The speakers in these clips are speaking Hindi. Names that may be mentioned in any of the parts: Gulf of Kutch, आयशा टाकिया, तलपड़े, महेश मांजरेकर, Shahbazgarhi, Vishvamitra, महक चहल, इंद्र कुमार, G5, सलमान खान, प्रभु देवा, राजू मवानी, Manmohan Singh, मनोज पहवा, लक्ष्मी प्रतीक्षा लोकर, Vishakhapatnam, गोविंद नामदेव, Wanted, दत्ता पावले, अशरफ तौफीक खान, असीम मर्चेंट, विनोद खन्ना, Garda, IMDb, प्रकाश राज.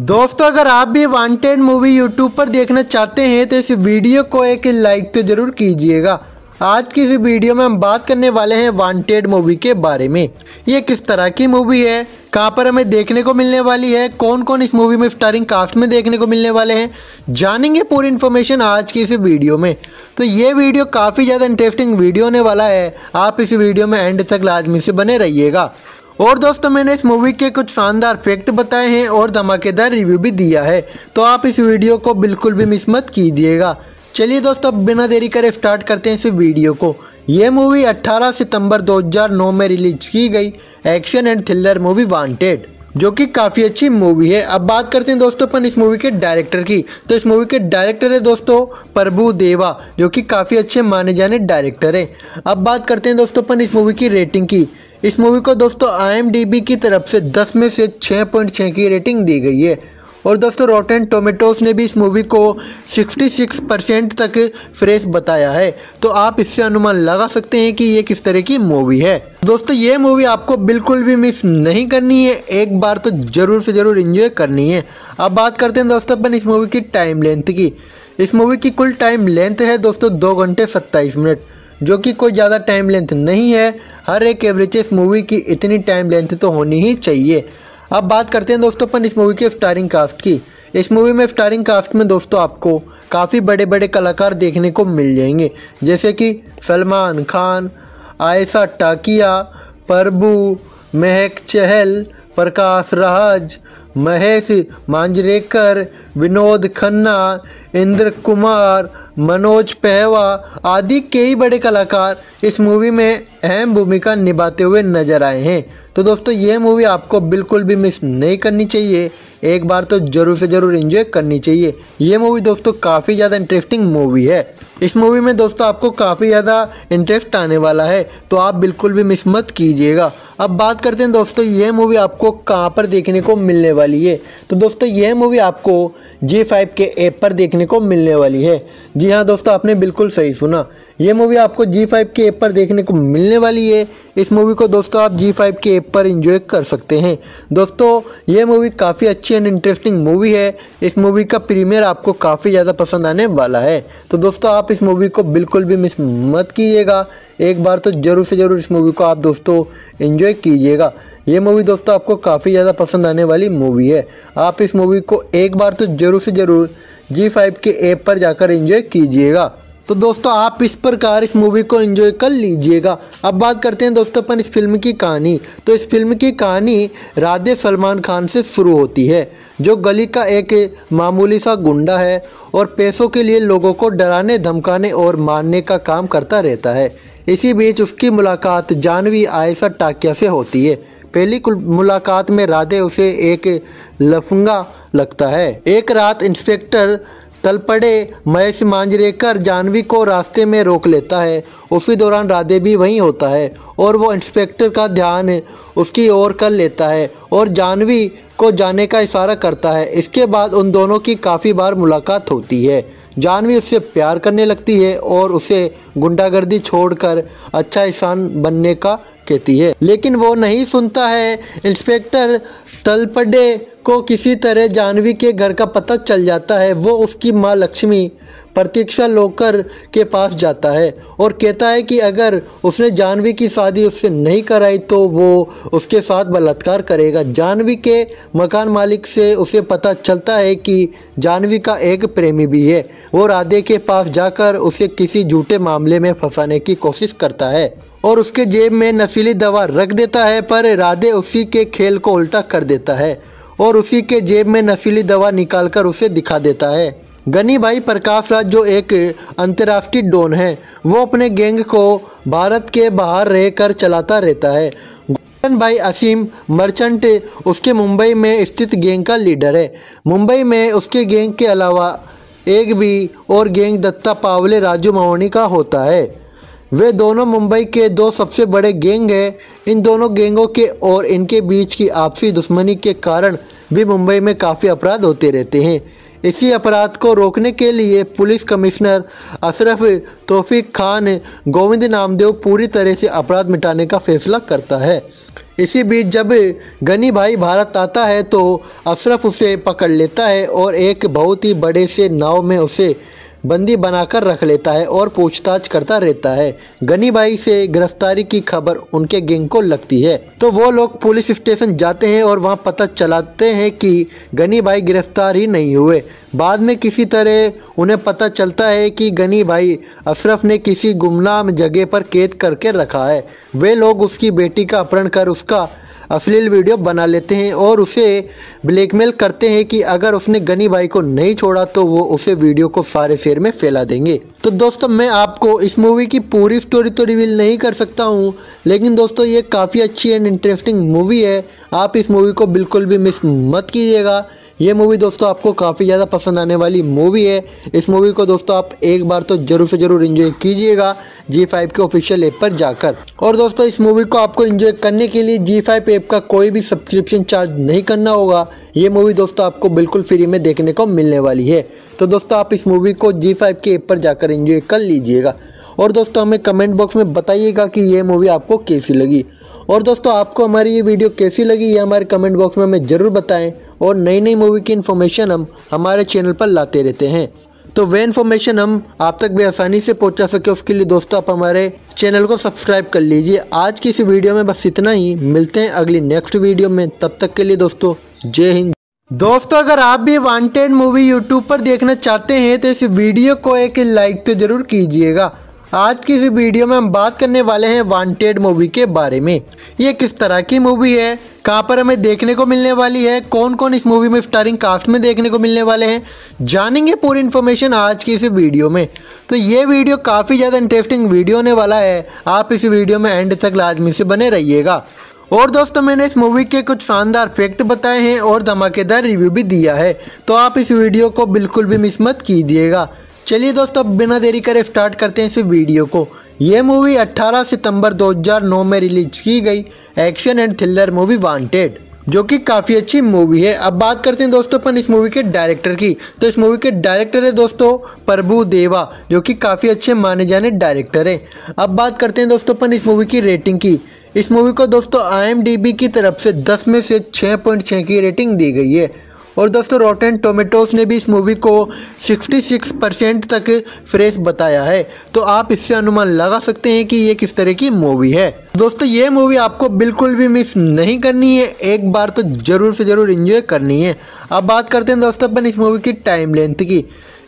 दोस्तों अगर आप भी वांटेड मूवी YouTube पर देखना चाहते हैं तो इस वीडियो को एक लाइक तो जरूर कीजिएगा। आज की इस वीडियो में हम बात करने वाले हैं वांटेड मूवी के बारे में। ये किस तरह की मूवी है, कहाँ पर हमें देखने को मिलने वाली है, कौन कौन इस मूवी में स्टारिंग कास्ट में देखने को मिलने वाले हैं, जानेंगे पूरी इन्फॉर्मेशन आज की इस वीडियो में। तो ये वीडियो काफ़ी ज़्यादा इंटरेस्टिंग वीडियो होने वाला है, आप इस वीडियो में एंड तक लाजमी से बने रहिएगा। और दोस्तों मैंने इस मूवी के कुछ शानदार फैक्ट बताए हैं और धमाकेदार रिव्यू भी दिया है, तो आप इस वीडियो को बिल्कुल भी मिस मत कीजिएगा। चलिए दोस्तों बिना देरी करे स्टार्ट करते हैं इस वीडियो को। ये मूवी 18 सितंबर 2009 में रिलीज की गई action and thriller movie Wanted, जो कि काफ़ी अच्छी मूवी है। अब बात करते हैं दोस्तों अपन इस मूवी के डायरेक्टर की। तो इस मूवी के डायरेक्टर है दोस्तों प्रभु देवा, जो कि काफ़ी अच्छे माने जाने डायरेक्टर हैं। अब बात करते हैं दोस्तों अपन इस मूवी की रेटिंग की। इस मूवी को दोस्तों IMDb की तरफ से 10 में से 6.6 की रेटिंग दी गई है। और दोस्तों रॉटेन टोमेटोज़ ने भी इस मूवी को 66% तक फ्रेश बताया है, तो आप इससे अनुमान लगा सकते हैं कि ये किस तरह की मूवी है। दोस्तों ये मूवी आपको बिल्कुल भी मिस नहीं करनी है, एक बार तो ज़रूर से ज़रूर एंजॉय करनी है। अब बात करते हैं दोस्तों अपन इस मूवी की टाइम लेंथ की। इस मूवी की कुल टाइम लेंथ है दोस्तों 2 घंटे 27 मिनट, जो कि कोई ज़्यादा टाइम लेंथ नहीं है। हर एक एवरेज मूवी की इतनी टाइम लेंथ तो होनी ही चाहिए। अब बात करते हैं दोस्तों अपन इस मूवी के स्टारिंग कास्ट की। इस मूवी में स्टारिंग कास्ट में दोस्तों आपको काफ़ी बड़े बड़े कलाकार देखने को मिल जाएंगे, जैसे कि सलमान खान, आयशा टाकिया, प्रभु, महक चहल, प्रकाश राज, महेश मांजरेकर, विनोद खन्ना, इंद्र कुमार, मनोज पहवा आदि कई बड़े कलाकार इस मूवी में अहम भूमिका निभाते हुए नजर आए हैं। तो दोस्तों ये मूवी आपको बिल्कुल भी मिस नहीं करनी चाहिए, एक बार तो ज़रूर से ज़रूर एंजॉय करनी चाहिए। ये मूवी दोस्तों काफ़ी ज़्यादा इंटरेस्टिंग मूवी है। इस मूवी में दोस्तों आपको काफ़ी ज़्यादा इंटरेस्ट आने वाला है, तो आप बिल्कुल भी मिस मत कीजिएगा। अब बात करते हैं दोस्तों ये मूवी आपको कहाँ पर देखने को मिलने वाली है। तो दोस्तों ये मूवी आपको G5 के ऐप पर देखने को मिलने वाली है। जी हाँ दोस्तों आपने बिल्कुल सही सुना, ये मूवी आपको G5 के ऐप पर देखने को मिलने वाली है। इस मूवी को दोस्तों आप G5 के ऐप पर इंजॉय कर सकते हैं। दोस्तों ये मूवी काफ़ी अच्छी एंड इंटरेस्टिंग मूवी है। इस मूवी का प्रीमियर आपको काफ़ी ज़्यादा पसंद आने वाला है, तो दोस्तों आप इस मूवी को बिल्कुल भी मिस मत कीजिएगा, एक बार तो ज़रूर से ज़रूर इस मूवी को आप दोस्तों एंजॉय कीजिएगा। ये मूवी दोस्तों आपको काफ़ी ज़्यादा पसंद आने वाली मूवी है। आप इस मूवी को एक बार तो ज़रूर से ज़रूर G5 के ऐप पर जाकर एंजॉय कीजिएगा। तो दोस्तों आप इस प्रकार इस मूवी को एंजॉय कर लीजिएगा। अब बात करते हैं दोस्तों अपन इस फिल्म की कहानी। तो इस फिल्म की कहानी राधे सलमान खान से शुरू होती है, जो गली का एक मामूली सा गुंडा है और पैसों के लिए लोगों को डराने, धमकाने और मारने का काम करता रहता है। इसी बीच उसकी मुलाकात जानवी आयशा टाकिया से होती है। पहली मुलाकात में राधे उसे एक लफंगा लगता है। एक रात इंस्पेक्टर तलपड़े महेश मांजरेकर जानवी को रास्ते में रोक लेता है। उसी दौरान राधे भी वहीं होता है और वो इंस्पेक्टर का ध्यान उसकी ओर कर लेता है और जानवी को जाने का इशारा करता है। इसके बाद उन दोनों की काफ़ी बार मुलाकात होती है। जानवी उससे प्यार करने लगती है और उसे गुंडागर्दी छोड़कर अच्छा इंसान बनने का कहती है, लेकिन वो नहीं सुनता है। इंस्पेक्टर तलपड़े को किसी तरह जानवी के घर का पता चल जाता है। वो उसकी माँ लक्ष्मी प्रतीक्षा लोकर के पास जाता है और कहता है कि अगर उसने जानवी की शादी उससे नहीं कराई तो वो उसके साथ बलात्कार करेगा। जानवी के मकान मालिक से उसे पता चलता है कि जानवी का एक प्रेमी भी है। वो राधे के पास जाकर उसे किसी झूठे मामले में फंसाने की कोशिश करता है और उसके जेब में नशीली दवा रख देता है, पर राधे उसी के खेल को उल्टा कर देता है और उसी के जेब में नशीली दवा निकालकर उसे दिखा देता है। गनी भाई प्रकाश राज, जो एक अंतर्राष्ट्रीय डॉन है, वो अपने गैंग को भारत के बाहर रहकर चलाता रहता है। गोविंद भाई असीम मर्चेंट उसके मुंबई में स्थित गैंग का लीडर है। मुंबई में उसके गैंग के अलावा एक भी और गैंग दत्ता पावले राजू महोनी का होता है। वे दोनों मुंबई के दो सबसे बड़े गैंग हैं। इन दोनों गैंगों के और इनके बीच की आपसी दुश्मनी के कारण भी मुंबई में काफ़ी अपराध होते रहते हैं। इसी अपराध को रोकने के लिए पुलिस कमिश्नर अशरफ तौफीक खान गोविंद नामदेव पूरी तरह से अपराध मिटाने का फैसला करता है। इसी बीच जब गनी भाई भारत आता है तो अशरफ उसे पकड़ लेता है और एक बहुत ही बड़े से नाव में उसे बंदी बनाकर रख लेता है और पूछताछ करता रहता है। गनी भाई से गिरफ्तारी की खबर उनके गैंग को लगती है तो वो लोग पुलिस स्टेशन जाते हैं और वहां पता चलाते हैं कि गनी भाई गिरफ्तार ही नहीं हुए। बाद में किसी तरह उन्हें पता चलता है कि गनी भाई अशरफ ने किसी गुमनाम जगह पर कैद करके रखा है। वे लोग उसकी बेटी का अपहरण कर उसका अश्लील वीडियो बना लेते हैं और उसे ब्लैकमेल करते हैं कि अगर उसने गनी भाई को नहीं छोड़ा तो वो उसे वीडियो को सारे शहर में फैला देंगे। तो दोस्तों मैं आपको इस मूवी की पूरी स्टोरी तो रिवील नहीं कर सकता हूं, लेकिन दोस्तों ये काफ़ी अच्छी एंड इंटरेस्टिंग मूवी है। आप इस मूवी को बिल्कुल भी मिस मत कीजिएगा। ये मूवी दोस्तों आपको काफ़ी ज़्यादा पसंद आने वाली मूवी है। इस मूवी को दोस्तों आप एक बार तो ज़रूर से ज़रूर एंजॉय कीजिएगा G5 के ऑफिशियल ऐप पर जाकर। और दोस्तों इस मूवी को आपको एंजॉय करने के लिए G5 ऐप का कोई भी सब्सक्रिप्शन चार्ज नहीं करना होगा। ये मूवी दोस्तों आपको बिल्कुल फ्री में देखने को मिलने वाली है। तो दोस्तों आप इस मूवी को G5 के ऐप पर जाकर एंजॉय कर लीजिएगा। और दोस्तों हमें कमेंट बॉक्स में बताइएगा कि ये मूवी आपको कैसी लगी। और दोस्तों आपको हमारी ये वीडियो कैसी लगी ये हमारे कमेंट बॉक्स में हमें ज़रूर बताएं। और नई नई मूवी की इन्फॉर्मेशन हम हमारे चैनल पर लाते रहते हैं, तो वे इन्फॉर्मेशन हम आप तक भी आसानी से पहुंचा सके उसके लिए दोस्तों आप हमारे चैनल को सब्सक्राइब कर लीजिए। आज की इस वीडियो में बस इतना ही, मिलते हैं अगली नेक्स्ट वीडियो में। तब तक के लिए दोस्तों जय हिंद। दोस्तों अगर आप भी वांटेड मूवी यूट्यूब पर देखना चाहते हैं तो इस वीडियो को एक लाइक तो ज़रूर कीजिएगा। आज की इस वीडियो में हम बात करने वाले हैं वांटेड मूवी के बारे में। ये किस तरह की मूवी है, कहाँ पर हमें देखने को मिलने वाली है, कौन कौन इस मूवी में स्टारिंग कास्ट में देखने को मिलने वाले हैं, जानेंगे पूरी इन्फॉर्मेशन आज की इस वीडियो में। तो ये वीडियो काफ़ी ज़्यादा इंटरेस्टिंग वीडियो होने वाला है। आप इस वीडियो में एंड तक लाजमी से बने रहिएगा। और दोस्तों मैंने इस मूवी के कुछ शानदार फैक्ट बताए हैं और धमाकेदार रिव्यू भी दिया है, तो आप इस वीडियो को बिल्कुल भी मिस मत कीजिएगा। चलिए दोस्तों अब बिना देरी करे स्टार्ट करते हैं इस वीडियो को। ये मूवी 18 सितंबर 2009 में रिलीज की गई action and thriller movie Wanted, जो कि काफ़ी अच्छी मूवी है। अब बात करते हैं दोस्तों अपन इस मूवी के डायरेक्टर की। तो इस मूवी के डायरेक्टर है दोस्तों प्रभु देवा, जो कि काफ़ी अच्छे माने जाने डायरेक्टर हैं। अब बात करते हैं दोस्तों अपन इस मूवी की रेटिंग की। इस मूवी को दोस्तों IMDb की तरफ से 10 में से 6.6 की रेटिंग दी गई है। और दोस्तों रॉटेन टोमेटोस ने भी इस मूवी को 66% तक फ्रेश बताया है, तो आप इससे अनुमान लगा सकते हैं कि ये किस तरह की मूवी है। दोस्तों ये मूवी आपको बिल्कुल भी मिस नहीं करनी है, एक बार तो ज़रूर से ज़रूर एंजॉय करनी है। अब बात करते हैं दोस्तों अपन इस मूवी की टाइम लेंथ की।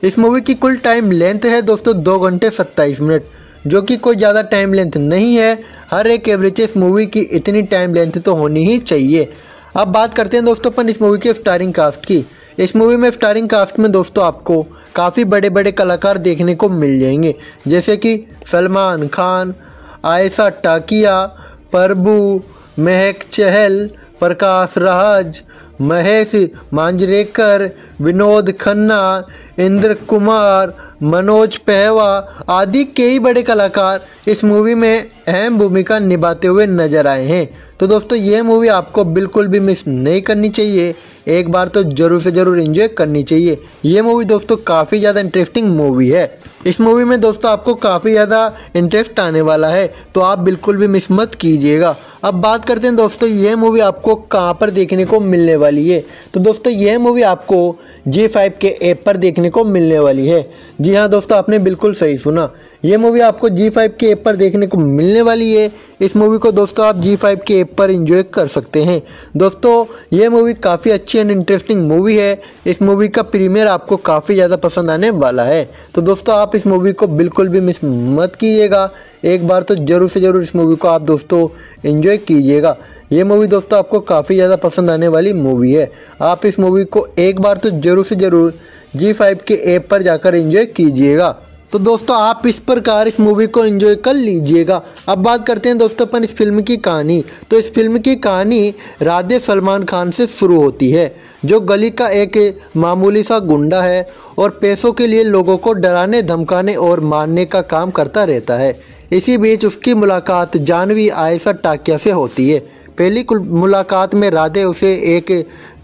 इस मूवी की कुल टाइम लेंथ है दोस्तों 2 घंटे 27 मिनट, जो कि कोई ज़्यादा टाइम लेंथ नहीं है। हर एक एवरेज मूवी की इतनी टाइम लेंथ तो होनी ही चाहिए। अब बात करते हैं दोस्तों अपन इस मूवी के स्टारिंग कास्ट की। इस मूवी में स्टारिंग कास्ट में दोस्तों आपको काफ़ी बड़े बड़े कलाकार देखने को मिल जाएंगे, जैसे कि सलमान खान, आयशा टाकिया, प्रभु, महक चहल, प्रकाश राज, महेश मांजरेकर, विनोद खन्ना, इंद्र कुमार, मनोज पहवा आदि कई बड़े कलाकार इस मूवी में अहम भूमिका निभाते हुए नजर आए हैं। तो दोस्तों ये मूवी आपको बिल्कुल भी मिस नहीं करनी चाहिए, एक बार तो ज़रूर से ज़रूर एंजॉय करनी चाहिए। ये मूवी दोस्तों काफ़ी ज़्यादा इंटरेस्टिंग मूवी है। इस मूवी में दोस्तों आपको काफ़ी ज़्यादा इंटरेस्ट आने वाला है, तो आप बिल्कुल भी मिस मत कीजिएगा। अब बात करते हैं दोस्तों ये मूवी आपको कहाँ पर देखने को मिलने वाली है। तो दोस्तों ये मूवी आपको G5 के ऐप पर देखने को मिलने वाली है। जी हाँ दोस्तों आपने बिल्कुल सही सुना, ये मूवी आपको G5 के ऐप पर देखने को मिलने वाली है। इस मूवी को दोस्तों आप G5 के ऐप पर एंजॉय कर सकते हैं। दोस्तों ये मूवी काफ़ी अच्छी एंड इंटरेस्टिंग मूवी है। इस मूवी का प्रीमियर आपको काफ़ी ज़्यादा पसंद आने वाला है, तो दोस्तों आप इस मूवी को बिल्कुल भी मिस मत कीजिएगा। एक बार तो ज़रूर से ज़रूर इस मूवी को आप दोस्तों एंजॉय कीजिएगा। ये मूवी दोस्तों आपको काफ़ी ज़्यादा पसंद आने वाली मूवी है। आप इस मूवी को एक बार तो ज़रूर से ज़रूर G5 के ऐप पर जाकर एंजॉय कीजिएगा। तो दोस्तों आप इस प्रकार इस मूवी को एंजॉय कर लीजिएगा। अब बात करते हैं दोस्तों अपन इस फिल्म की कहानी। तो इस फिल्म की कहानी राधे सलमान खान से शुरू होती है, जो गली का एक मामूली सा गुंडा है और पैसों के लिए लोगों को डराने, धमकाने और मारने का काम करता रहता है। इसी बीच उसकी मुलाकात जानवी आयशा टाकिया से होती है। पहली मुलाकात में राधे उसे एक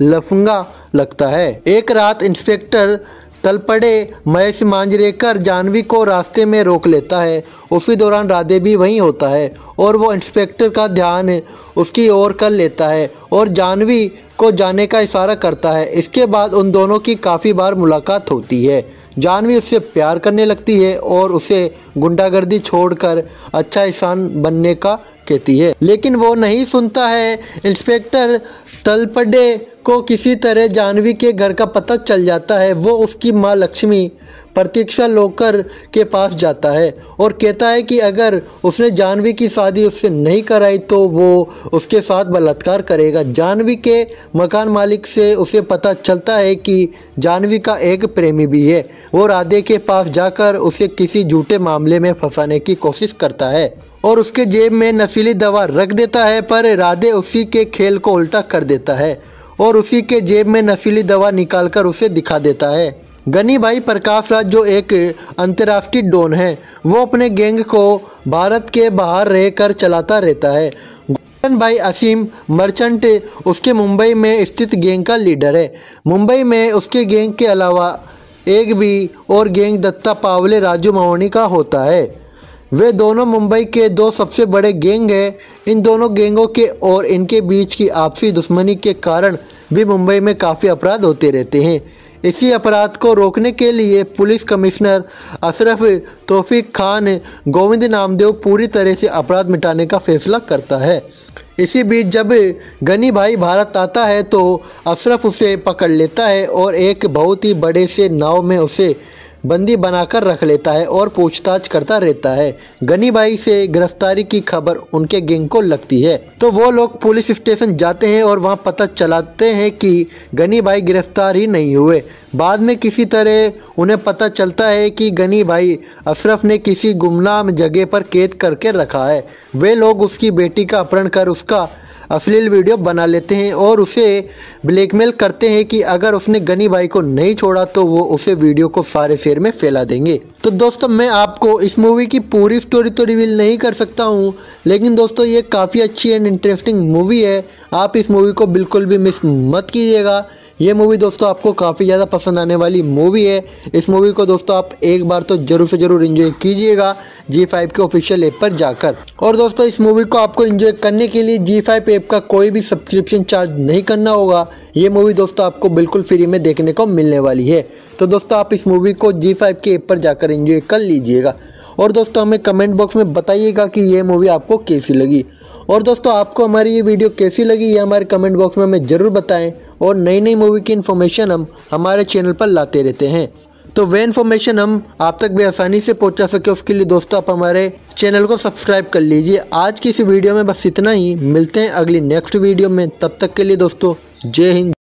लफंगा लगता है। एक रात इंस्पेक्टर तल पड़े महेश मांजरेकर जानवी को रास्ते में रोक लेता है। उसी दौरान राधे भी वहीं होता है और वो इंस्पेक्टर का ध्यान उसकी ओर कर लेता है और जानवी को जाने का इशारा करता है। इसके बाद उन दोनों की काफ़ी बार मुलाकात होती है। जानवी उससे प्यार करने लगती है और उसे गुंडागर्दी छोड़कर अच्छा इंसान बनने का कहती है, लेकिन वो नहीं सुनता है। इंस्पेक्टर तलपड़े को किसी तरह जानवी के घर का पता चल जाता है। वो उसकी माँ लक्ष्मी प्रतीक्षा लोकर के पास जाता है और कहता है कि अगर उसने जानवी की शादी उससे नहीं कराई तो वो उसके साथ बलात्कार करेगा। जानवी के मकान मालिक से उसे पता चलता है कि जानवी का एक प्रेमी भी है। वो राधे के पास जाकर उसे किसी झूठे मामले में फंसाने की कोशिश करता है और उसके जेब में नशीली दवा रख देता है, पर राधे उसी के खेल को उल्टा कर देता है और उसी के जेब में नशीली दवा निकालकर उसे दिखा देता है। गनी भाई प्रकाश राज, जो एक अंतर्राष्ट्रीय डॉन है, वो अपने गैंग को भारत के बाहर रहकर चलाता रहता है। गोविंद भाई असीम मर्चेंट उसके मुंबई में स्थित गैंग का लीडर है। मुंबई में उसके गैंग के अलावा एक भी और गैंग दत्ता पावले राजू मवानी का होता है। वे दोनों मुंबई के दो सबसे बड़े गैंग हैं। इन दोनों गैंगों के और इनके बीच की आपसी दुश्मनी के कारण भी मुंबई में काफ़ी अपराध होते रहते हैं। इसी अपराध को रोकने के लिए पुलिस कमिश्नर अशरफ तौफीक खान गोविंद नामदेव पूरी तरह से अपराध मिटाने का फैसला करता है। इसी बीच जब गनी भाई भारत आता है तो अशरफ उसे पकड़ लेता है और एक बहुत ही बड़े से नाव में उसे बंदी बनाकर रख लेता है और पूछताछ करता रहता है। गनी भाई से गिरफ्तारी की खबर उनके गैंग को लगती है तो वो लोग पुलिस स्टेशन जाते हैं और वहां पता चलाते हैं कि गनी भाई गिरफ्तार ही नहीं हुए। बाद में किसी तरह उन्हें पता चलता है कि गनी भाई अशरफ ने किसी गुमनाम जगह पर कैद करके रखा है। वे लोग उसकी बेटी का अपहरण कर उसका अश्लील वीडियो बना लेते हैं और उसे ब्लैकमेल करते हैं कि अगर उसने गनी भाई को नहीं छोड़ा तो वो उसे वीडियो को सारे शहर में फैला देंगे। तो दोस्तों, मैं आपको इस मूवी की पूरी स्टोरी तो रिवील नहीं कर सकता हूं, लेकिन दोस्तों ये काफ़ी अच्छी एंड इंटरेस्टिंग मूवी है। आप इस मूवी को बिल्कुल भी मिस मत कीजिएगा। ये मूवी दोस्तों आपको काफ़ी ज़्यादा पसंद आने वाली मूवी है। इस मूवी को दोस्तों आप एक बार तो ज़रूर से ज़रूर एंजॉय कीजिएगा G5 के ऑफिशियल ऐप पर जाकर। और दोस्तों, इस मूवी को आपको एंजॉय करने के लिए G5 ऐप का कोई भी सब्सक्रिप्शन चार्ज नहीं करना होगा। ये मूवी दोस्तों आपको बिल्कुल फ्री में देखने को मिलने वाली है। तो दोस्तों आप इस मूवी को G5 के ऐप पर जाकर एंजॉय कर लीजिएगा। और दोस्तों हमें कमेंट बॉक्स में बताइएगा कि ये मूवी आपको कैसी लगी। और दोस्तों आपको हमारी ये वीडियो कैसी लगी ये हमारे कमेंट बॉक्स में हमें ज़रूर बताएं। और नई नई मूवी की इन्फॉर्मेशन हम हमारे चैनल पर लाते रहते हैं, तो वे इन्फॉर्मेशन हम आप तक भी आसानी से पहुंचा सके उसके लिए दोस्तों आप हमारे चैनल को सब्सक्राइब कर लीजिए। आज की इस वीडियो में बस इतना ही। मिलते हैं अगली नेक्स्ट वीडियो में। तब तक के लिए दोस्तों जय हिंद।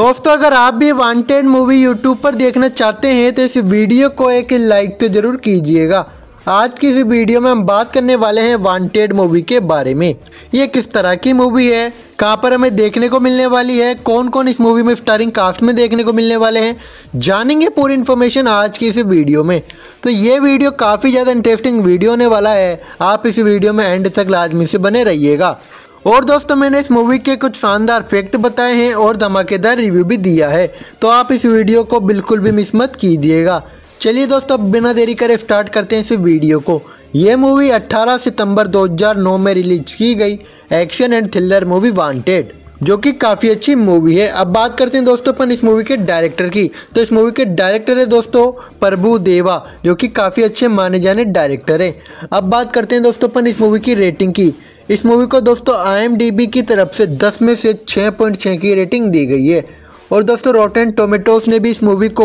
दोस्तों अगर आप भी वांटेड मूवी यूट्यूब पर देखना चाहते हैं तो इस वीडियो को एक लाइक तो ज़रूर कीजिएगा। आज की इस वीडियो में हम बात करने वाले हैं वांटेड मूवी के बारे में। ये किस तरह की मूवी है, कहाँ पर हमें देखने को मिलने वाली है, कौन कौन इस मूवी में स्टारिंग कास्ट में देखने को मिलने वाले हैं, जानेंगे पूरी इन्फॉर्मेशन आज की इस वीडियो में। तो ये वीडियो काफ़ी ज़्यादा इंटरेस्टिंग वीडियो होने वाला है। आप इस वीडियो में एंड तक लाजमी से बने रहिएगा। और दोस्तों मैंने इस मूवी के कुछ शानदार फैक्ट बताए हैं और धमाकेदार रिव्यू भी दिया है, तो आप इस वीडियो को बिल्कुल भी मिस मत कीजिएगा। चलिए दोस्तों अब बिना देरी करे स्टार्ट करते हैं इस वीडियो को। ये मूवी 18 सितंबर 2009 में रिलीज की गई action and thriller movie Wanted, जो कि काफ़ी अच्छी मूवी है। अब बात करते हैं दोस्तों अपन इस मूवी के डायरेक्टर की। तो इस मूवी के डायरेक्टर है दोस्तों प्रभु देवा, जो कि काफ़ी अच्छे माने जाने डायरेक्टर हैं। अब बात करते हैं दोस्तों अपन इस मूवी की रेटिंग की। इस मूवी को दोस्तों IMDb की तरफ से 10 में से 6.6 की रेटिंग दी गई है। और दोस्तों रॉटेन टोमेटोज ने भी इस मूवी को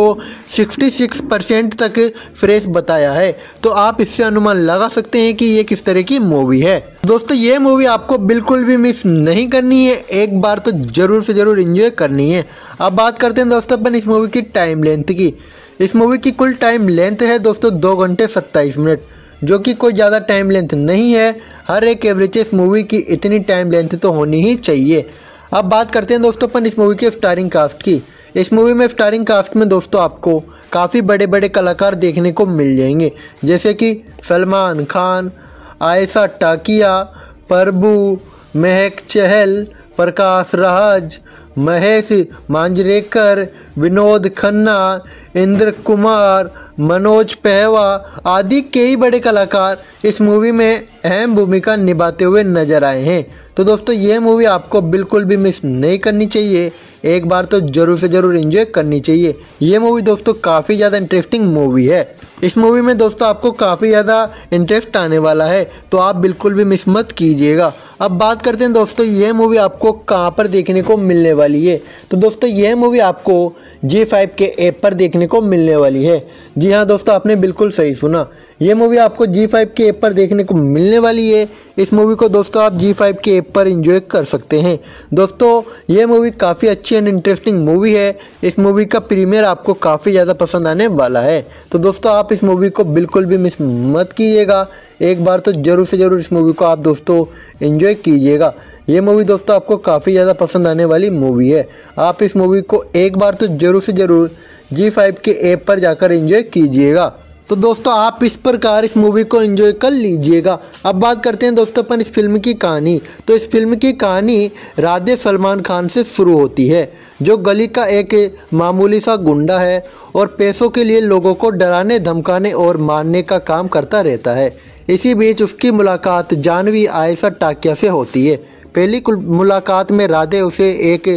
66% तक फ्रेश बताया है, तो आप इससे अनुमान लगा सकते हैं कि ये किस तरह की मूवी है। दोस्तों ये मूवी आपको बिल्कुल भी मिस नहीं करनी है, एक बार तो ज़रूर से ज़रूर एंजॉय करनी है। अब बात करते हैं दोस्तों अपन इस मूवी की टाइम लेंथ की। इस मूवी की कुल टाइम लेंथ है दोस्तों 2 घंटे 27 मिनट, जो कि कोई ज़्यादा टाइम लेंथ नहीं है। हर एक एवरेज मूवी की इतनी टाइम लेंथ तो होनी ही चाहिए। अब बात करते हैं दोस्तों अपन इस मूवी के स्टारिंग कास्ट की। इस मूवी में स्टारिंग कास्ट में दोस्तों आपको काफ़ी बड़े बड़े कलाकार देखने को मिल जाएंगे, जैसे कि सलमान खान, आयशा टाकिया, प्रभु, महक चहल, प्रकाश राज, महेश मांजरेकर, विनोद खन्ना, इंद्र कुमार, मनोज पहवा आदि कई बड़े कलाकार इस मूवी में अहम भूमिका निभाते हुए नजर आए हैं। तो दोस्तों यह मूवी आपको बिल्कुल भी मिस नहीं करनी चाहिए, एक बार तो ज़रूर से ज़रूर एंजॉय करनी चाहिए। ये मूवी दोस्तों काफ़ी ज़्यादा इंटरेस्टिंग मूवी है। इस मूवी में दोस्तों आपको काफ़ी ज़्यादा इंटरेस्ट आने वाला है, तो आप बिल्कुल भी मिस मत कीजिएगा। अब बात करते हैं दोस्तों ये मूवी आपको कहाँ पर देखने को मिलने वाली है। तो दोस्तों यह मूवी आपको G5 के ऐप पर देखने को मिलने वाली है। जी हाँ दोस्तों, आपने बिल्कुल सही सुना, ये मूवी आपको G5 के ऐप पर देखने को मिलने वाली है। इस मूवी को दोस्तों आप G5 के ऐप पर एंजॉय कर सकते हैं। दोस्तों ये मूवी काफ़ी अच्छी एंड इंटरेस्टिंग मूवी है। इस मूवी का प्रीमियर आपको काफ़ी ज़्यादा पसंद आने वाला है। तो दोस्तों आप इस मूवी को बिल्कुल भी मिस मत कीजिएगा, एक बार तो ज़रूर से ज़रूर इस मूवी को आप दोस्तों एंजॉय कीजिएगा। ये मूवी दोस्तों आपको काफ़ी ज़्यादा पसंद आने वाली मूवी है। आप इस मूवी को एक बार तो ज़रूर से ज़रूर G5 के ऐप पर जाकर एंजॉय कीजिएगा। तो दोस्तों आप इस प्रकार इस मूवी को एंजॉय कर लीजिएगा। अब बात करते हैं दोस्तों अपन इस फिल्म की कहानी। तो इस फिल्म की कहानी राधे सलमान खान से शुरू होती है, जो गली का एक मामूली सा गुंडा है और पैसों के लिए लोगों को डराने, धमकाने और मारने का काम करता रहता है। इसी बीच उसकी मुलाकात जानवी आयशा टाकिया से होती है। पहली मुलाकात में राधे उसे एक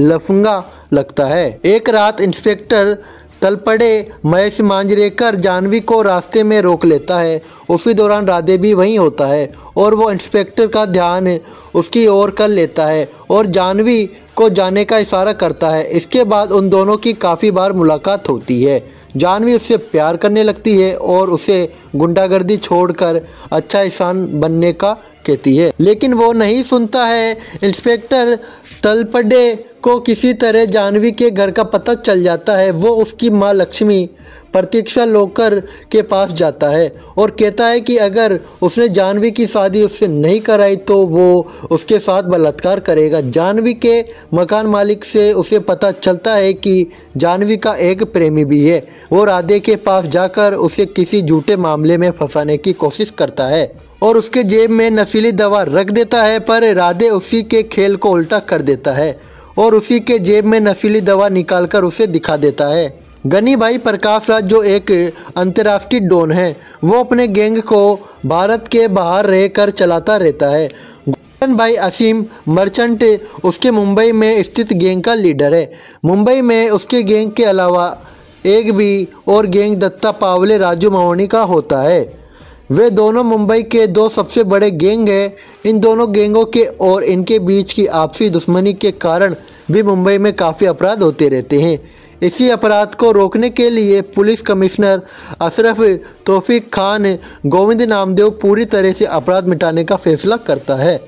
लफंगा लगता है। एक रात इंस्पेक्टर तलपड़े महेश मांजरेकर जानवी को रास्ते में रोक लेता है। उसी दौरान राधे भी वहीं होता है और वो इंस्पेक्टर का ध्यान उसकी ओर कर लेता है और जानवी को जाने का इशारा करता है। इसके बाद उन दोनों की काफ़ी बार मुलाकात होती है। जानवी उससे प्यार करने लगती है और उसे गुंडागर्दी छोड़कर अच्छा इंसान बनने का कहती है, लेकिन वो नहीं सुनता है। इंस्पेक्टर तलपड़े को किसी तरह जानवी के घर का पता चल जाता है। वो उसकी माँ लक्ष्मी प्रतीक्षा लोकर के पास जाता है और कहता है कि अगर उसने जानवी की शादी उससे नहीं कराई तो वो उसके साथ बलात्कार करेगा। जानवी के मकान मालिक से उसे पता चलता है कि जानवी का एक प्रेमी भी है। वो राधे के पास जाकर उसे किसी झूठे मामले में फंसाने की कोशिश करता है और उसके जेब में नशीली दवा रख देता है, पर राधे उसी के खेल को उल्टा कर देता है और उसी के जेब में नशीली दवा निकालकर उसे दिखा देता है। गनी भाई प्रकाश राज, जो एक अंतर्राष्ट्रीय डॉन है, वो अपने गैंग को भारत के बाहर रहकर चलाता रहता है। गोविंद भाई असीम मर्चेंट उसके मुंबई में स्थित गैंग का लीडर है। मुंबई में उसके गैंग के अलावा एक भी और गैंग दत्ता पावले राजू महोनी का होता है। वे दोनों मुंबई के दो सबसे बड़े गैंग हैं। इन दोनों गैंगों के और इनके बीच की आपसी दुश्मनी के कारण भी मुंबई में काफ़ी अपराध होते रहते हैं। इसी अपराध को रोकने के लिए पुलिस कमिश्नर अशरफ तौफीक खान गोविंद नामदेव पूरी तरह से अपराध मिटाने का फैसला करता है।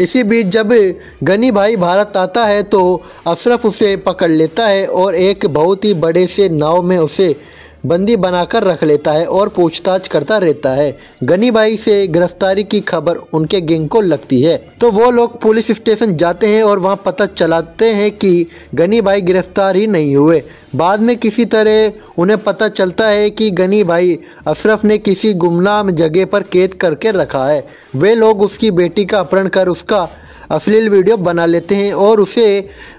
इसी बीच जब गनी भाई भारत आता है तो अशरफ उसे पकड़ लेता है और एक बहुत ही बड़े से नाव में उसे बंदी बनाकर रख लेता है और पूछताछ करता रहता है। गनी भाई से गिरफ्तारी की खबर उनके गैंग को लगती है, तो वो लोग पुलिस स्टेशन जाते हैं और वहां पता चलाते हैं कि गनी भाई गिरफ्तार ही नहीं हुए। बाद में किसी तरह उन्हें पता चलता है कि गनी भाई अशरफ ने किसी गुमनाम जगह पर कैद करके रखा है। वे लोग उसकी बेटी का अपहरण कर उसका अश्लील वीडियो बना लेते हैं और उसे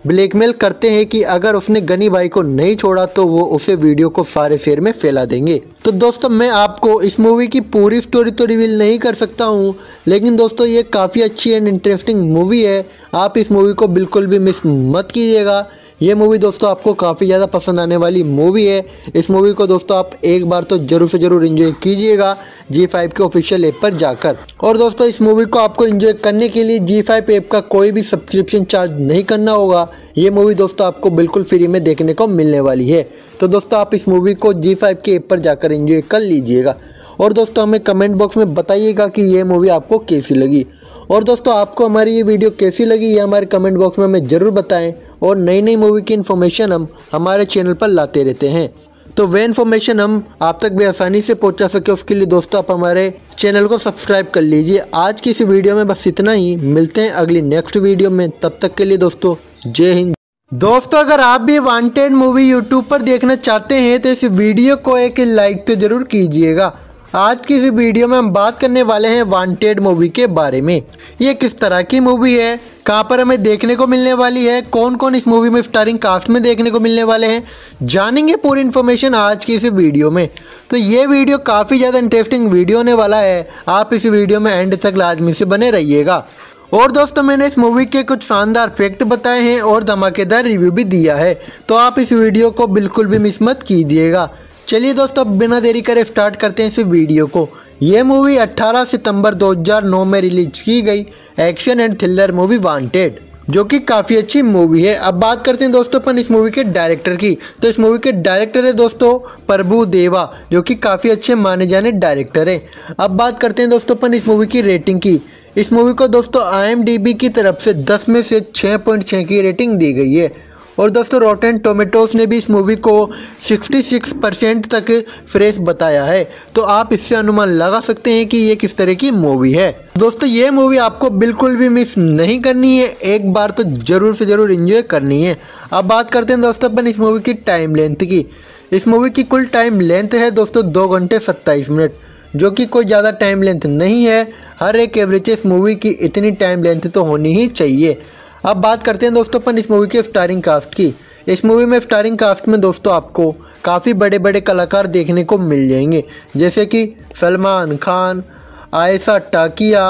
ब्लैकमेल करते हैं कि अगर उसने गनी भाई को नहीं छोड़ा तो वो उसे वीडियो को सारे शहर में फैला देंगे। तो दोस्तों मैं आपको इस मूवी की पूरी स्टोरी तो रिवील नहीं कर सकता हूं, लेकिन दोस्तों ये काफ़ी अच्छी एंड इंटरेस्टिंग मूवी है। आप इस मूवी को बिल्कुल भी मिस मत कीजिएगा। ये मूवी दोस्तों आपको काफ़ी ज़्यादा पसंद आने वाली मूवी है। इस मूवी को दोस्तों आप एक बार तो ज़रूर से ज़रूर एंजॉय कीजिएगा G5 के ऑफिशियल ऐप पर जाकर। और दोस्तों इस मूवी को आपको एंजॉय करने के लिए G5 ऐप का कोई भी सब्सक्रिप्शन चार्ज नहीं करना होगा। ये मूवी दोस्तों आपको बिल्कुल फ्री में देखने को मिलने वाली है। तो दोस्तों आप इस मूवी को G5 के ऐप पर जाकर एंजॉय कर लीजिएगा। और दोस्तों हमें कमेंट बॉक्स में बताइएगा कि ये मूवी आपको कैसी लगी। और दोस्तों आपको हमारी ये वीडियो कैसी लगी ये हमारे कमेंट बॉक्स में हमें ज़रूर बताएं। और नई नई मूवी की इन्फॉर्मेशन हम हमारे चैनल पर लाते रहते हैं, तो वे इन्फॉर्मेशन हम आप तक भी आसानी से पहुंचा सके उसके लिए दोस्तों आप हमारे चैनल को सब्सक्राइब कर लीजिए। आज की इस वीडियो में बस इतना ही, मिलते हैं अगली नेक्स्ट वीडियो में। तब तक के लिए दोस्तों जय हिंद। दोस्तों अगर आप भी वांटेड मूवी यूट्यूब पर देखना चाहते हैं तो इस वीडियो को एक लाइक तो ज़रूर कीजिएगा। आज की इस वीडियो में हम बात करने वाले हैं वांटेड मूवी के बारे में। ये किस तरह की मूवी है, कहाँ पर हमें देखने को मिलने वाली है, कौन कौन इस मूवी में स्टारिंग कास्ट में देखने को मिलने वाले हैं, जानेंगे पूरी इन्फॉर्मेशन आज की इस वीडियो में। तो ये वीडियो काफ़ी ज़्यादा इंटरेस्टिंग वीडियो होने वाला है, आप इस वीडियो में एंड तक लाजमी से बने रहिएगा। और दोस्तों, मैंने इस मूवी के कुछ शानदार फैक्ट बताए हैं और धमाकेदार रिव्यू भी दिया है, तो आप इस वीडियो को बिल्कुल भी मिस मत कीजिएगा। चलिए दोस्तों, अब बिना देरी करे स्टार्ट करते हैं इस वीडियो को। ये मूवी 18 सितंबर 2009 में रिलीज की गई action and thriller movie Wanted, जो कि काफ़ी अच्छी मूवी है। अब बात करते हैं दोस्तों अपन इस मूवी के डायरेक्टर की। तो इस मूवी के डायरेक्टर है दोस्तों प्रभु देवा, जो कि काफ़ी अच्छे माने जाने डायरेक्टर हैं। अब बात करते हैं दोस्तों अपन इस मूवी की रेटिंग की। इस मूवी को दोस्तों IMDb की तरफ से 10 में से 6.6 की रेटिंग दी गई है। और दोस्तों रॉटन टोमेटोज ने भी इस मूवी को 66% तक फ्रेश बताया है, तो आप इससे अनुमान लगा सकते हैं कि ये किस तरह की मूवी है। दोस्तों ये मूवी आपको बिल्कुल भी मिस नहीं करनी है, एक बार तो ज़रूर से ज़रूर एंजॉय करनी है। अब बात करते हैं दोस्तों अपन इस मूवी की टाइम लेंथ की। इस मूवी की कुल टाइम लेंथ है दोस्तों 2 घंटे 27 मिनट, जो कि कोई ज़्यादा टाइम लेंथ नहीं है। हर एक एवरेज इस मूवी की इतनी टाइम लेंथ तो होनी ही चाहिए। अब बात करते हैं दोस्तों अपन इस मूवी के स्टारिंग कास्ट की। इस मूवी में स्टारिंग कास्ट में दोस्तों आपको काफ़ी बड़े बड़े कलाकार देखने को मिल जाएंगे, जैसे कि सलमान खान, आयशा टाकिया,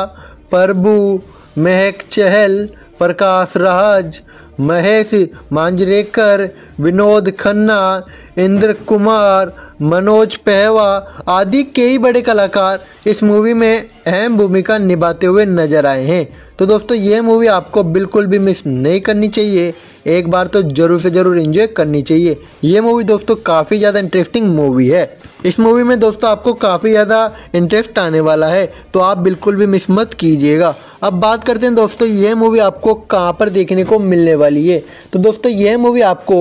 प्रभु, महक चहल, प्रकाश राज, महेश मांजरेकर, विनोद खन्ना, इंद्र कुमार, मनोज पहवा आदि कई बड़े कलाकार इस मूवी में अहम भूमिका निभाते हुए नजर आए हैं। तो दोस्तों ये मूवी आपको बिल्कुल भी मिस नहीं करनी चाहिए, एक बार तो ज़रूर से ज़रूर एंजॉय करनी चाहिए। ये मूवी दोस्तों काफ़ी ज़्यादा इंटरेस्टिंग मूवी है। इस मूवी में दोस्तों आपको काफ़ी ज़्यादा इंटरेस्ट आने वाला है, तो आप बिल्कुल भी मिस मत कीजिएगा। अब बात करते हैं दोस्तों ये मूवी आपको कहाँ पर देखने को मिलने वाली है। तो दोस्तों ये मूवी आपको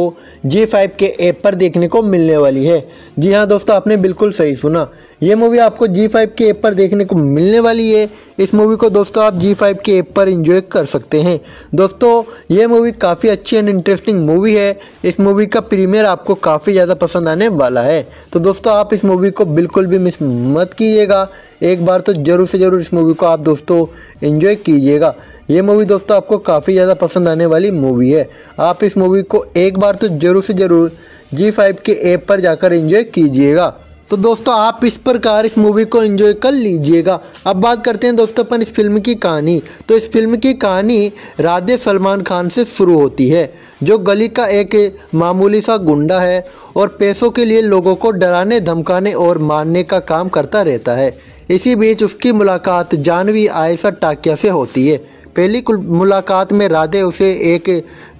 G5 के ऐप पर देखने को मिलने वाली है। जी हाँ दोस्तों, आपने बिल्कुल सही सुना, ये मूवी आपको G5 के ऐप पर देखने को मिलने वाली है। इस मूवी को दोस्तों आप G5 के ऐप पर एंजॉय कर सकते हैं। दोस्तों ये मूवी काफ़ी अच्छी एंड इंटरेस्टिंग मूवी है। इस मूवी का प्रीमियर आपको काफ़ी ज़्यादा पसंद आने वाला है, तो दोस्तों आप इस मूवी को बिल्कुल भी मिस मत कीजिएगा, एक बार तो ज़रूर से ज़रूर इस मूवी को आप दोस्तों एंजॉय कीजिएगा। ये मूवी दोस्तों आपको काफ़ी ज़्यादा पसंद आने वाली मूवी है। आप इस मूवी को एक बार तो ज़रूर से ज़रूर G5 के ऐप पर जाकर एंजॉय कीजिएगा। तो दोस्तों आप इस प्रकार इस मूवी को एंजॉय कर लीजिएगा। अब बात करते हैं दोस्तों अपन इस फिल्म की कहानी। तो इस फिल्म की कहानी राधे सलमान खान से शुरू होती है, जो गली का एक मामूली सा गुंडा है और पैसों के लिए लोगों को डराने, धमकाने और मारने का काम करता रहता है। इसी बीच उसकी मुलाकात जानवी आयशा टाकिया से होती है। पहली मुलाकात में राधे उसे एक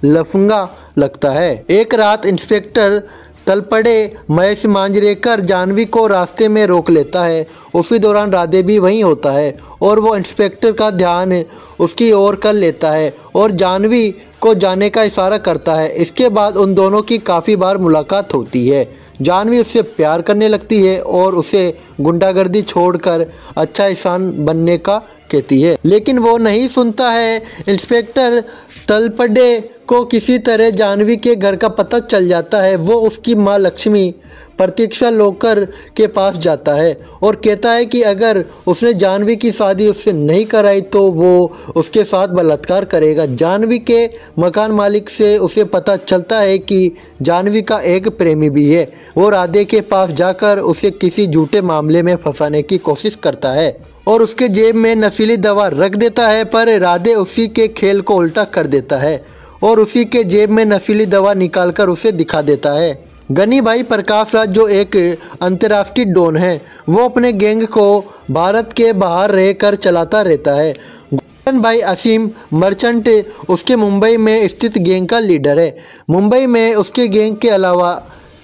लफंगा लगता है। एक रात इंस्पेक्टर तलपड़े महेश मांजरेकर जानवी को रास्ते में रोक लेता है। उसी दौरान राधे भी वहीं होता है और वो इंस्पेक्टर का ध्यान उसकी ओर कर लेता है और जानवी को जाने का इशारा करता है। इसके बाद उन दोनों की काफ़ी बार मुलाकात होती है। जानवी उससे प्यार करने लगती है और उसे गुंडागर्दी छोड़कर अच्छा इंसान बनने का कहती है, लेकिन वो नहीं सुनता है। इंस्पेक्टर तलपड़े को किसी तरह जानवी के घर का पता चल जाता है। वो उसकी माँ लक्ष्मी प्रतीक्षा लोकर के पास जाता है और कहता है कि अगर उसने जानवी की शादी उससे नहीं कराई तो वो उसके साथ बलात्कार करेगा। जानवी के मकान मालिक से उसे पता चलता है कि जानवी का एक प्रेमी भी है। वो राधे के पास जाकर उसे किसी झूठे मामले में फंसाने की कोशिश करता है और उसके जेब में नशीली दवा रख देता है, पर राधे उसी के खेल को उल्टा कर देता है और उसी के जेब में नशीली दवा निकालकर उसे दिखा देता है। गनी भाई प्रकाश राज, जो एक अंतर्राष्ट्रीय डॉन है, वो अपने गैंग को भारत के बाहर रहकर चलाता रहता है। गोविंद भाई असीम मर्चेंट उसके मुंबई में स्थित गैंग का लीडर है। मुंबई में उसके गैंग के अलावा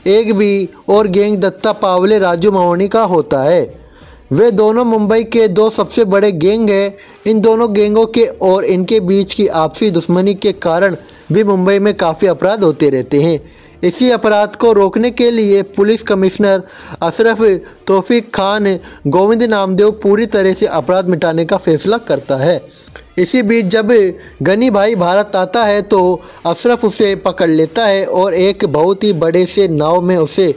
एक भी और गैंग दत्ता पावले राजू महोनी का होता है। वे दोनों मुंबई के दो सबसे बड़े गैंग हैं। इन दोनों गैंगों के और इनके बीच की आपसी दुश्मनी के कारण भी मुंबई में काफ़ी अपराध होते रहते हैं। इसी अपराध को रोकने के लिए पुलिस कमिश्नर अशरफ तौफीक खान गोविंद नामदेव पूरी तरह से अपराध मिटाने का फैसला करता है। इसी बीच जब गनी भाई भारत आता है तो अशरफ उसे पकड़ लेता है और एक बहुत ही बड़े से नाव में उसे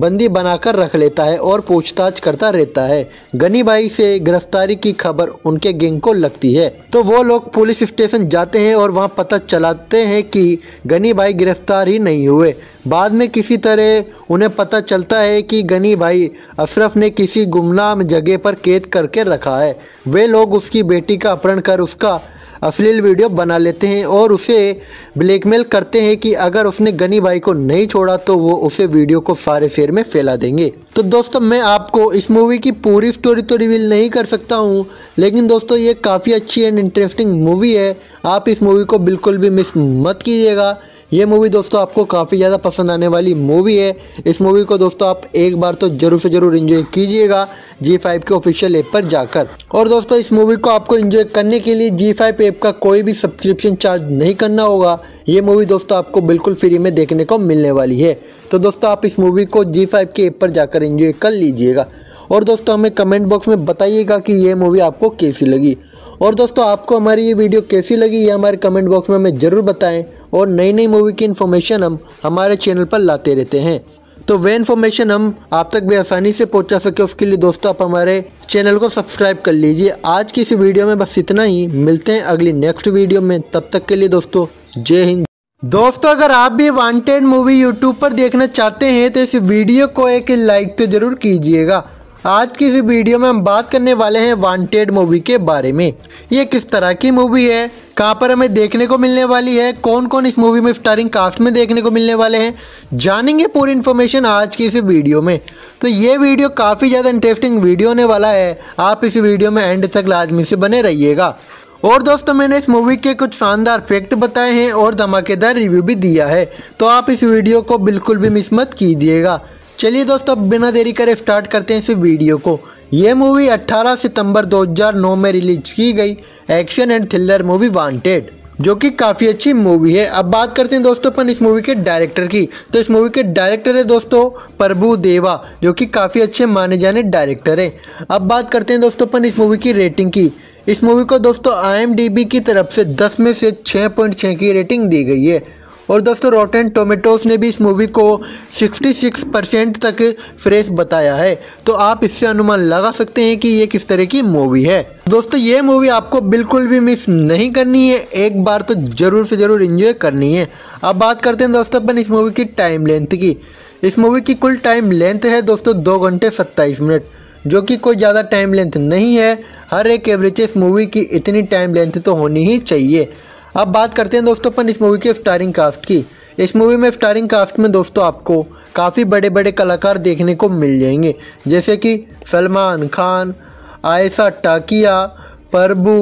बंदी बनाकर रख लेता है और पूछताछ करता रहता है। गनी भाई से गिरफ्तारी की खबर उनके गैंग को लगती है तो वो लोग पुलिस स्टेशन जाते हैं और वहाँ पता चलाते हैं कि गनी भाई गिरफ्तार ही नहीं हुए। बाद में किसी तरह उन्हें पता चलता है कि गनी भाई अशरफ ने किसी गुमनाम जगह पर कैद करके रखा है। वे लोग उसकी बेटी का अपहरण कर उसका अश्लील वीडियो बना लेते हैं और उसे ब्लैकमेल करते हैं कि अगर उसने गनी भाई को नहीं छोड़ा तो वो उसे वीडियो को सारे शहर में फैला देंगे। तो दोस्तों मैं आपको इस मूवी की पूरी स्टोरी तो रिवील नहीं कर सकता हूँ, लेकिन दोस्तों ये काफ़ी अच्छी एंड इंटरेस्टिंग मूवी है। आप इस मूवी को बिल्कुल भी मिस मत कीजिएगा। ये मूवी दोस्तों आपको काफ़ी ज़्यादा पसंद आने वाली मूवी है। इस मूवी को दोस्तों आप एक बार तो ज़रूर से ज़रूर एंजॉय कीजिएगा G5 के ऑफिशियल ऐप पर जाकर। और दोस्तों इस मूवी को आपको एंजॉय करने के लिए G5 ऐप का कोई भी सब्सक्रिप्शन चार्ज नहीं करना होगा। ये मूवी दोस्तों आपको बिल्कुल फ्री में देखने को मिलने वाली है। तो दोस्तों आप इस मूवी को G5 के ऐप पर जाकर एंजॉय कर लीजिएगा। और दोस्तों हमें कमेंट बॉक्स में बताइएगा कि ये मूवी आपको कैसी लगी। और दोस्तों आपको हमारी ये वीडियो कैसी लगी ये हमारे कमेंट बॉक्स में हमें ज़रूर बताएं। और नई नई मूवी की इन्फॉर्मेशन हम हमारे चैनल पर लाते रहते हैं, तो वे इन्फॉर्मेशन हम आप तक भी आसानी से पहुंचा सके उसके लिए दोस्तों आप हमारे चैनल को सब्सक्राइब कर लीजिए। आज की इस वीडियो में बस इतना ही, मिलते हैं अगली नेक्स्ट वीडियो में। तब तक के लिए दोस्तों जय हिंद। दोस्तों अगर आप भी वांटेड मूवी यूट्यूब पर देखना चाहते हैं तो इस वीडियो को एक लाइक तो ज़रूर कीजिएगा। आज की इस वीडियो में हम बात करने वाले हैं वांटेड मूवी के बारे में। ये किस तरह की मूवी है, कहाँ पर हमें देखने को मिलने वाली है, कौन कौन इस मूवी में स्टारिंग कास्ट में देखने को मिलने वाले हैं, जानेंगे पूरी इन्फॉर्मेशन आज की इस वीडियो में। तो ये वीडियो काफ़ी ज़्यादा इंटरेस्टिंग वीडियो होने वाला है। आप इस वीडियो में एंड तक लाजमी से बने रहिएगा। और दोस्तों मैंने इस मूवी के कुछ शानदार फैक्ट बताए हैं और धमाकेदार रिव्यू भी दिया है, तो आप इस वीडियो को बिल्कुल भी मिस मत कीजिएगा। चलिए दोस्तों अब बिना देरी करे स्टार्ट करते हैं इस वीडियो को। ये मूवी 18 सितंबर 2009 में रिलीज की गई action and thriller movie Wanted, जो कि काफ़ी अच्छी मूवी है। अब बात करते हैं दोस्तों अपन इस मूवी के डायरेक्टर की। तो इस मूवी के डायरेक्टर है दोस्तों प्रभु देवा, जो कि काफ़ी अच्छे माने जाने डायरेक्टर हैं। अब बात करते हैं दोस्तों अपन इस मूवी की रेटिंग की। इस मूवी को दोस्तों IMDb की तरफ से 10 में से 6.6 की रेटिंग दी गई है। और दोस्तों रॉटेन टोमेटोज ने भी इस मूवी को 66% तक फ्रेश बताया है, तो आप इससे अनुमान लगा सकते हैं कि ये किस तरह की मूवी है। दोस्तों ये मूवी आपको बिल्कुल भी मिस नहीं करनी है, एक बार तो ज़रूर से ज़रूर एंजॉय करनी है। अब बात करते हैं दोस्तों अपन इस मूवी की टाइम लेंथ की। इस मूवी की कुल टाइम लेंथ है दोस्तों 2 घंटे 27 मिनट, जो कि कोई ज़्यादा टाइम लेंथ नहीं है। हर एक एवरेज मूवी की इतनी टाइम लेंथ तो होनी ही चाहिए। अब बात करते हैं दोस्तों अपन इस मूवी के स्टारिंग कास्ट की। इस मूवी में स्टारिंग कास्ट में दोस्तों आपको काफ़ी बड़े बड़े कलाकार देखने को मिल जाएंगे, जैसे कि सलमान खान, आयशा टाकिया, प्रभु,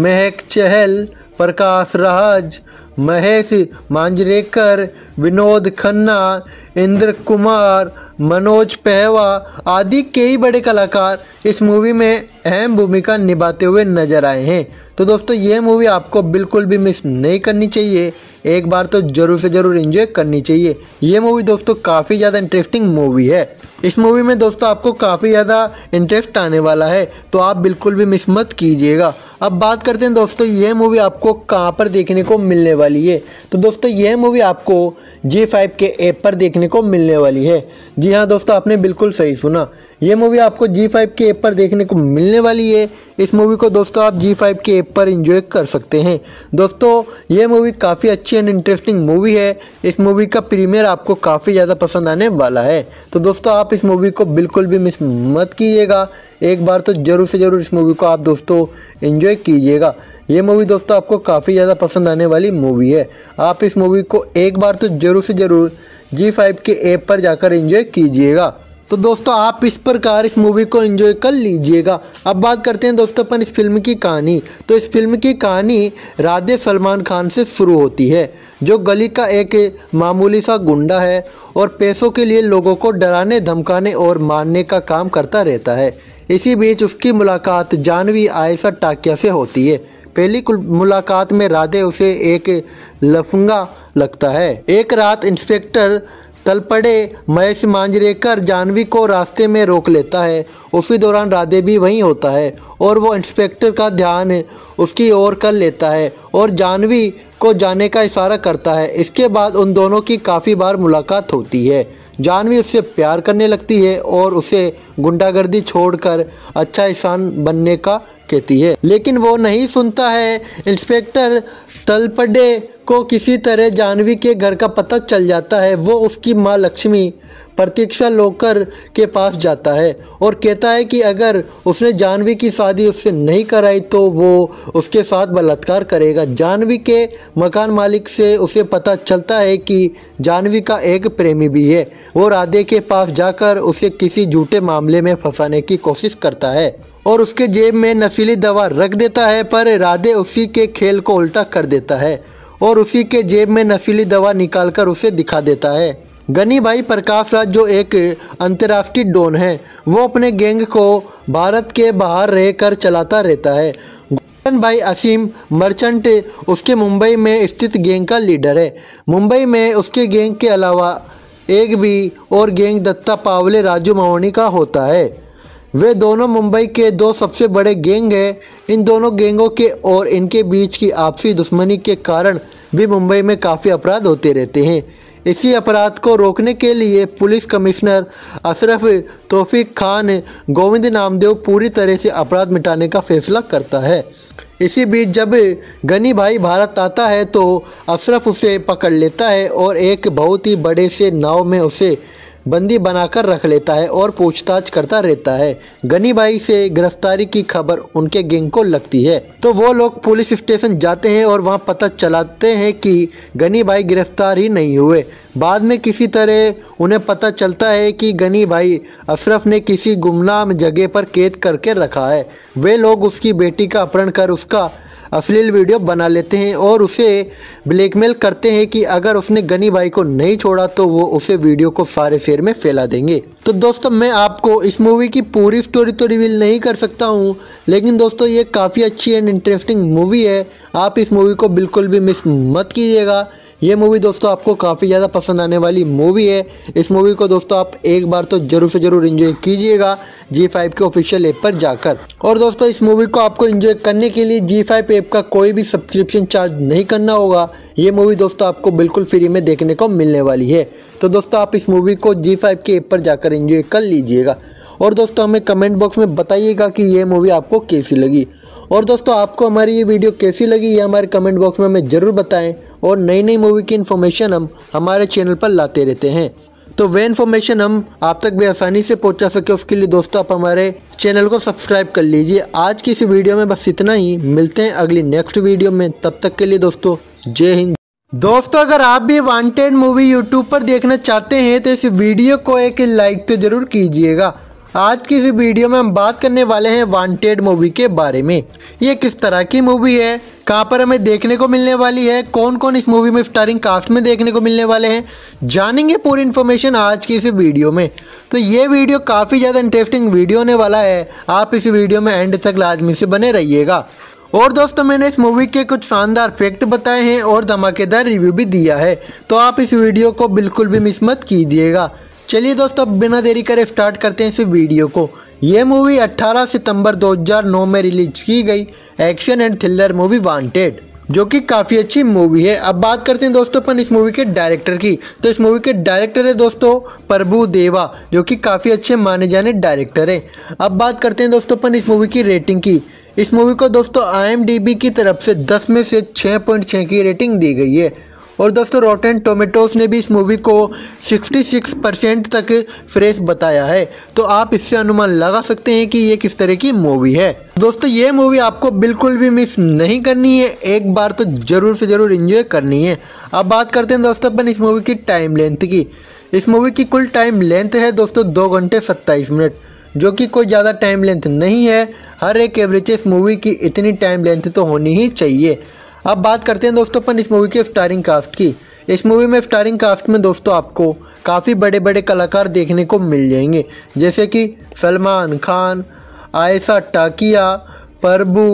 महक चहल, प्रकाश राज, महेश मांजरेकर, विनोद खन्ना, इंद्र कुमार, मनोज पहवा आदि कई बड़े कलाकार इस मूवी में अहम भूमिका निभाते हुए नजर आए हैं। तो दोस्तों ये मूवी आपको बिल्कुल भी मिस नहीं करनी चाहिए, एक बार तो ज़रूर से ज़रूर एंजॉय करनी चाहिए। ये मूवी दोस्तों काफ़ी ज़्यादा इंटरेस्टिंग मूवी है। इस मूवी में दोस्तों आपको काफ़ी ज़्यादा इंटरेस्ट आने वाला है, तो आप बिल्कुल भी मिस मत कीजिएगा। अब बात करते हैं दोस्तों ये मूवी आपको कहाँ पर देखने को मिलने वाली है। तो दोस्तों यह मूवी आपको G5 के ऐप पर देखने को मिलने वाली है। जी हाँ दोस्तों आपने बिल्कुल सही सुना, ये मूवी आपको G5 के ऐप पर देखने को मिलने वाली है। इस मूवी को दोस्तों आप G5 के ऐप पर एंजॉय कर सकते हैं। दोस्तों ये मूवी काफ़ी अच्छी एंड इंटरेस्टिंग मूवी है। इस मूवी का प्रीमियर आपको काफ़ी ज़्यादा पसंद आने वाला है, तो दोस्तों आप इस मूवी को बिल्कुल भी मिस मत कीजिएगा। एक बार तो ज़रूर से ज़रूर इस मूवी को आप दोस्तों एंजॉय कीजिएगा। ये मूवी दोस्तों आपको काफ़ी ज़्यादा पसंद आने वाली मूवी है। आप इस मूवी को एक बार तो ज़रूर से ज़रूर G5 के ऐप पर जाकर एंजॉय कीजिएगा। तो दोस्तों आप इस प्रकार इस मूवी को एंजॉय कर लीजिएगा। अब बात करते हैं दोस्तों अपन इस फिल्म की कहानी। तो इस फिल्म की कहानी राधे सलमान खान से शुरू होती है, जो गली का एक मामूली सा गुंडा है और पैसों के लिए लोगों को डराने, धमकाने और मारने का काम करता रहता है। इसी बीच उसकी मुलाकात जानवी आयशा टाकिया से होती है। पहली मुलाकात में राधे उसे एक लफंगा लगता है। एक रात इंस्पेक्टर तलपड़े महेश मांजरेकर जानवी को रास्ते में रोक लेता है। उसी दौरान राधे भी वहीं होता है और वो इंस्पेक्टर का ध्यान उसकी ओर कर लेता है और जानवी को जाने का इशारा करता है। इसके बाद उन दोनों की काफ़ी बार मुलाकात होती है। जानवी उससे प्यार करने लगती है और उसे गुंडागर्दी छोड़कर अच्छा इंसान बनने का कहती है, लेकिन वो नहीं सुनता है। इंस्पेक्टर तलपडे को किसी तरह जानवी के घर का पता चल जाता है। वो उसकी माँ लक्ष्मी प्रतीक्षा लोकर के पास जाता है और कहता है कि अगर उसने जानवी की शादी उससे नहीं कराई तो वो उसके साथ बलात्कार करेगा। जानवी के मकान मालिक से उसे पता चलता है कि जानवी का एक प्रेमी भी है। वो राधे के पास जाकर उसे किसी झूठे मामले में फंसाने की कोशिश करता है और उसके जेब में नशीली दवा रख देता है, पर राधे उसी के खेल को उल्टा कर देता है और उसी के जेब में नशीली दवा निकालकर उसे दिखा देता है। गनी भाई प्रकाश राज जो एक अंतर्राष्ट्रीय डॉन है, वो अपने गैंग को भारत के बाहर रहकर चलाता रहता है। गोविंद भाई असीम मर्चेंट उसके मुंबई में स्थित गैंग का लीडर है। मुंबई में उसके गैंग के अलावा एक भी और गैंग दत्ता पावले राजू मवनी का होता है। वे दोनों मुंबई के दो सबसे बड़े गैंग हैं। इन दोनों गैंगों के और इनके बीच की आपसी दुश्मनी के कारण भी मुंबई में काफ़ी अपराध होते रहते हैं। इसी अपराध को रोकने के लिए पुलिस कमिश्नर अशरफ तौफीक खान गोविंद नामदेव पूरी तरह से अपराध मिटाने का फैसला करता है। इसी बीच जब गनी भाई भारत आता है तो अशरफ उसे पकड़ लेता है और एक बहुत ही बड़े से नाव में उसे बंदी बनाकर रख लेता है और पूछताछ करता रहता है। गनी भाई से गिरफ्तारी की खबर उनके गैंग को लगती है तो वो लोग पुलिस स्टेशन जाते हैं और वहां पता चलाते हैं कि गनी भाई गिरफ्तार ही नहीं हुए। बाद में किसी तरह उन्हें पता चलता है कि गनी भाई अशरफ ने किसी गुमनाम जगह पर कैद करके रखा है। वे लोग उसकी बेटी का अपहरण कर उसका अश्लील वीडियो बना लेते हैं और उसे ब्लैकमेल करते हैं कि अगर उसने गनी भाई को नहीं छोड़ा तो वो उसे वीडियो को सारे शहर में फैला देंगे। तो दोस्तों, मैं आपको इस मूवी की पूरी स्टोरी तो रिवील नहीं कर सकता हूँ, लेकिन दोस्तों ये काफ़ी अच्छी एंड इंटरेस्टिंग मूवी है। आप इस मूवी को बिल्कुल भी मिस मत कीजिएगा। ये मूवी दोस्तों आपको काफ़ी ज़्यादा पसंद आने वाली मूवी है। इस मूवी को दोस्तों आप एक बार तो ज़रूर से ज़रूर इन्जॉय कीजिएगा G5 के ऑफिशियल ऐप पर जाकर। और दोस्तों, इस मूवी को आपको इन्जॉय करने के लिए G5 ऐप का कोई भी सब्सक्रिप्शन चार्ज नहीं करना होगा। ये मूवी दोस्तों आपको बिल्कुल फ्री में देखने को मिलने वाली है। तो दोस्तों आप इस मूवी को G5 के ऐप पर जाकर इन्जॉय कर लीजिएगा। और दोस्तों हमें कमेंट बॉक्स में बताइएगा कि ये मूवी आपको कैसी लगी। और दोस्तों आपको हमारी ये वीडियो कैसी लगी ये हमारे कमेंट बॉक्स में हमें ज़रूर बताएं। और नई नई मूवी की इन्फॉर्मेशन हम हमारे चैनल पर लाते रहते हैं, तो वे इन्फॉर्मेशन हम आप तक भी आसानी से पहुंचा सके उसके लिए दोस्तों आप हमारे चैनल को सब्सक्राइब कर लीजिए। आज की इस वीडियो में बस इतना ही, मिलते हैं अगली नेक्स्ट वीडियो में। तब तक के लिए दोस्तों जय हिंद। दोस्तों अगर आप भी वांटेड मूवी यूट्यूब पर देखना चाहते हैं तो इस वीडियो को एक लाइक तो ज़रूर कीजिएगा। आज की इस वीडियो में हम बात करने वाले हैं वांटेड मूवी के बारे में। ये किस तरह की मूवी है, कहाँ पर हमें देखने को मिलने वाली है, कौन कौन इस मूवी में स्टारिंग कास्ट में देखने को मिलने वाले हैं, जानेंगे पूरी इन्फॉर्मेशन आज की इस वीडियो में। तो ये वीडियो काफ़ी ज़्यादा इंटरेस्टिंग वीडियो होने वाला है। आप इस वीडियो में एंड तक लाजमी से बने रहिएगा। और दोस्तों मैंने इस मूवी के कुछ शानदार फैक्ट बताए हैं और धमाकेदार रिव्यू भी दिया है, तो आप इस वीडियो को बिल्कुल भी मिस मत कीजिएगा। चलिए दोस्तों अब बिना देरी करे स्टार्ट करते हैं इस वीडियो को। ये मूवी 18 सितंबर 2009 में रिलीज की गई action and thriller movie Wanted, जो कि काफ़ी अच्छी मूवी है। अब बात करते हैं दोस्तों अपन इस मूवी के डायरेक्टर की। तो इस मूवी के डायरेक्टर है दोस्तों प्रभु देवा, जो कि काफ़ी अच्छे माने जाने डायरेक्टर हैं। अब बात करते हैं दोस्तों अपन इस मूवी की रेटिंग की। इस मूवी को दोस्तों IMDb की तरफ से 10 में से 6.6 की रेटिंग दी गई है। और दोस्तों रॉटेन टोमेटोस ने भी इस मूवी को 66% तक फ्रेश बताया है, तो आप इससे अनुमान लगा सकते हैं कि ये किस तरह की मूवी है। दोस्तों ये मूवी आपको बिल्कुल भी मिस नहीं करनी है, एक बार तो ज़रूर से ज़रूर एंजॉय करनी है। अब बात करते हैं दोस्तों अपन इस मूवी की टाइम लेंथ की। इस मूवी की कुल टाइम लेंथ है दोस्तों 2 घंटे 27 मिनट, जो कि कोई ज़्यादा टाइम लेंथ नहीं है। हर एक एवरेज मूवी की इतनी टाइम लेंथ तो होनी ही चाहिए। अब बात करते हैं दोस्तों अपन इस मूवी के स्टारिंग कास्ट की। इस मूवी में स्टारिंग कास्ट में दोस्तों आपको काफ़ी बड़े बड़े कलाकार देखने को मिल जाएंगे, जैसे कि सलमान खान, आयशा टाकिया, प्रभु,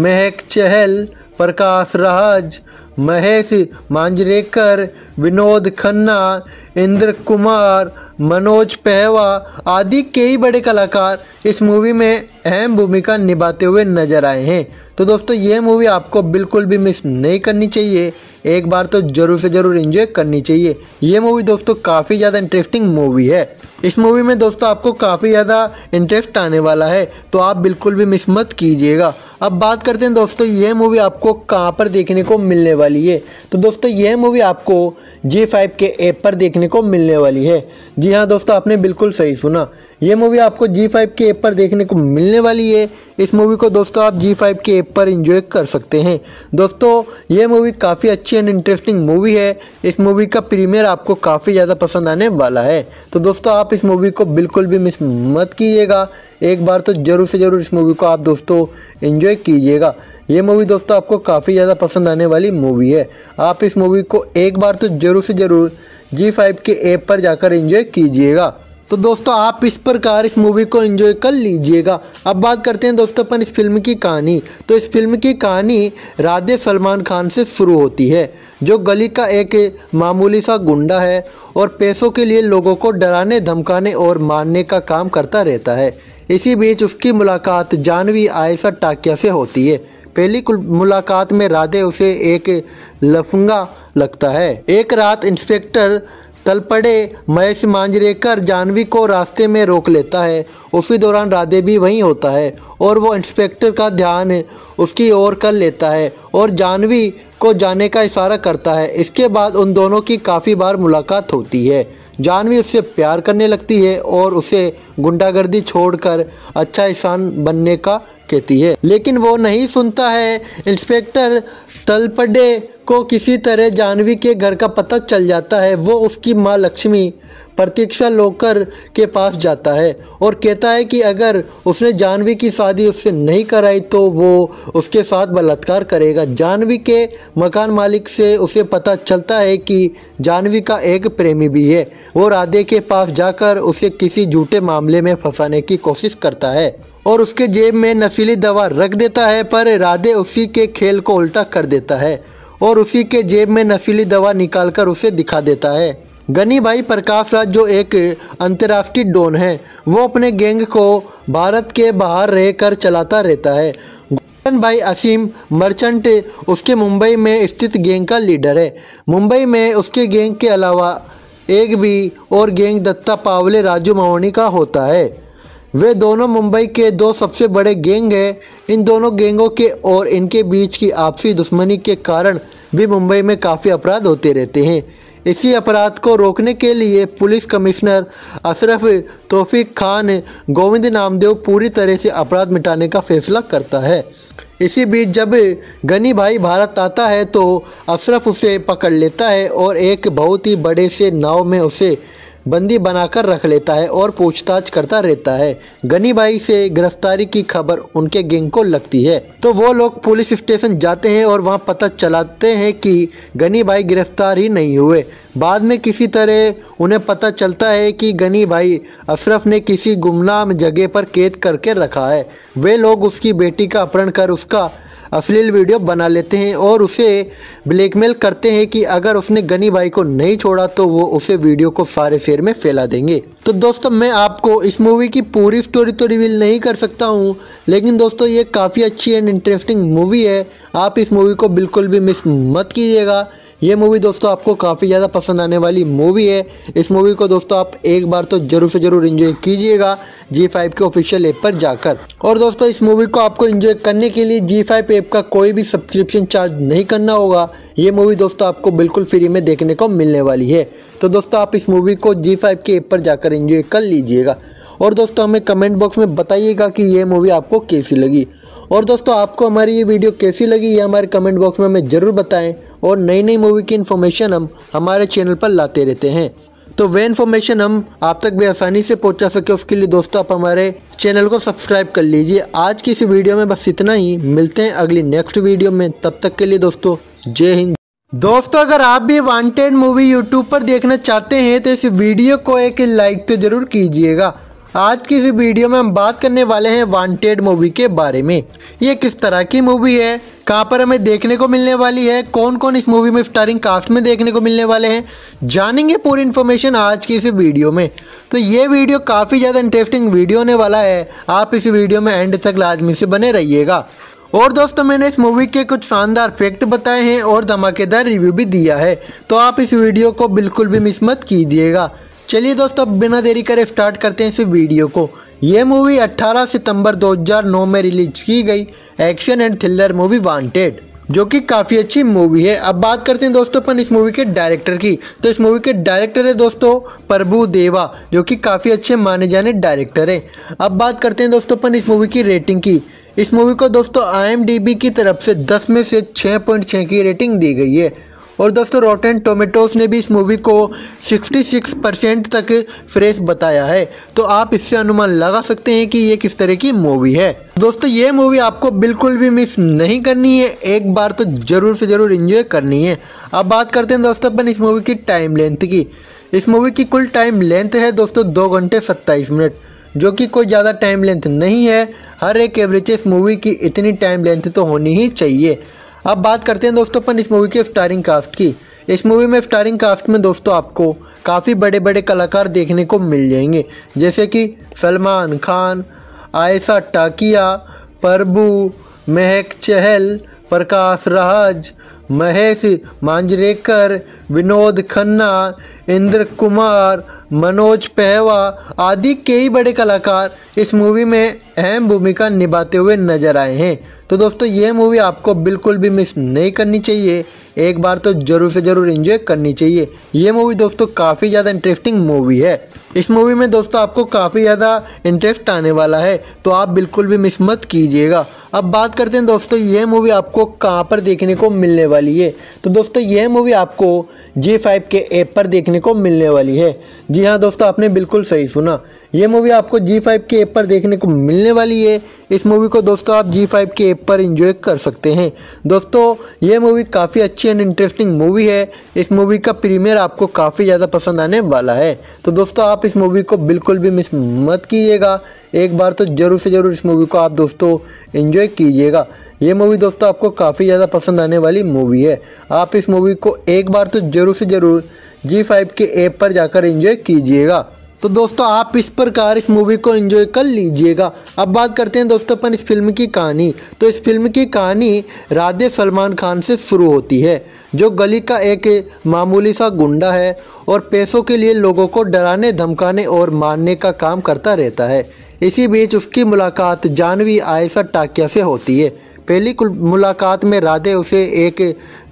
महक चहल, प्रकाश राज, महेश मांजरेकर, विनोद खन्ना, इंद्र कुमार, मनोज पहवा आदि कई बड़े कलाकार इस मूवी में अहम भूमिका निभाते हुए नजर आए हैं। तो दोस्तों ये मूवी आपको बिल्कुल भी मिस नहीं करनी चाहिए, एक बार तो जरूर से जरूर एंजॉय करनी चाहिए। ये मूवी दोस्तों काफ़ी ज़्यादा इंटरेस्टिंग मूवी है। इस मूवी में दोस्तों आपको काफ़ी ज़्यादा इंटरेस्ट आने वाला है, तो आप बिल्कुल भी मिस मत कीजिएगा। अब बात करते हैं दोस्तों यह मूवी आपको कहाँ पर देखने को मिलने वाली है। तो दोस्तों यह मूवी आपको G5 के ऐप पर देखने को मिलने वाली है। जी हाँ दोस्तों, आपने बिल्कुल सही सुना, यह मूवी आपको G5 के ऐप पर देखने को मिलने वाली है। इस मूवी को दोस्तों आप G5 के ऐप पर एंजॉय कर सकते हैं। दोस्तों यह मूवी काफ़ी अच्छी एंड इंटरेस्टिंग मूवी है। इस मूवी का प्रीमियर आपको काफ़ी ज़्यादा पसंद आने वाला है, तो दोस्तों आप इस मूवी को बिल्कुल भी मिस मत कीजिएगा। एक बार तो ज़रूर से ज़रूर इस मूवी को आप दोस्तों एंजॉय कीजिएगा। ये मूवी दोस्तों आपको काफ़ी ज़्यादा पसंद आने वाली मूवी है। आप इस मूवी को एक बार तो ज़रूर से ज़रूर G5 के ऐप पर जाकर एंजॉय कीजिएगा। तो दोस्तों आप इस प्रकार इस मूवी को एंजॉय कर लीजिएगा। अब बात करते हैं दोस्तों अपन इस फिल्म की कहानी। तो इस फिल्म की कहानी राधे सलमान खान से शुरू होती है, जो गली का एक मामूली सा गुंडा है और पैसों के लिए लोगों को डराने धमकाने और मारने का काम करता रहता है। इसी बीच उसकी मुलाकात जानवी आयशा टाकिया से होती है। पहली मुलाकात में राधे उसे एक लफंगा लगता है। एक रात इंस्पेक्टर तलपड़े महेश मांजरेकर जानवी को रास्ते में रोक लेता है। उसी दौरान राधे भी वहीं होता है और वो इंस्पेक्टर का ध्यान उसकी ओर कर लेता है और जानवी को जाने का इशारा करता है। इसके बाद उन दोनों की काफ़ी बार मुलाकात होती है। जानवी उससे प्यार करने लगती है और उसे गुंडागर्दी छोड़कर अच्छा इंसान बनने का कहती है, लेकिन वो नहीं सुनता है। इंस्पेक्टर तलपड़े को किसी तरह जानवी के घर का पता चल जाता है। वो उसकी माँ लक्ष्मी प्रतीक्षा लोकर के पास जाता है और कहता है कि अगर उसने जानवी की शादी उससे नहीं कराई तो वो उसके साथ बलात्कार करेगा। जानवी के मकान मालिक से उसे पता चलता है कि जानवी का एक प्रेमी भी है। वो राधे के पास जाकर उसे किसी झूठे मामले में फंसाने की कोशिश करता है और उसके जेब में नशीली दवा रख देता है, पर राधे उसी के खेल को उल्टा कर देता है और उसी के जेब में नशीली दवा निकालकर उसे दिखा देता है। गनी भाई प्रकाश राज, जो एक अंतर्राष्ट्रीय डॉन है, वो अपने गैंग को भारत के बाहर रहकर चलाता रहता है। गोविंद भाई असीम मर्चेंट उसके मुंबई में स्थित गैंग का लीडर है। मुंबई में उसके गैंग के अलावा एक भी और गैंग दत्ता पावले राजू मवानी का होता है। वे दोनों मुंबई के दो सबसे बड़े गैंग हैं। इन दोनों गैंगों के और इनके बीच की आपसी दुश्मनी के कारण भी मुंबई में काफ़ी अपराध होते रहते हैं। इसी अपराध को रोकने के लिए पुलिस कमिश्नर अशरफ तौफीक खान गोविंद नामदेव पूरी तरह से अपराध मिटाने का फैसला करता है। इसी बीच जब गनी भाई भारत आता है तो अशरफ उसे पकड़ लेता है और एक बहुत ही बड़े से नाव में उसे बंदी बनाकर रख लेता है और पूछताछ करता रहता है। गनी भाई से गिरफ्तारी की खबर उनके गैंग को लगती है, तो वो लोग पुलिस स्टेशन जाते हैं और वहां पता चलाते हैं कि गनी भाई गिरफ्तार ही नहीं हुए। बाद में किसी तरह उन्हें पता चलता है कि गनी भाई अशरफ ने किसी गुमनाम जगह पर कैद करके रखा है। वे लोग उसकी बेटी का अपहरण कर उसका अश्लील वीडियो बना लेते हैं और उसे ब्लैकमेल करते हैं कि अगर उसने गनी भाई को नहीं छोड़ा तो वो उसे वीडियो को सारे शहर में फैला देंगे। तो दोस्तों मैं आपको इस मूवी की पूरी स्टोरी तो रिवील नहीं कर सकता हूं, लेकिन दोस्तों ये काफ़ी अच्छी एंड इंटरेस्टिंग मूवी है। आप इस मूवी को बिल्कुल भी मिस मत कीजिएगा। ये मूवी दोस्तों आपको काफ़ी ज़्यादा पसंद आने वाली मूवी है। इस मूवी को दोस्तों आप एक बार तो ज़रूर से ज़रूर एंजॉय कीजिएगा G5 के ऑफिशियल ऐप पर जाकर। और दोस्तों इस मूवी को आपको एंजॉय करने के लिए G5 ऐप का कोई भी सब्सक्रिप्शन चार्ज नहीं करना होगा। ये मूवी दोस्तों आपको बिल्कुल फ्री में देखने को मिलने वाली है। तो दोस्तों आप इस मूवी को G5 के ऐप पर जाकर एंजॉय कर लीजिएगा। और दोस्तों हमें कमेंट बॉक्स में बताइएगा कि ये मूवी आपको कैसी लगी। और दोस्तों आपको हमारी ये वीडियो कैसी लगी, ये हमारे कमेंट बॉक्स में हमें ज़रूर बताएं। और नई नई मूवी की इन्फॉर्मेशन हम हमारे चैनल पर लाते रहते हैं, तो वे इन्फॉर्मेशन हम आप तक भी आसानी से पहुंचा सके उसके लिए दोस्तों आप हमारे चैनल को सब्सक्राइब कर लीजिए। आज की इस वीडियो में बस इतना ही, मिलते हैं अगली नेक्स्ट वीडियो में। तब तक के लिए दोस्तों जय हिंद। दोस्तों अगर आप भी वांटेड मूवी यूट्यूब पर देखना चाहते हैं तो इस वीडियो को एक लाइक तो ज़रूर कीजिएगा। आज की इस वीडियो में हम बात करने वाले हैं वांटेड मूवी के बारे में। ये किस तरह की मूवी है, कहाँ पर हमें देखने को मिलने वाली है, कौन कौन इस मूवी में स्टारिंग कास्ट में देखने को मिलने वाले हैं, जानेंगे पूरी इन्फॉर्मेशन आज की इस वीडियो में। तो ये वीडियो काफ़ी ज़्यादा इंटरेस्टिंग वीडियो होने वाला है। आप इस वीडियो में एंड तक लाजमी से बने रहिएगा। और दोस्तों मैंने इस मूवी के कुछ शानदार फैक्ट बताए हैं और धमाकेदार रिव्यू भी दिया है, तो आप इस वीडियो को बिल्कुल भी मिस मत कीजिएगा। चलिए दोस्तों बिना देरी करे स्टार्ट करते हैं इस वीडियो को। ये मूवी 18 सितंबर 2009 में रिलीज की गई action and thriller movie Wanted, जो कि काफ़ी अच्छी मूवी है। अब बात करते हैं दोस्तों अपन इस मूवी के डायरेक्टर की, तो इस मूवी के डायरेक्टर है दोस्तों प्रभु देवा, जो कि काफ़ी अच्छे माने जाने डायरेक्टर हैं। अब बात करते हैं दोस्तों अपन इस मूवी की रेटिंग की। इस मूवी को दोस्तों IMDb की तरफ से 10 में से 6.6 की रेटिंग दी गई है और दोस्तों रॉटेन टोमेटोस ने भी इस मूवी को 66% तक फ्रेश बताया है, तो आप इससे अनुमान लगा सकते हैं कि ये किस तरह की मूवी है। दोस्तों ये मूवी आपको बिल्कुल भी मिस नहीं करनी है, एक बार तो ज़रूर से ज़रूर एंजॉय करनी है। अब बात करते हैं दोस्तों अपन इस मूवी की टाइम लेंथ की। इस मूवी की कुल टाइम लेंथ है दोस्तों 2 घंटे 27 मिनट, जो कि कोई ज़्यादा टाइम लेंथ नहीं है। हर एक एवरेज मूवी की इतनी टाइम लेंथ तो होनी ही चाहिए। अब बात करते हैं दोस्तों अपन इस मूवी के स्टारिंग कास्ट की। इस मूवी में स्टारिंग कास्ट में दोस्तों आपको काफ़ी बड़े बड़े कलाकार देखने को मिल जाएंगे, जैसे कि सलमान खान, आयशा टाकिया, प्रभु, महक चहल, प्रकाश राज, महेश मांजरेकर, विनोद खन्ना, इंद्र कुमार, मनोज पहवा आदि कई बड़े कलाकार इस मूवी में अहम भूमिका निभाते हुए नजर आए हैं। तो दोस्तों ये मूवी आपको बिल्कुल भी मिस नहीं करनी चाहिए, एक बार तो ज़रूर से ज़रूर एंजॉय करनी चाहिए। ये मूवी दोस्तों काफ़ी ज़्यादा इंटरेस्टिंग मूवी है। इस मूवी में दोस्तों आपको काफ़ी ज़्यादा इंटरेस्ट आने वाला है, तो आप बिल्कुल भी मिस मत कीजिएगा। अब बात करते हैं दोस्तों ये मूवी आपको कहाँ पर देखने को मिलने वाली है, तो दोस्तों ये मूवी आपको G5 के ऐप पर देखने को मिलने वाली है। जी हाँ दोस्तों, आपने बिल्कुल सही सुना, ये मूवी आपको G5 के ऐप पर देखने को मिलने वाली है। इस मूवी को दोस्तों आप G5 के ऐप पर एंजॉय कर सकते हैं। दोस्तों ये मूवी काफ़ी अच्छी एंड इंटरेस्टिंग मूवी है। इस मूवी का प्रीमियर आपको काफ़ी ज़्यादा पसंद आने वाला है, तो दोस्तों आप इस मूवी को बिल्कुल भी मिस मत कीजिएगा, एक बार तो ज़रूर से ज़रूर इस मूवी को आप दोस्तों एंजॉय कीजिएगा। ये मूवी दोस्तों आपको काफ़ी ज़्यादा पसंद आने वाली मूवी है। आप इस मूवी को एक बार तो ज़रूर से ज़रूर G5 के ऐप पर जाकर एंजॉय कीजिएगा। तो दोस्तों आप इस प्रकार इस मूवी को एंजॉय कर लीजिएगा। अब बात करते हैं दोस्तों अपन इस फिल्म की कहानी। तो इस फिल्म की कहानी राधे सलमान खान से शुरू होती है, जो गली का एक मामूली सा गुंडा है और पैसों के लिए लोगों को डराने, धमकाने और मारने का काम करता रहता है। इसी बीच उसकी मुलाकात जानवी आयशा टाकिया से होती है। पहली मुलाकात में राधे उसे एक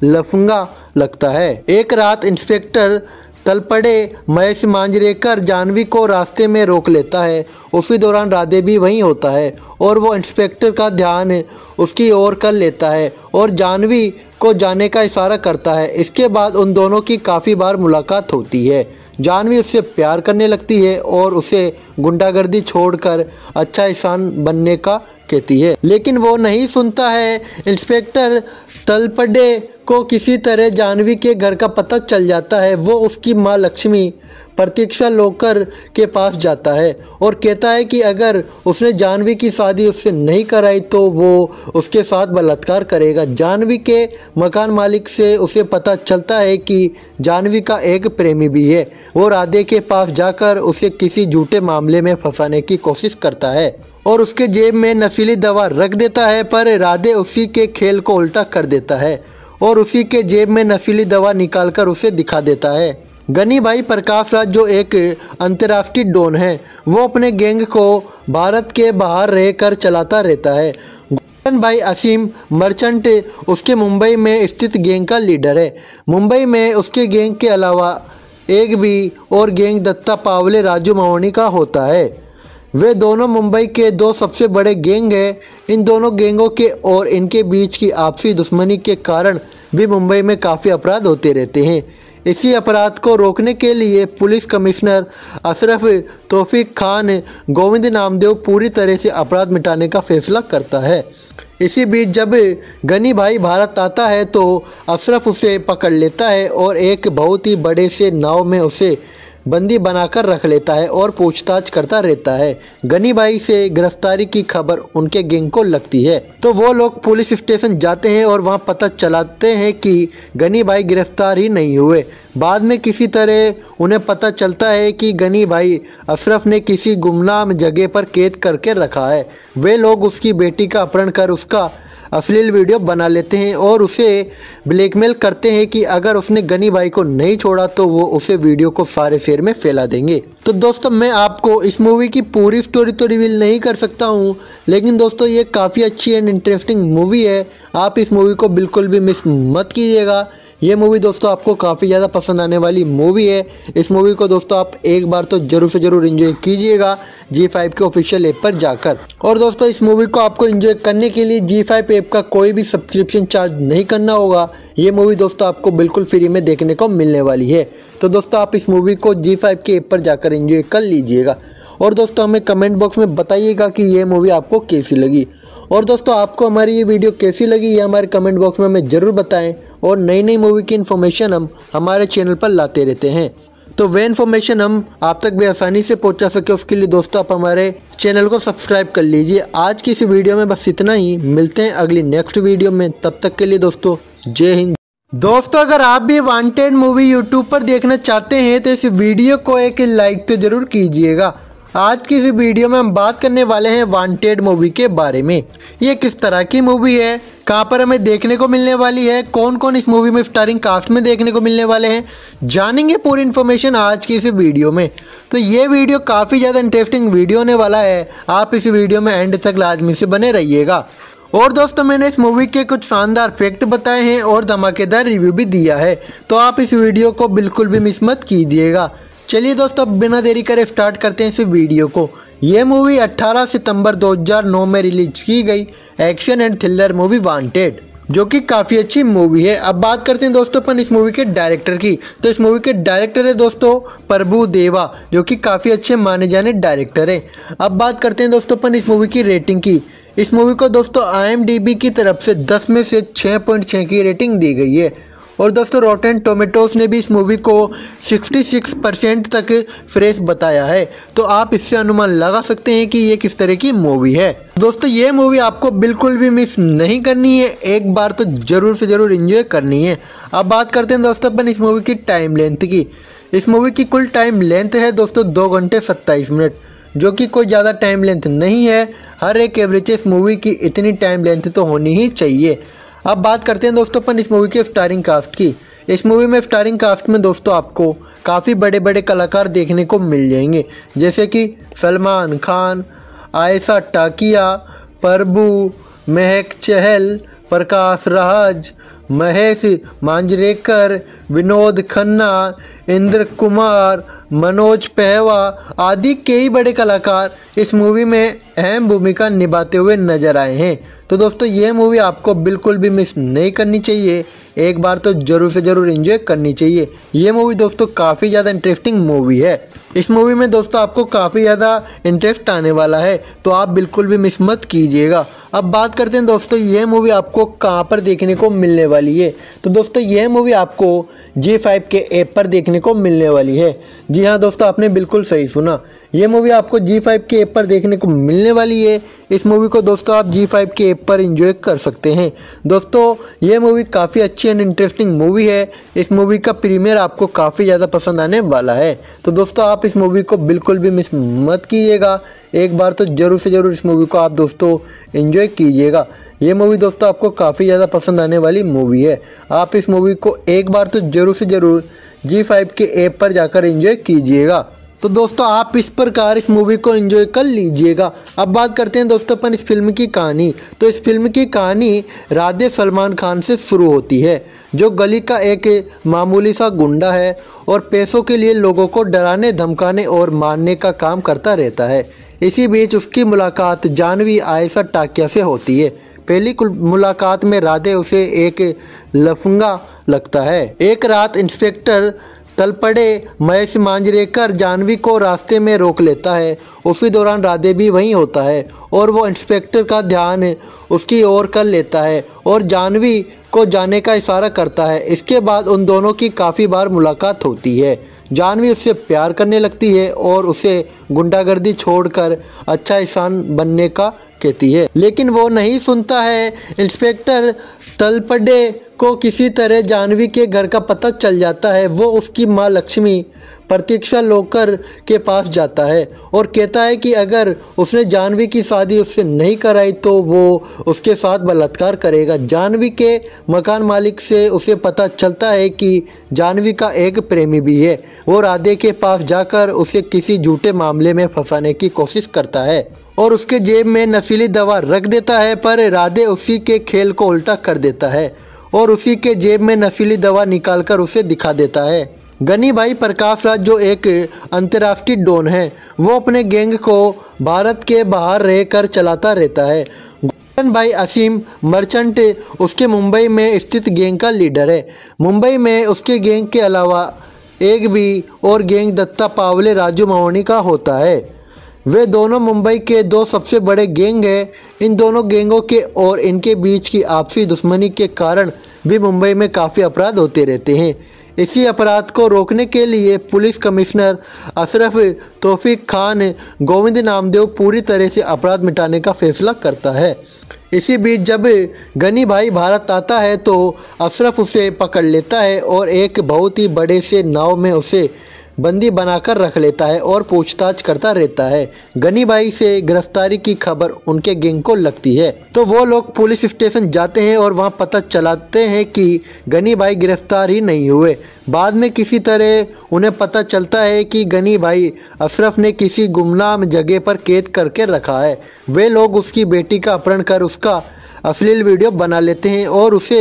लफंगा लगता है। एक रात इंस्पेक्टर तलपड़े महेश मांजरेकर जानवी को रास्ते में रोक लेता है। उसी दौरान राधे भी वहीं होता है और वो इंस्पेक्टर का ध्यान उसकी ओर कर लेता है और जानवी को जाने का इशारा करता है। इसके बाद उन दोनों की काफ़ी बार मुलाकात होती है। जानवी उससे प्यार करने लगती है और उसे गुंडागर्दी छोड़कर अच्छा इंसान बनने का कहती है, लेकिन वो नहीं सुनता है। इंस्पेक्टर तलपड़े को किसी तरह जानवी के घर का पता चल जाता है। वो उसकी माँ लक्ष्मी प्रतीक्षा लोकर के पास जाता है और कहता है कि अगर उसने जानवी की शादी उससे नहीं कराई तो वो उसके साथ बलात्कार करेगा। जानवी के मकान मालिक से उसे पता चलता है कि जानवी का एक प्रेमी भी है। वो राधे के पास जाकर उसे किसी झूठे मामले में फंसाने की कोशिश करता है और उसके जेब में नशीली दवा रख देता है, पर राधे उसी के खेल को उल्टा कर देता है और उसी के जेब में नशीली दवा निकालकर उसे दिखा देता है। गनी भाई प्रकाश राज, जो एक अंतर्राष्ट्रीय डॉन है, वो अपने गैंग को भारत के बाहर रहकर चलाता रहता है। गोविंद भाई असीम मर्चेंट उसके मुंबई में स्थित गैंग का लीडर है। मुंबई में उसके गैंग के अलावा एक भी और गैंग दत्ता पावले राजू महोनी का होता है। वे दोनों मुंबई के दो सबसे बड़े गैंग हैं। इन दोनों गैंगों के और इनके बीच की आपसी दुश्मनी के कारण भी मुंबई में काफ़ी अपराध होते रहते हैं। इसी अपराध को रोकने के लिए पुलिस कमिश्नर अशरफ तौफीक खान गोविंद नामदेव पूरी तरह से अपराध मिटाने का फैसला करता है। इसी बीच जब गनी भाई भारत आता है तो अशरफ उसे पकड़ लेता है और एक बहुत ही बड़े से नाव में उसे बंदी बनाकर रख लेता है और पूछताछ करता रहता है। गनी भाई से गिरफ्तारी की खबर उनके गैंग को लगती है, तो वो लोग पुलिस स्टेशन जाते हैं और वहां पता चलाते हैं कि गनी भाई गिरफ्तार ही नहीं हुए। बाद में किसी तरह उन्हें पता चलता है कि गनी भाई अशरफ ने किसी गुमनाम जगह पर कैद करके रखा है। वे लोग उसकी बेटी का अपहरण कर उसका अश्लील वीडियो बना लेते हैं और उसे ब्लैकमेल करते हैं कि अगर उसने गनी भाई को नहीं छोड़ा तो वो उसे वीडियो को सारे शहर में फैला देंगे। तो दोस्तों मैं आपको इस मूवी की पूरी स्टोरी तो रिवील नहीं कर सकता हूँ, लेकिन दोस्तों ये काफ़ी अच्छी एंड इंटरेस्टिंग मूवी है। आप इस मूवी को बिल्कुल भी मिस मत कीजिएगा। ये मूवी दोस्तों आपको काफ़ी ज़्यादा पसंद आने वाली मूवी है। इस मूवी को दोस्तों आप एक बार तो ज़रूर से ज़रूर एंजॉय कीजिएगा G5 के ऑफिशियल ऐप पर जाकर। और दोस्तों इस मूवी को आपको एंजॉय करने के लिए G5 ऐप का कोई भी सब्सक्रिप्शन चार्ज नहीं करना होगा। ये मूवी दोस्तों आपको बिल्कुल फ्री में देखने को मिलने वाली है। तो दोस्तों आप इस मूवी को G5 के ऐप पर जाकर एंजॉय कर लीजिएगा। और दोस्तों हमें कमेंट बॉक्स में बताइएगा कि ये मूवी आपको कैसी लगी। और दोस्तों आपको हमारी ये वीडियो कैसी लगी ये हमारे कमेंट बॉक्स में हमें ज़रूर बताएं। और नई नई मूवी की इन्फॉर्मेशन हम हमारे चैनल पर लाते रहते हैं, तो वे इन्फॉर्मेशन हम आप तक भी आसानी से पहुंचा सके उसके लिए दोस्तों आप हमारे चैनल को सब्सक्राइब कर लीजिए। आज की इस वीडियो में बस इतना ही, मिलते हैं अगली नेक्स्ट वीडियो में। तब तक के लिए दोस्तों जय हिंद। दोस्तों अगर आप भी वांटेड मूवी यूट्यूब पर देखना चाहते हैं तो इस वीडियो को एक लाइक तो ज़रूर कीजिएगा। आज की इस वीडियो में हम बात करने वाले हैं वांटेड मूवी के बारे में। ये किस तरह की मूवी है, कहाँ पर हमें देखने को मिलने वाली है, कौन कौन इस मूवी में स्टारिंग कास्ट में देखने को मिलने वाले हैं, जानेंगे पूरी इन्फॉर्मेशन आज की इस वीडियो में। तो ये वीडियो काफ़ी ज़्यादा इंटरेस्टिंग वीडियो होने वाला है। आप इस वीडियो में एंड तक लाजमी से बने रहिएगा। और दोस्तों मैंने इस मूवी के कुछ शानदार फैक्ट बताए हैं और धमाकेदार रिव्यू भी दिया है, तो आप इस वीडियो को बिल्कुल भी मिस मत कीजिएगा। चलिए दोस्तों अब बिना देरी करे स्टार्ट करते हैं इस वीडियो को। ये मूवी 18 सितंबर 2009 में रिलीज की गई action and thriller movie Wanted, जो कि काफ़ी अच्छी मूवी है। अब बात करते हैं दोस्तों अपन इस मूवी के डायरेक्टर की। तो इस मूवी के डायरेक्टर है दोस्तों प्रभु देवा, जो कि काफ़ी अच्छे माने जाने डायरेक्टर हैं। अब बात करते हैं दोस्तों अपन इस मूवी की रेटिंग की। इस मूवी को दोस्तों IMDb की तरफ से 10 में से 6.6 की रेटिंग दी गई है। और दोस्तों रॉटन टोमेटोस ने भी इस मूवी को 66% तक फ्रेश बताया है, तो आप इससे अनुमान लगा सकते हैं कि ये किस तरह की मूवी है। दोस्तों ये मूवी आपको बिल्कुल भी मिस नहीं करनी है, एक बार तो ज़रूर से ज़रूर एंजॉय करनी है। अब बात करते हैं दोस्तों अपन इस मूवी की टाइम लेंथ की। इस मूवी की कुल टाइम लेंथ है दोस्तों 2 घंटे 27 मिनट, जो कि कोई ज़्यादा टाइम लेंथ नहीं है। हर एक एवरेज मूवी की इतनी टाइम लेंथ तो होनी ही चाहिए। अब बात करते हैं दोस्तों अपन इस मूवी के स्टारिंग कास्ट की। इस मूवी में स्टारिंग कास्ट में दोस्तों आपको काफ़ी बड़े बड़े कलाकार देखने को मिल जाएंगे, जैसे कि सलमान खान, आयशा टाकिया, प्रभु, महक चहल, प्रकाश राज, महेश मांजरेकर, विनोद खन्ना, इंद्र कुमार, मनोज पहवा आदि कई बड़े कलाकार इस मूवी में अहम भूमिका निभाते हुए नजर आए हैं। तो दोस्तों ये मूवी आपको बिल्कुल भी मिस नहीं करनी चाहिए, एक बार तो ज़रूर से ज़रूर एंजॉय करनी चाहिए। ये मूवी दोस्तों काफ़ी ज़्यादा इंटरेस्टिंग मूवी है। इस मूवी में दोस्तों आपको काफ़ी ज़्यादा इंटरेस्ट आने वाला है, तो आप बिल्कुल भी मिस मत कीजिएगा। अब बात करते हैं दोस्तों ये मूवी आपको कहाँ पर देखने को मिलने वाली है। तो दोस्तों ये मूवी आपको G5 के ऐप पर देखने को मिलने वाली है। जी हाँ दोस्तों आपने बिल्कुल सही सुना, ये मूवी आपको G5 के ऐप पर देखने को मिलने वाली है। इस मूवी को दोस्तों आप G5 के ऐप पर एंजॉय कर सकते हैं। दोस्तों ये मूवी काफ़ी अच्छी एंड इंटरेस्टिंग मूवी है। इस मूवी का प्रीमियर आपको काफ़ी ज़्यादा पसंद आने वाला है, तो दोस्तों आप इस मूवी को बिल्कुल भी मिस मत कीजिएगा। एक बार तो ज़रूर से ज़रूर इस मूवी को आप दोस्तों एंजॉय कीजिएगा। ये मूवी दोस्तों आपको काफ़ी ज़्यादा पसंद आने वाली मूवी है। आप इस मूवी को एक बार तो ज़रूर से ज़रूर G5 के ऐप पर जाकर एंजॉय कीजिएगा। तो दोस्तों आप इस प्रकार इस मूवी को एंजॉय कर लीजिएगा। अब बात करते हैं दोस्तों अपन इस फिल्म की कहानी। तो इस फिल्म की कहानी राधे सलमान खान से शुरू होती है, जो गली का एक मामूली सा गुंडा है और पैसों के लिए लोगों को डराने, धमकाने और मारने का काम करता रहता है। इसी बीच उसकी मुलाकात जानवी आयशा टाकिया से होती है। पहली मुलाकात में राधे उसे एक लफंगा लगता है। एक रात इंस्पेक्टर तलपड़े महेश मांजरेकर जानवी को रास्ते में रोक लेता है। उसी दौरान राधे भी वहीं होता है और वो इंस्पेक्टर का ध्यान उसकी ओर कर लेता है और जानवी को जाने का इशारा करता है। इसके बाद उन दोनों की काफ़ी बार मुलाकात होती है। जानवी उससे प्यार करने लगती है और उसे गुंडागर्दी छोड़कर अच्छा इंसान बनने का कहती है, लेकिन वो नहीं सुनता है। इंस्पेक्टर तलपडे को किसी तरह जानवी के घर का पता चल जाता है। वो उसकी माँ लक्ष्मी प्रतीक्षा लोकर के पास जाता है और कहता है कि अगर उसने जानवी की शादी उससे नहीं कराई तो वो उसके साथ बलात्कार करेगा। जानवी के मकान मालिक से उसे पता चलता है कि जानवी का एक प्रेमी भी है। वो राधे के पास जाकर उसे किसी झूठे मामले में फंसाने की कोशिश करता है और उसके जेब में नशीली दवा रख देता है, पर राधे उसी के खेल को उल्टा कर देता है और उसी के जेब में नशीली दवा निकालकर उसे दिखा देता है। गनी भाई प्रकाश राज जो एक अंतर्राष्ट्रीय डॉन है, वो अपने गैंग को भारत के बाहर रहकर चलाता रहता है। गोविंद भाई असीम मर्चेंट उसके मुंबई में स्थित गैंग का लीडर है। मुंबई में उसके गैंग के अलावा एक भी और गैंग दत्ता पावले राजू महोनी का होता है। वे दोनों मुंबई के दो सबसे बड़े गैंग हैं। इन दोनों गैंगों के और इनके बीच की आपसी दुश्मनी के कारण भी मुंबई में काफ़ी अपराध होते रहते हैं। इसी अपराध को रोकने के लिए पुलिस कमिश्नर अशरफ तौफीक खान गोविंद नामदेव पूरी तरह से अपराध मिटाने का फैसला करता है। इसी बीच जब गनी भाई भारत आता है तो अशरफ उसे पकड़ लेता है और एक बहुत ही बड़े से नाव में उसे बंदी बनाकर रख लेता है और पूछताछ करता रहता है। गनी भाई से गिरफ्तारी की खबर उनके गैंग को लगती है तो वो लोग पुलिस स्टेशन जाते हैं और वहां पता चलाते हैं कि गनी भाई गिरफ्तार ही नहीं हुए। बाद में किसी तरह उन्हें पता चलता है कि गनी भाई अशरफ ने किसी गुमनाम जगह पर कैद करके रखा है। वे लोग उसकी बेटी का अपहरण कर उसका अश्लील वीडियो बना लेते हैं और उसे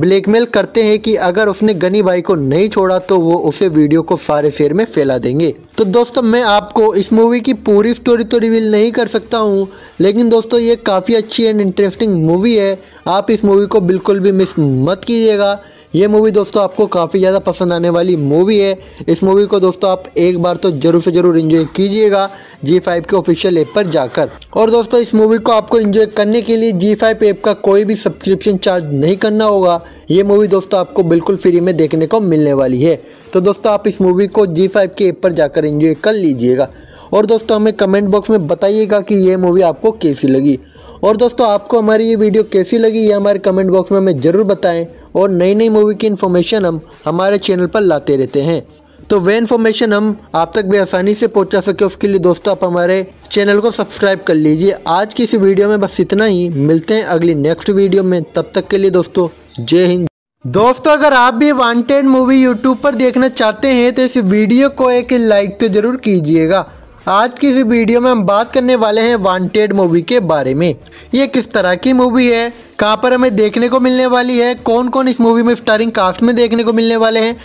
ब्लैकमेल करते हैं कि अगर उसने गनी भाई को नहीं छोड़ा तो वो उसे वीडियो को सारे शहर में फैला देंगे। तो दोस्तों मैं आपको इस मूवी की पूरी स्टोरी तो रिवील नहीं कर सकता हूँ, लेकिन दोस्तों ये काफ़ी अच्छी एंड इंटरेस्टिंग मूवी है। आप इस मूवी को बिल्कुल भी मिस मत कीजिएगा। ये मूवी दोस्तों आपको काफ़ी ज़्यादा पसंद आने वाली मूवी है। इस मूवी को दोस्तों आप एक बार तो ज़रूर से ज़रूर एंजॉय कीजिएगा G5 के ऑफिशियल ऐप पर जाकर। और दोस्तों इस मूवी को आपको एंजॉय करने के लिए G5 ऐप का कोई भी सब्सक्रिप्शन चार्ज नहीं करना होगा। ये मूवी दोस्तों आपको बिल्कुल फ्री में देखने को मिलने वाली है। तो दोस्तों आप इस मूवी को G5 के ऐप पर जाकर एंजॉय कर लीजिएगा। और दोस्तों हमें कमेंट बॉक्स में बताइएगा कि ये मूवी आपको कैसी लगी। और दोस्तों आपको हमारी ये वीडियो कैसी लगी ये हमारे कमेंट बॉक्स में हमें ज़रूर बताएं। और नई नई मूवी की इन्फॉर्मेशन हम हमारे चैनल पर लाते रहते हैं, तो वे इन्फॉर्मेशन हम आप तक भी आसानी से पहुंचा सके उसके लिए दोस्तों आप हमारे चैनल को सब्सक्राइब कर लीजिए। आज की इस वीडियो में बस इतना ही, मिलते हैं अगली नेक्स्ट वीडियो में। तब तक के लिए दोस्तों जय हिंद। दोस्तों अगर आप भी वांटेड मूवी यूट्यूब पर देखना चाहते हैं तो इस वीडियो को एक लाइक तो ज़रूर कीजिएगा। आज की इस वीडियो में हम बात करने वाले हैं वांटेड मूवी के बारे में। ये किस तरह की मूवी है, कहाँ पर हमें देखने को मिलने वाली है, कौन कौन इस मूवी में स्टारिंग कास्ट में देखने को मिलने वाले हैं,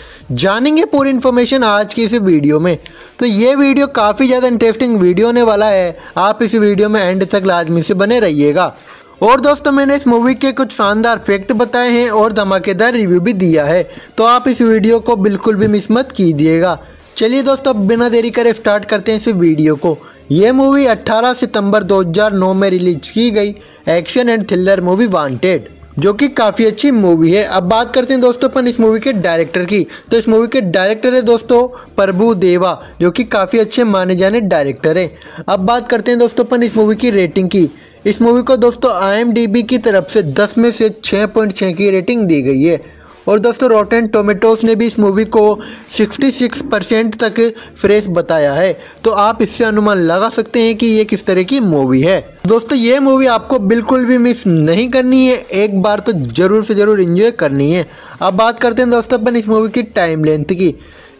जानेंगे पूरी इन्फॉर्मेशन आज की इस वीडियो में। तो ये वीडियो काफ़ी ज़्यादा इंटरेस्टिंग वीडियो होने वाला है। आप इस वीडियो में एंड तक लाजमी से बने रहिएगा। और दोस्तों मैंने इस मूवी के कुछ शानदार फैक्ट बताए हैं और धमाकेदार रिव्यू भी दिया है, तो आप इस वीडियो को बिल्कुल भी मिस मत कीजिएगा। चलिए दोस्तों अब बिना देरी करे स्टार्ट करते हैं इस वीडियो को। ये मूवी 18 सितंबर 2009 में रिलीज की गई action and thriller movie Wanted, जो कि काफ़ी अच्छी मूवी है। अब बात करते हैं दोस्तों अपन इस मूवी के डायरेक्टर की। तो इस मूवी के डायरेक्टर है दोस्तों प्रभु देवा, जो कि काफ़ी अच्छे माने जाने डायरेक्टर हैं। अब बात करते हैं दोस्तों अपन इस मूवी की रेटिंग की। इस मूवी को दोस्तों IMDb की तरफ से 10 में से 6.6 की रेटिंग दी गई है। और दोस्तों रॉटन टोमेटोज ने भी इस मूवी को 66% तक फ्रेश बताया है, तो आप इससे अनुमान लगा सकते हैं कि ये किस तरह की मूवी है। दोस्तों ये मूवी आपको बिल्कुल भी मिस नहीं करनी है, एक बार तो ज़रूर से ज़रूर एंजॉय करनी है। अब बात करते हैं दोस्तों अपन इस मूवी की टाइम लेंथ की।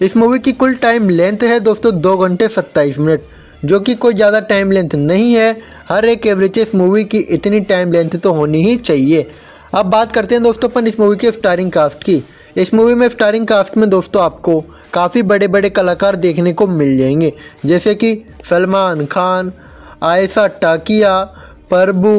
इस मूवी की कुल टाइम लेंथ है दोस्तों 2 घंटे 27 मिनट, जो कि कोई ज़्यादा टाइम लेंथ नहीं है। हर एक एवरेज इस मूवी की इतनी टाइम लेंथ तो होनी ही चाहिए। अब बात करते हैं दोस्तों अपन इस मूवी के स्टारिंग कास्ट की। इस मूवी में स्टारिंग कास्ट में दोस्तों आपको काफ़ी बड़े बड़े कलाकार देखने को मिल जाएंगे, जैसे कि सलमान खान, आयशा टाकिया, प्रभु,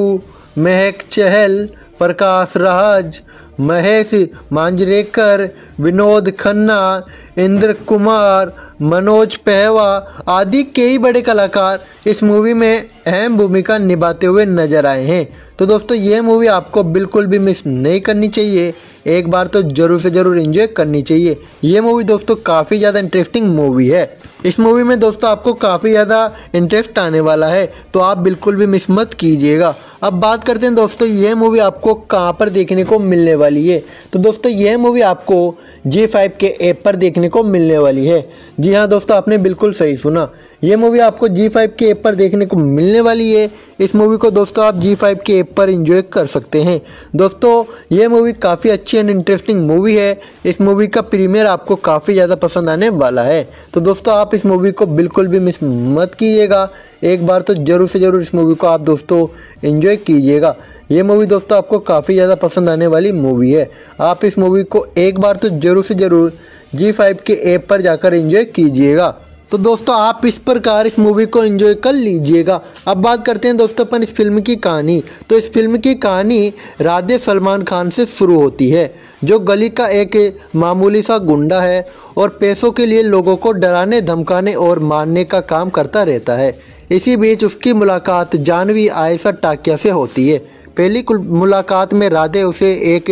महक चहल, प्रकाश राज, महेश मांजरेकर, विनोद खन्ना, इंद्र कुमार, मनोज पहवा आदि कई बड़े कलाकार इस मूवी में अहम भूमिका निभाते हुए नजर आए हैं। तो दोस्तों ये मूवी आपको बिल्कुल भी मिस नहीं करनी चाहिए, एक बार तो ज़रूर से ज़रूर एंजॉय करनी चाहिए। ये मूवी दोस्तों काफ़ी ज़्यादा इंटरेस्टिंग मूवी है। इस मूवी में दोस्तों आपको काफ़ी ज़्यादा इंटरेस्ट आने वाला है, तो आप बिल्कुल भी मिस मत कीजिएगा। अब बात करते हैं दोस्तों यह मूवी आपको कहाँ पर देखने को मिलने वाली है। तो दोस्तों यह मूवी आपको G5 के ऐप पर देखने को मिलने वाली है। जी हाँ दोस्तों, आपने बिल्कुल सही सुना, यह मूवी आपको G5 के ऐप पर देखने को मिलने वाली है। इस मूवी को दोस्तों आप G5 के ऐप पर एंजॉय कर सकते हैं। दोस्तों यह मूवी काफ़ी अच्छी एंड इंटरेस्टिंग मूवी है। इस मूवी का प्रीमियर आपको काफ़ी ज़्यादा पसंद आने वाला है। तो दोस्तों आप इस मूवी को बिल्कुल भी मिस मत कीजिएगा, एक बार तो ज़रूर से ज़रूर इस मूवी को आप दोस्तों एंजॉय कीजिएगा। ये मूवी दोस्तों आपको काफ़ी ज़्यादा पसंद आने वाली मूवी है। आप इस मूवी को एक बार तो ज़रूर से ज़रूर G5 के ऐप पर जाकर एंजॉय कीजिएगा। तो दोस्तों आप इस प्रकार इस मूवी को एंजॉय कर लीजिएगा। अब बात करते हैं दोस्तों अपन इस फिल्म की कहानी। तो इस फिल्म की कहानी राधे सलमान खान से शुरू होती है, जो गली का एक मामूली सा गुंडा है और पैसों के लिए लोगों को डराने धमकाने और मारने का काम करता रहता है। इसी बीच उसकी मुलाकात जानवी आयशा टाकिया से होती है। पहली मुलाकात में राधे उसे एक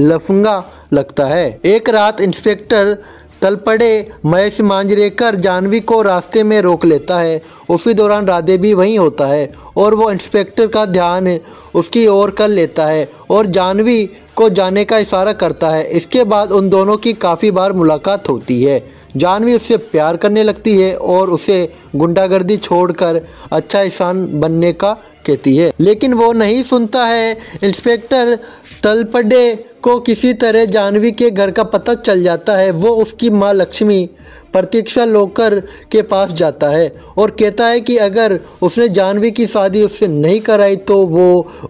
लफंगा लगता है। एक रात इंस्पेक्टर तलपड़े महेश मांजरेकर जानवी को रास्ते में रोक लेता है। उसी दौरान राधे भी वहीं होता है और वो इंस्पेक्टर का ध्यान उसकी ओर कर लेता है और जानवी को जाने का इशारा करता है। इसके बाद उन दोनों की काफ़ी बार मुलाकात होती है। जानवी उससे प्यार करने लगती है और उसे गुंडागर्दी छोड़कर अच्छा इंसान बनने का कहती है, लेकिन वो नहीं सुनता है। इंस्पेक्टर तलपड़े को किसी तरह जानवी के घर का पता चल जाता है। वो उसकी माँ लक्ष्मी प्रतीक्षा लोकर के पास जाता है और कहता है कि अगर उसने जानवी की शादी उससे नहीं कराई तो वो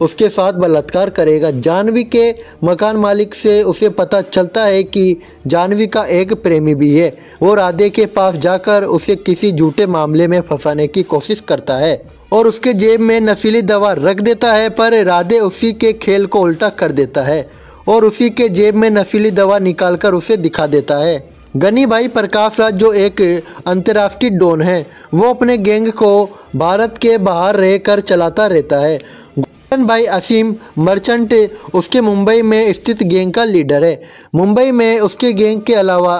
उसके साथ बलात्कार करेगा। जानवी के मकान मालिक से उसे पता चलता है कि जानवी का एक प्रेमी भी है। वो राधे के पास जाकर उसे किसी झूठे मामले में फंसाने की कोशिश करता है और उसके जेब में नशीली दवा रख देता है, पर राधे उसी के खेल को उल्टा कर देता है और उसी के जेब में नशीली दवा निकालकर उसे दिखा देता है। गनी भाई प्रकाश राज, जो एक अंतर्राष्ट्रीय डॉन है, वो अपने गैंग को भारत के बाहर रहकर चलाता रहता है। गोविंद भाई असीम मर्चेंट उसके मुंबई में स्थित गैंग का लीडर है। मुंबई में उसके गैंग के अलावा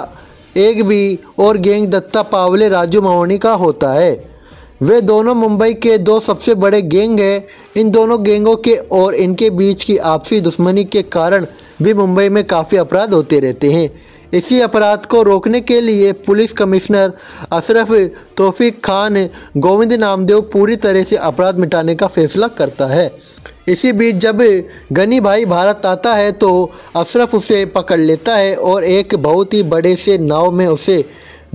एक भी और गैंग दत्ता पावले राजू महोनी का होता है। वे दोनों मुंबई के दो सबसे बड़े गैंग हैं। इन दोनों गैंगों के और इनके बीच की आपसी दुश्मनी के कारण भी मुंबई में काफ़ी अपराध होते रहते हैं। इसी अपराध को रोकने के लिए पुलिस कमिश्नर अशरफ तौफीक खान गोविंद नामदेव पूरी तरह से अपराध मिटाने का फैसला करता है। इसी बीच जब गनी भाई भारत आता है तो अशरफ उसे पकड़ लेता है और एक बहुत ही बड़े से नाव में उसे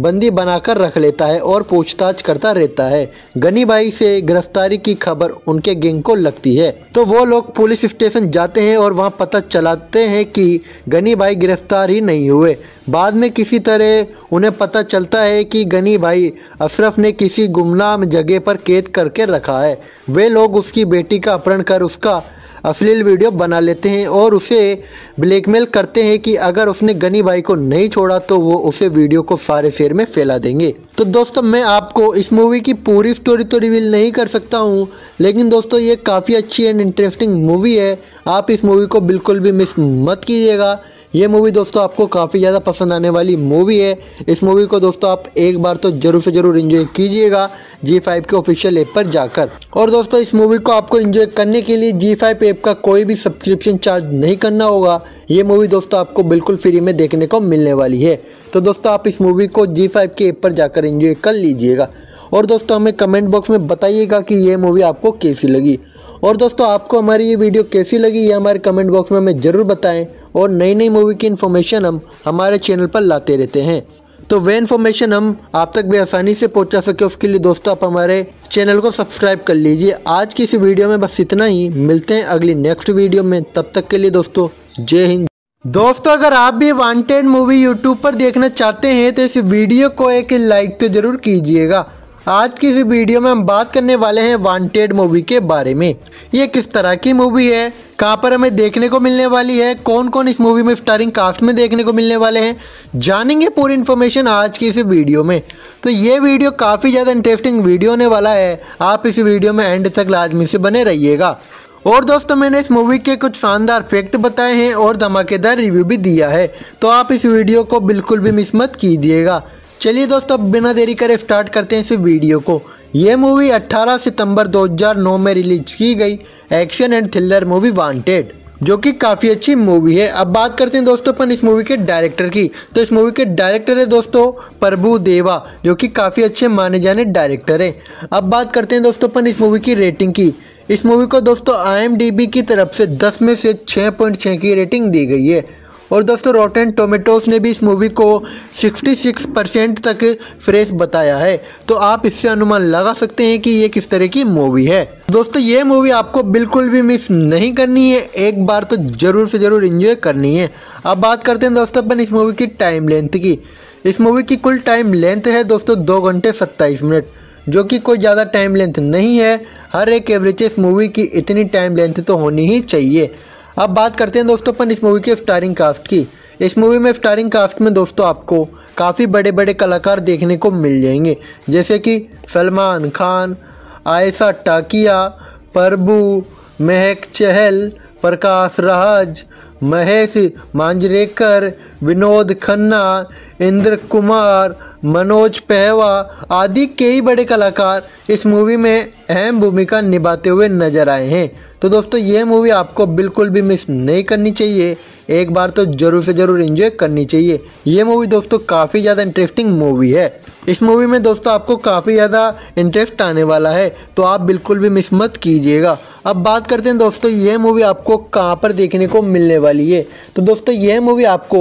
बंदी बनाकर रख लेता है और पूछताछ करता रहता है। गनी भाई से गिरफ्तारी की खबर उनके गैंग को लगती है, तो वो लोग पुलिस स्टेशन जाते हैं और वहां पता चलाते हैं कि गनी भाई गिरफ्तार ही नहीं हुए। बाद में किसी तरह उन्हें पता चलता है कि गनी भाई अशरफ ने किसी गुमनाम जगह पर कैद करके रखा है। वे लोग उसकी बेटी का अपहरण कर उसका अश्लील वीडियो बना लेते हैं और उसे ब्लैकमेल करते हैं कि अगर उसने गनी भाई को नहीं छोड़ा तो वो उसे वीडियो को सारे शहर में फैला देंगे। तो दोस्तों मैं आपको इस मूवी की पूरी स्टोरी तो रिवील नहीं कर सकता हूं, लेकिन दोस्तों ये काफ़ी अच्छी एंड इंटरेस्टिंग मूवी है। आप इस मूवी को बिल्कुल भी मिस मत कीजिएगा। ये मूवी दोस्तों आपको काफ़ी ज़्यादा पसंद आने वाली मूवी है। इस मूवी को दोस्तों आप एक बार तो ज़रूर से ज़रूर एंजॉय कीजिएगा G5 के ऑफिशियल ऐप पर जाकर। और दोस्तों इस मूवी को आपको एंजॉय करने के लिए G5 ऐप का कोई भी सब्सक्रिप्शन चार्ज नहीं करना होगा। ये मूवी दोस्तों आपको बिल्कुल फ्री में देखने को मिलने वाली है। तो दोस्तों आप इस मूवी को G5 के ऐप पर जाकर एंजॉय कर लीजिएगा। और दोस्तों हमें कमेंट बॉक्स में बताइएगा कि ये मूवी आपको कैसी लगी। और दोस्तों आपको हमारी ये वीडियो कैसी लगी ये हमारे कमेंट बॉक्स में हमें ज़रूर बताएं। और नई नई मूवी की इन्फॉर्मेशन हम हमारे चैनल पर लाते रहते हैं, तो वे इन्फॉर्मेशन हम आप तक भी आसानी से पहुंचा सके उसके लिए दोस्तों आप हमारे चैनल को सब्सक्राइब कर लीजिए। आज की इस वीडियो में बस इतना ही, मिलते हैं अगली नेक्स्ट वीडियो में। तब तक के लिए दोस्तों जय हिंद। दोस्तों अगर आप भी वांटेड मूवी यूट्यूब पर देखना चाहते हैं तो इस वीडियो को एक लाइक तो ज़रूर कीजिएगा। आज की इस वीडियो में हम बात करने वाले हैं वांटेड मूवी के बारे में। ये किस तरह की मूवी है, कहाँ पर हमें देखने को मिलने वाली है, कौन कौन इस मूवी में स्टारिंग कास्ट में देखने को मिलने वाले हैं, जानेंगे पूरी इन्फॉर्मेशन आज की इस वीडियो में। तो ये वीडियो काफ़ी ज़्यादा इंटरेस्टिंग वीडियो होने वाला है। आप इस वीडियो में एंड तक लाजमी से बने रहिएगा। और दोस्तों मैंने इस मूवी के कुछ शानदार फैक्ट बताए हैं और धमाकेदार रिव्यू भी दिया है, तो आप इस वीडियो को बिल्कुल भी मिस मत कीजिएगा। चलिए दोस्तों अब बिना देरी करे स्टार्ट करते हैं इस वीडियो को। ये मूवी 18 सितंबर 2009 में रिलीज की गई action and thriller movie Wanted, जो कि काफ़ी अच्छी मूवी है। अब बात करते हैं दोस्तों अपन इस मूवी के डायरेक्टर की, तो इस मूवी के डायरेक्टर है दोस्तों प्रभु देवा, जो कि काफ़ी अच्छे माने जाने डायरेक्टर हैं। अब बात करते हैं दोस्तों अपन इस मूवी की रेटिंग की। इस मूवी को दोस्तों IMDb की तरफ से 10 में से 6.6 की रेटिंग दी गई है और दोस्तों रॉटेन टोमेटोज ने भी इस मूवी को 66% तक फ्रेश बताया है। तो आप इससे अनुमान लगा सकते हैं कि ये किस तरह की मूवी है। दोस्तों ये मूवी आपको बिल्कुल भी मिस नहीं करनी है, एक बार तो ज़रूर से ज़रूर एंजॉय करनी है। अब बात करते हैं दोस्तों अपन इस मूवी की टाइम लेंथ की। इस मूवी की कुल टाइम लेंथ है दोस्तों 2 घंटे 27 मिनट, जो कि कोई ज़्यादा टाइम लेंथ नहीं है। हर एक एवरेज मूवी की इतनी टाइम लेंथ तो होनी ही चाहिए। अब बात करते हैं दोस्तों अपन इस मूवी के स्टारिंग कास्ट की। इस मूवी में स्टारिंग कास्ट में दोस्तों आपको काफ़ी बड़े बड़े कलाकार देखने को मिल जाएंगे, जैसे कि सलमान खान, आयशा टाकिया, प्रभु, महक चहल, प्रकाश राज, महेश मांजरेकर, विनोद खन्ना, इंद्र कुमार, मनोज पहवा आदि कई बड़े कलाकार इस मूवी में अहम भूमिका निभाते हुए नजर आए हैं। तो दोस्तों ये मूवी आपको बिल्कुल भी मिस नहीं करनी चाहिए, एक बार तो ज़रूर से ज़रूर एंजॉय करनी चाहिए। ये मूवी दोस्तों काफ़ी ज़्यादा इंटरेस्टिंग मूवी है। इस मूवी में दोस्तों आपको काफ़ी ज़्यादा इंटरेस्ट आने वाला है, तो आप बिल्कुल भी मिस मत कीजिएगा। अब बात करते हैं दोस्तों ये मूवी आपको कहाँ पर देखने को मिलने वाली है। तो दोस्तों यह मूवी आपको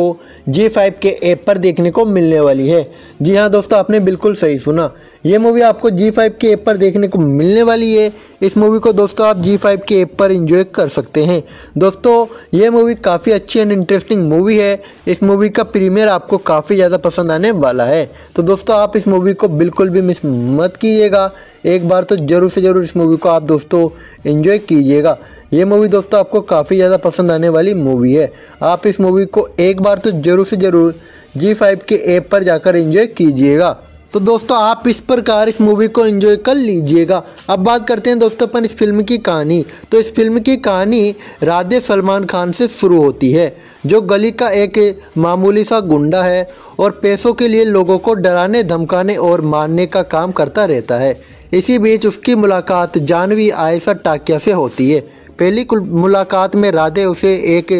G5 के ऐप पर देखने को मिलने वाली है। जी हाँ दोस्तों, आपने बिल्कुल सही सुना, ये मूवी आपको G5 के ऐप पर देखने को मिलने वाली है। इस मूवी को दोस्तों आप G5 के ऐप पर एंजॉय कर सकते हैं। दोस्तों ये मूवी काफ़ी अच्छी एंड इंटरेस्टिंग मूवी है। इस मूवी का प्रीमियर आपको काफ़ी ज़्यादा पसंद आने वाला है। तो दोस्तों आप इस मूवी को बिल्कुल भी मिस मत कीजिएगा, एक बार तो ज़रूर से ज़रूर इस मूवी को आप दोस्तों एंजॉय कीजिएगा। ये मूवी दोस्तों आपको काफ़ी ज़्यादा पसंद आने वाली मूवी है। आप इस मूवी को एक बार तो ज़रूर से ज़रूर G5 के ऐप पर जाकर एंजॉय कीजिएगा। तो दोस्तों आप इस प्रकार इस मूवी को एंजॉय कर लीजिएगा। अब बात करते हैं दोस्तों अपन इस फिल्म की कहानी। तो इस फिल्म की कहानी राधे सलमान खान से शुरू होती है, जो गली का एक मामूली सा गुंडा है और पैसों के लिए लोगों को डराने, धमकाने और मारने का काम करता रहता है। इसी बीच उसकी मुलाकात जानवी आयशा टाकिया से होती है। पहली मुलाकात में राधे उसे एक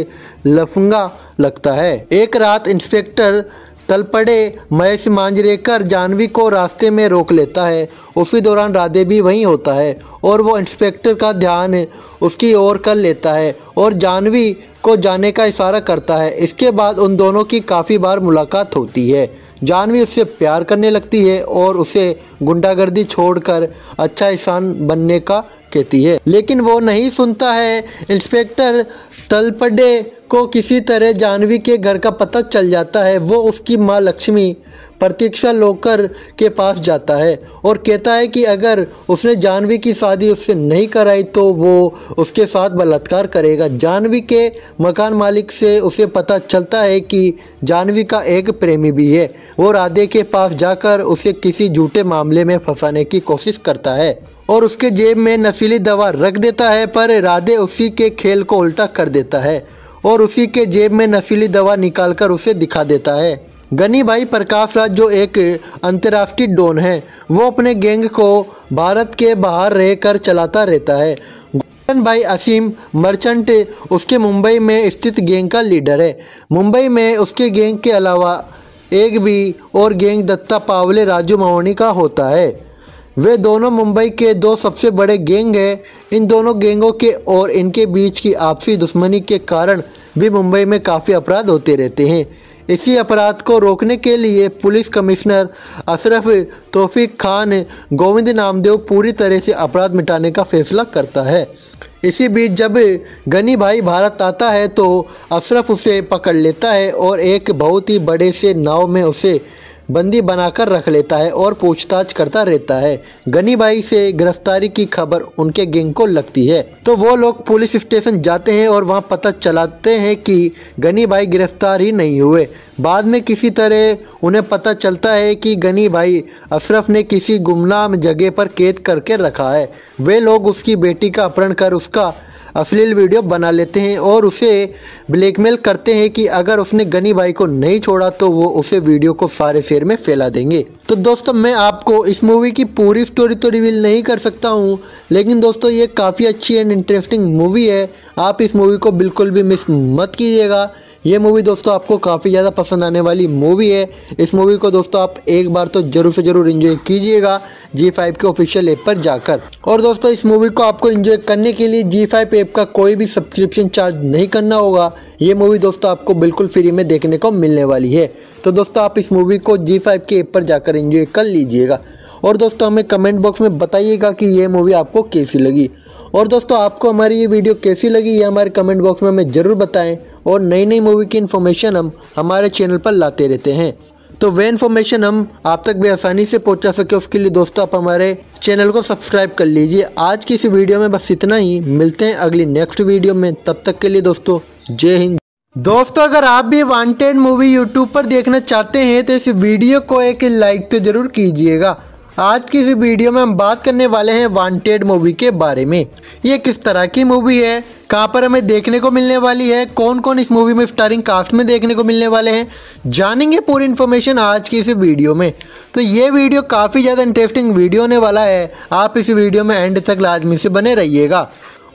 लफंगा लगता है। एक रात इंस्पेक्टर तलपड़े महेश मांजरेकर जानवी को रास्ते में रोक लेता है। उसी दौरान राधे भी वहीं होता है और वो इंस्पेक्टर का ध्यान उसकी ओर कर लेता है और जानवी को जाने का इशारा करता है। इसके बाद उन दोनों की काफ़ी बार मुलाकात होती है। जानवी उससे प्यार करने लगती है और उसे गुंडागर्दी छोड़कर अच्छा इंसान बनने का कहती है, लेकिन वो नहीं सुनता है। इंस्पेक्टर तलपड़े को किसी तरह जानवी के घर का पता चल जाता है। वो उसकी माँ लक्ष्मी प्रतीक्षा लोकर के पास जाता है और कहता है कि अगर उसने जानवी की शादी उससे नहीं कराई तो वो उसके साथ बलात्कार करेगा। जानवी के मकान मालिक से उसे पता चलता है कि जानवी का एक प्रेमी भी है। वो राधे के पास जाकर उसे किसी झूठे मामले में फंसाने की कोशिश करता है और उसके जेब में नशीली दवा रख देता है, पर राधे उसी के खेल को उल्टा कर देता है और उसी के जेब में नशीली दवा निकालकर उसे दिखा देता है। गनी भाई प्रकाश राज, जो एक अंतर्राष्ट्रीय डॉन है, वो अपने गैंग को भारत के बाहर रहकर चलाता रहता है। गोविंद भाई असीम मर्चेंट उसके मुंबई में स्थित गैंग का लीडर है। मुंबई में उसके गैंग के अलावा एक भी और गैंग दत्ता पावले राजू मवनी का होता है। वे दोनों मुंबई के दो सबसे बड़े गैंग हैं। इन दोनों गैंगों के और इनके बीच की आपसी दुश्मनी के कारण भी मुंबई में काफ़ी अपराध होते रहते हैं। इसी अपराध को रोकने के लिए पुलिस कमिश्नर अशरफ तौफीक खान गोविंद नामदेव पूरी तरह से अपराध मिटाने का फैसला करता है। इसी बीच जब गनी भाई भारत आता है तो अशरफ उसे पकड़ लेता है और एक बहुत ही बड़े से नाव में उसे बंदी बनाकर रख लेता है और पूछताछ करता रहता है। गनी भाई से गिरफ्तारी की खबर उनके गैंग को लगती है, तो वो लोग पुलिस स्टेशन जाते हैं और वहां पता चलाते हैं कि गनी भाई गिरफ्तार ही नहीं हुए। बाद में किसी तरह उन्हें पता चलता है कि गनी भाई अशरफ ने किसी गुमनाम जगह पर कैद करके रखा है। वे लोग उसकी बेटी का अपहरण कर उसका अश्लील वीडियो बना लेते हैं और उसे ब्लैकमेल करते हैं कि अगर उसने गनी भाई को नहीं छोड़ा तो वो उसे वीडियो को सारे शहर में फैला देंगे। तो दोस्तों मैं आपको इस मूवी की पूरी स्टोरी तो रिवील नहीं कर सकता हूँ, लेकिन दोस्तों ये काफ़ी अच्छी एंड इंटरेस्टिंग मूवी है। आप इस मूवी को बिल्कुल भी मिस मत कीजिएगा। ये मूवी दोस्तों आपको काफ़ी ज़्यादा पसंद आने वाली मूवी है। इस मूवी को दोस्तों आप एक बार तो ज़रूर से ज़रूर एंजॉय कीजिएगा G5 के ऑफिशियल ऐप पर जाकर। और दोस्तों इस मूवी को आपको एंजॉय करने के लिए G5 ऐप का कोई भी सब्सक्रिप्शन चार्ज नहीं करना होगा। ये मूवी दोस्तों आपको बिल्कुल फ्री में देखने को मिलने वाली है। तो दोस्तों आप इस मूवी को G5 के ऐप पर जाकर एंजॉय कर लीजिएगा। और दोस्तों हमें कमेंट बॉक्स में बताइएगा कि ये मूवी आपको कैसी लगी। और दोस्तों आपको हमारी ये वीडियो कैसी लगी ये हमारे कमेंट बॉक्स में हमें ज़रूर बताएं। और नई नई मूवी की इन्फॉर्मेशन हम हमारे चैनल पर लाते रहते हैं, तो वह इन्फॉर्मेशन हम आप तक भी आसानी से पहुंचा सके उसके लिए दोस्तों आप हमारे चैनल को सब्सक्राइब कर लीजिए। आज की इस वीडियो में बस इतना ही, मिलते हैं अगली नेक्स्ट वीडियो में। तब तक के लिए दोस्तों जय हिंद। दोस्तों अगर आप भी वांटेड मूवी यूट्यूब पर देखना चाहते हैं तो इस वीडियो को एक लाइक तो ज़रूर कीजिएगा। आज की इस वीडियो में हम बात करने वाले हैं वांटेड मूवी के बारे में। ये किस तरह की मूवी है, कहाँ पर हमें देखने को मिलने वाली है, कौन कौन इस मूवी में स्टारिंग कास्ट में देखने को मिलने वाले हैं, जानेंगे पूरी इन्फॉर्मेशन आज की इस वीडियो में। तो ये वीडियो काफ़ी ज़्यादा इंटरेस्टिंग वीडियो होने वाला है। आप इस वीडियो में एंड तक लाजमी से बने रहिएगा।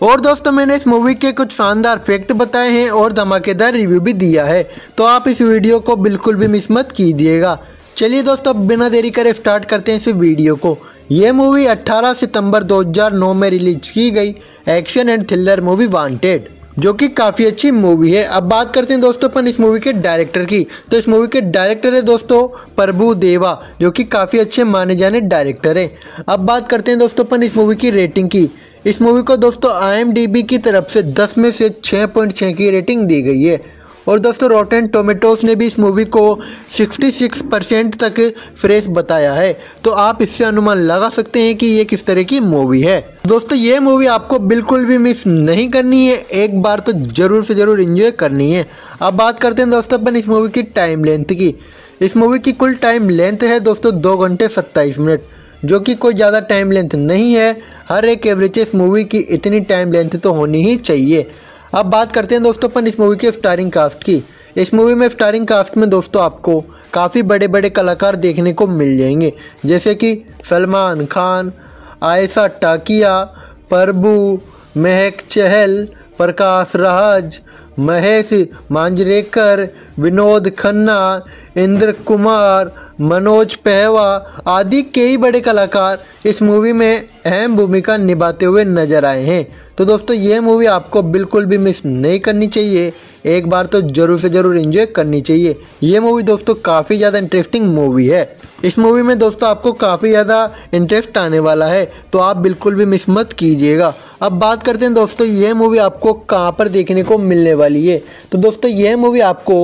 और दोस्तों मैंने इस मूवी के कुछ शानदार फैक्ट बताए हैं और धमाकेदार रिव्यू भी दिया है, तो आप इस वीडियो को बिल्कुल भी मिस मत कीजिएगा। चलिए दोस्तों अब बिना देरी करे स्टार्ट करते हैं इस वीडियो को। ये मूवी 18 सितंबर 2009 में रिलीज की गई action and thriller movie Wanted, जो कि काफ़ी अच्छी मूवी है। अब बात करते हैं दोस्तों अपन इस मूवी के डायरेक्टर की। तो इस मूवी के डायरेक्टर है दोस्तों प्रभु देवा, जो कि काफ़ी अच्छे माने जाने डायरेक्टर हैं। अब बात करते हैं दोस्तों अपन इस मूवी की रेटिंग की। इस मूवी को दोस्तों IMDb की तरफ से 10 में से 6.6 की रेटिंग दी गई है। और दोस्तों रॉटेन टोमेटोस ने भी इस मूवी को 66% तक फ्रेश बताया है, तो आप इससे अनुमान लगा सकते हैं कि ये किस तरह की मूवी है। दोस्तों ये मूवी आपको बिल्कुल भी मिस नहीं करनी है, एक बार तो ज़रूर से ज़रूर एंजॉय करनी है। अब बात करते हैं दोस्तों अपन इस मूवी की टाइम लेंथ की। इस मूवी की कुल टाइम लेंथ है दोस्तों 2 घंटे 27 मिनट, जो कि कोई ज़्यादा टाइम लेंथ नहीं है। हर एक एवरेज मूवी की इतनी टाइम लेंथ तो होनी ही चाहिए। अब बात करते हैं दोस्तों अपन इस मूवी के स्टारिंग कास्ट की। इस मूवी में स्टारिंग कास्ट में दोस्तों आपको काफ़ी बड़े बड़े कलाकार देखने को मिल जाएंगे, जैसे कि सलमान खान, आयशा टाकिया, प्रभु, महक चहल, प्रकाश राज, महेश मांजरेकर, विनोद खन्ना, इंद्र कुमार, मनोज पहवा आदि कई बड़े कलाकार इस मूवी में अहम भूमिका निभाते हुए नजर आए हैं। तो दोस्तों ये मूवी आपको बिल्कुल भी मिस नहीं करनी चाहिए, एक बार तो ज़रूर से ज़रूर एंजॉय करनी चाहिए। ये मूवी दोस्तों काफ़ी ज़्यादा इंटरेस्टिंग मूवी है। इस मूवी में दोस्तों आपको काफ़ी ज़्यादा इंटरेस्ट आने वाला है, तो आप बिल्कुल भी मिस मत कीजिएगा। अब बात करते हैं दोस्तों ये मूवी आपको कहाँ पर देखने को मिलने वाली है। तो दोस्तों ये मूवी आपको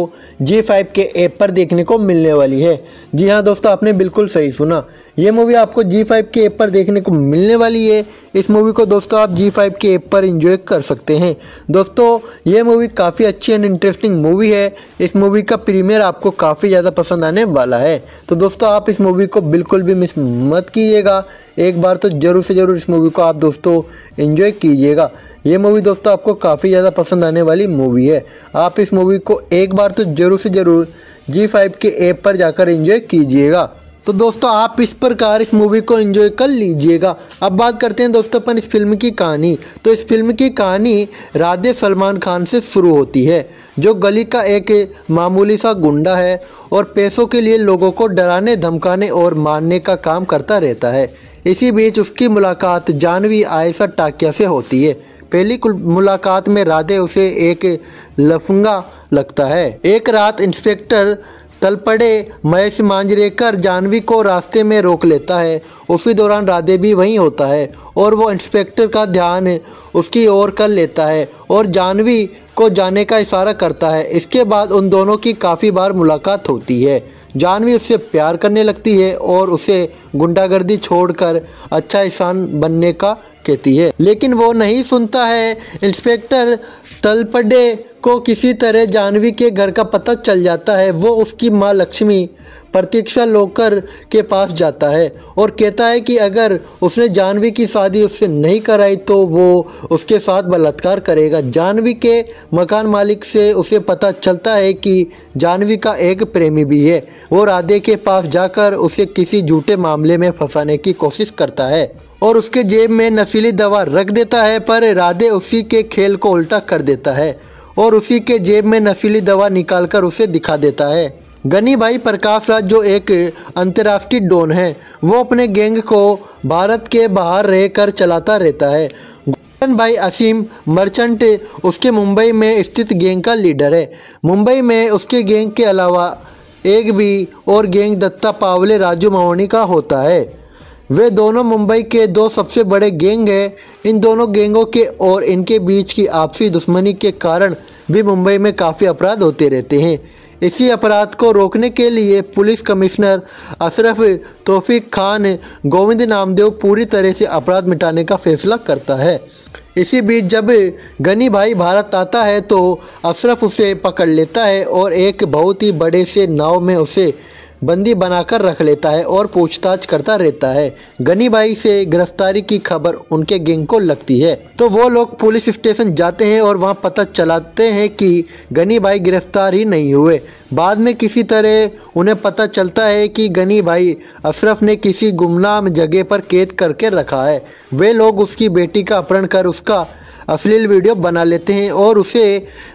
G5 के ऐप पर देखने को मिलने वाली है। जी हाँ दोस्तों आपने बिल्कुल सही सुना, ये मूवी आपको G5 के ऐप पर देखने को मिलने वाली है। इस मूवी को दोस्तों आप G5 के ऐप पर एंजॉय कर सकते हैं। दोस्तों ये मूवी काफ़ी अच्छी एंड इंटरेस्टिंग मूवी है। इस मूवी का प्रीमियर आपको काफ़ी ज़्यादा पसंद आने वाला है, तो दोस्तों आप इस मूवी को बिल्कुल भी मिस मत कीजिएगा। एक बार तो ज़रूर से ज़रूर इस मूवी को आप दोस्तों एंजॉय कीजिएगा। ये मूवी दोस्तों आपको काफ़ी ज़्यादा पसंद आने वाली मूवी है। आप इस मूवी को एक बार तो ज़रूर से ज़रूर G5 के ऐप पर जाकर एंजॉय कीजिएगा। तो दोस्तों आप इस प्रकार इस मूवी को एंजॉय कर लीजिएगा। अब बात करते हैं दोस्तों अपन इस फिल्म की कहानी। तो इस फिल्म की कहानी राधे सलमान खान से शुरू होती है, जो गली का एक मामूली सा गुंडा है और पैसों के लिए लोगों को डराने, धमकाने और मारने का काम करता रहता है। इसी बीच उसकी मुलाकात जानवी आयशा टाकिया से होती है। पहली मुलाकात में राधे उसे एक लफंगा लगता है। एक रात इंस्पेक्टर तलपड़े महेश मांजरेकर जानवी को रास्ते में रोक लेता है। उसी दौरान राधे भी वहीं होता है और वो इंस्पेक्टर का ध्यान उसकी ओर कर लेता है और जानवी को जाने का इशारा करता है। इसके बाद उन दोनों की काफ़ी बार मुलाकात होती है। जानवी उससे प्यार करने लगती है और उसे गुंडागर्दी छोड़कर अच्छा इंसान बनने का कहती है, लेकिन वो नहीं सुनता है। इंस्पेक्टर तलपडे को किसी तरह जानवी के घर का पता चल जाता है। वो उसकी माँ लक्ष्मी प्रतीक्षा लोकर के पास जाता है और कहता है कि अगर उसने जानवी की शादी उससे नहीं कराई तो वो उसके साथ बलात्कार करेगा। जानवी के मकान मालिक से उसे पता चलता है कि जानवी का एक प्रेमी भी है। वो राधे के पास जाकर उसे किसी झूठे मामले में फंसाने की कोशिश करता है और उसके जेब में नशीली दवा रख देता है, पर राधे उसी के खेल को उल्टा कर देता है और उसी के जेब में नशीली दवा निकालकर उसे दिखा देता है। गनी भाई प्रकाश राज जो एक अंतर्राष्ट्रीय डॉन है, वो अपने गैंग को भारत के बाहर रहकर चलाता रहता है। गोविंद भाई असीम मर्चेंट उसके मुंबई में स्थित गैंग का लीडर है। मुंबई में उसके गैंग के अलावा एक भी और गैंग दत्ता पावले राजू मवानी का होता है। वे दोनों मुंबई के दो सबसे बड़े गैंग हैं। इन दोनों गैंगों के और इनके बीच की आपसी दुश्मनी के कारण भी मुंबई में काफ़ी अपराध होते रहते हैं। इसी अपराध को रोकने के लिए पुलिस कमिश्नर अशरफ तौफीक खान गोविंद नामदेव पूरी तरह से अपराध मिटाने का फैसला करता है। इसी बीच जब गनी भाई भारत आता है तो अशरफ उसे पकड़ लेता है और एक बहुत ही बड़े से नाव में उसे बंदी बनाकर रख लेता है और पूछताछ करता रहता है। गनी भाई से गिरफ्तारी की खबर उनके गैंग को लगती है तो वो लोग पुलिस स्टेशन जाते हैं और वहां पता चलाते हैं कि गनी भाई गिरफ्तार ही नहीं हुए। बाद में किसी तरह उन्हें पता चलता है कि गनी भाई अशरफ ने किसी गुमनाम जगह पर कैद करके रखा है। वे लोग उसकी बेटी का अपहरण कर उसका अश्लील वीडियो बना लेते हैं और उसे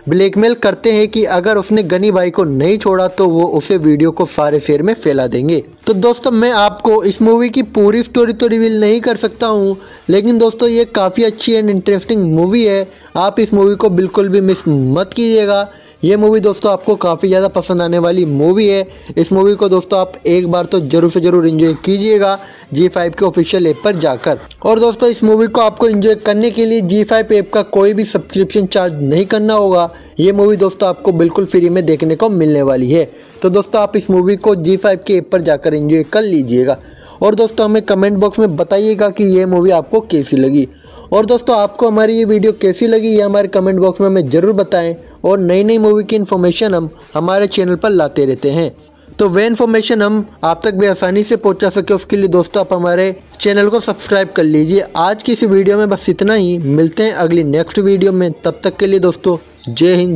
ब्लैकमेल करते हैं कि अगर उसने गनी भाई को नहीं छोड़ा तो वो उसे वीडियो को सारे शहर में फैला देंगे। तो दोस्तों, मैं आपको इस मूवी की पूरी स्टोरी तो रिवील नहीं कर सकता हूं, लेकिन दोस्तों ये काफ़ी अच्छी एंड इंटरेस्टिंग मूवी है। आप इस मूवी को बिल्कुल भी मिस मत कीजिएगा। ये मूवी दोस्तों आपको काफ़ी ज़्यादा पसंद आने वाली मूवी है। इस मूवी को दोस्तों आप एक बार तो ज़रूर से ज़रूर एंजॉय कीजिएगा G5 के ऑफिशियल ऐप पर जाकर। और दोस्तों, इस मूवी को आपको एंजॉय करने के लिए G5 ऐप का कोई भी सब्सक्रिप्शन चार्ज नहीं करना होगा। ये मूवी दोस्तों आपको बिल्कुल फ्री में देखने को मिलने वाली है। तो दोस्तों आप इस मूवी को G5 के ऐप पर जाकर एंजॉय कर लीजिएगा। और दोस्तों हमें कमेंट बॉक्स में बताइएगा कि ये मूवी आपको कैसी लगी। और दोस्तों आपको हमारी ये वीडियो कैसी लगी ये हमारे कमेंट बॉक्स में हमें ज़रूर बताएं। और नई नई मूवी की इन्फॉर्मेशन हम हमारे चैनल पर लाते रहते हैं, तो वे इन्फॉर्मेशन हम आप तक भी आसानी से पहुंचा सके उसके लिए दोस्तों आप हमारे चैनल को सब्सक्राइब कर लीजिए। आज की इस वीडियो में बस इतना ही। मिलते हैं अगली नेक्स्ट वीडियो में। तब तक के लिए दोस्तों जय हिंद।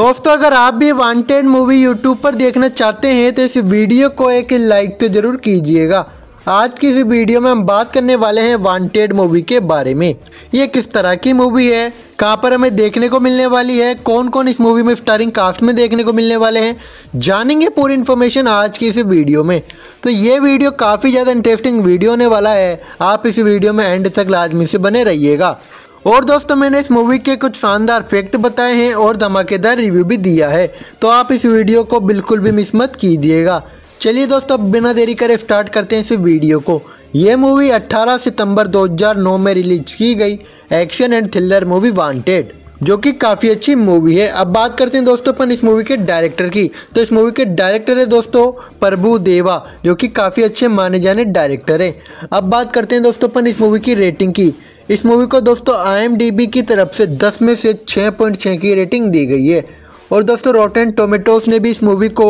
दोस्तों अगर आप भी वांटेड मूवी यूट्यूब पर देखना चाहते हैं तो इस वीडियो को एक लाइक तो ज़रूर कीजिएगा। आज की इस वीडियो में हम बात करने वाले हैं वांटेड मूवी के बारे में। ये किस तरह की मूवी है, कहाँ पर हमें देखने को मिलने वाली है, कौन कौन इस मूवी में स्टारिंग कास्ट में देखने को मिलने वाले हैं, जानेंगे पूरी इन्फॉर्मेशन आज की इस वीडियो में। तो ये वीडियो काफ़ी ज़्यादा इंटरेस्टिंग वीडियो होने वाला है। आप इस वीडियो में एंड तक लाजमी से बने रहिएगा। और दोस्तों मैंने इस मूवी के कुछ शानदार फैक्ट बताए हैं और धमाकेदार रिव्यू भी दिया है, तो आप इस वीडियो को बिल्कुल भी मिस मत कीजिएगा। चलिए दोस्तों अब बिना देरी करे स्टार्ट करते हैं इस वीडियो को। ये मूवी 18 सितंबर 2009 में रिलीज की गई action and thriller movie Wanted, जो कि काफ़ी अच्छी मूवी है। अब बात करते हैं दोस्तों अपन इस मूवी के डायरेक्टर की। तो इस मूवी के डायरेक्टर है दोस्तों प्रभु देवा, जो कि काफ़ी अच्छे माने जाने डायरेक्टर हैं। अब बात करते हैं दोस्तों अपन इस मूवी की रेटिंग की। इस मूवी को दोस्तों IMDb की तरफ से 10 में से 6.6 की रेटिंग दी गई है। और दोस्तों रॉटेन टोमेटोस ने भी इस मूवी को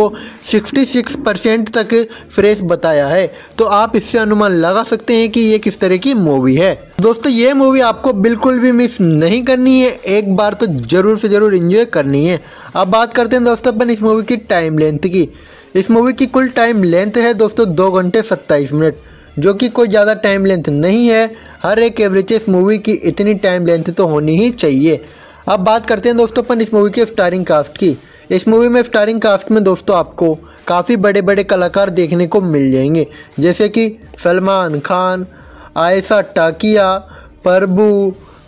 66% तक फ्रेश बताया है, तो आप इससे अनुमान लगा सकते हैं कि ये किस तरह की मूवी है। दोस्तों ये मूवी आपको बिल्कुल भी मिस नहीं करनी है, एक बार तो ज़रूर से ज़रूर एंजॉय करनी है। अब बात करते हैं दोस्तों अपन इस मूवी की टाइम लेंथ की। इस मूवी की कुल टाइम लेंथ है दोस्तों 2 घंटे 27 मिनट, जो कि कोई ज़्यादा टाइम लेंथ नहीं है। हर एक एवरेज मूवी की इतनी टाइम लेंथ तो होनी ही चाहिए। अब बात करते हैं दोस्तों अपन इस मूवी के स्टारिंग कास्ट की। इस मूवी में स्टारिंग कास्ट में दोस्तों आपको काफ़ी बड़े बड़े कलाकार देखने को मिल जाएंगे, जैसे कि सलमान खान, आयशा टाकिया, प्रभु,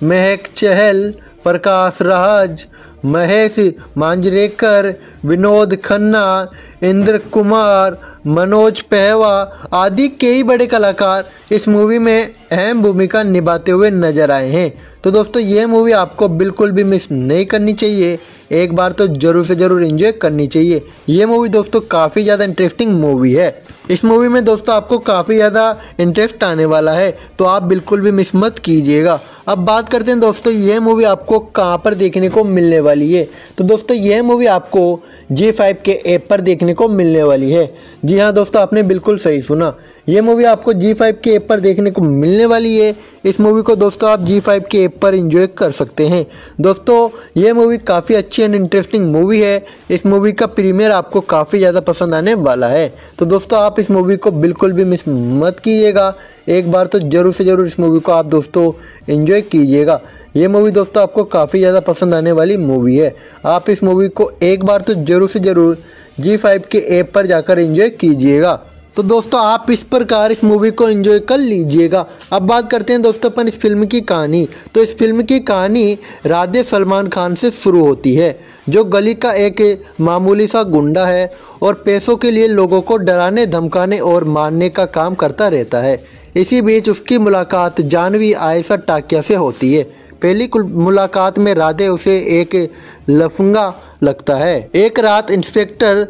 महक चहल, प्रकाश राज, महेश मांजरेकर, विनोद खन्ना, इंद्र कुमार, मनोज पहवा आदि कई बड़े कलाकार इस मूवी में अहम भूमिका निभाते हुए नजर आए हैं। तो दोस्तों ये मूवी आपको बिल्कुल भी मिस नहीं करनी चाहिए, एक बार तो ज़रूर से ज़रूर एंजॉय करनी चाहिए। ये मूवी दोस्तों काफ़ी ज़्यादा इंटरेस्टिंग मूवी है। इस मूवी में दोस्तों आपको काफ़ी ज़्यादा इंटरेस्ट आने वाला है, तो आप बिल्कुल भी मिस मत कीजिएगा। अब बात करते हैं दोस्तों यह मूवी आपको कहाँ पर देखने को मिलने वाली है। तो दोस्तों यह मूवी आपको G5 के ऐप पर देखने को मिलने वाली है। जी हाँ दोस्तों, आपने बिल्कुल सही सुना, यह मूवी आपको G5 के ऐप पर देखने को मिलने वाली है। इस मूवी को दोस्तों आप G5 के ऐप पर एंजॉय कर सकते हैं। दोस्तों यह मूवी काफ़ी अच्छी एंड इंटरेस्टिंग मूवी है। इस मूवी का प्रीमियर आपको काफ़ी ज़्यादा पसंद आने वाला है, तो दोस्तों आप इस मूवी को बिल्कुल भी मिस मत कीजिएगा। एक बार तो ज़रूर से ज़रूर इस मूवी को आप दोस्तों एंजॉय कीजिएगा। ये मूवी दोस्तों आपको काफ़ी ज़्यादा पसंद आने वाली मूवी है। आप इस मूवी को एक बार तो ज़रूर से ज़रूर G5 के ऐप पर जाकर एंजॉय कीजिएगा। तो दोस्तों आप इस प्रकार इस मूवी को एंजॉय कर लीजिएगा। अब बात करते हैं दोस्तों अपन इस फिल्म की कहानी। तो इस फिल्म की कहानी राधे सलमान खान से शुरू होती है, जो गली का एक मामूली सा गुंडा है और पैसों के लिए लोगों को डराने धमकाने और मारने का काम करता रहता है। इसी बीच उसकी मुलाकात जानवी आयशा टाकिया से होती है। पहली मुलाकात में राधे उसे एक लफंगा लगता है। एक रात इंस्पेक्टर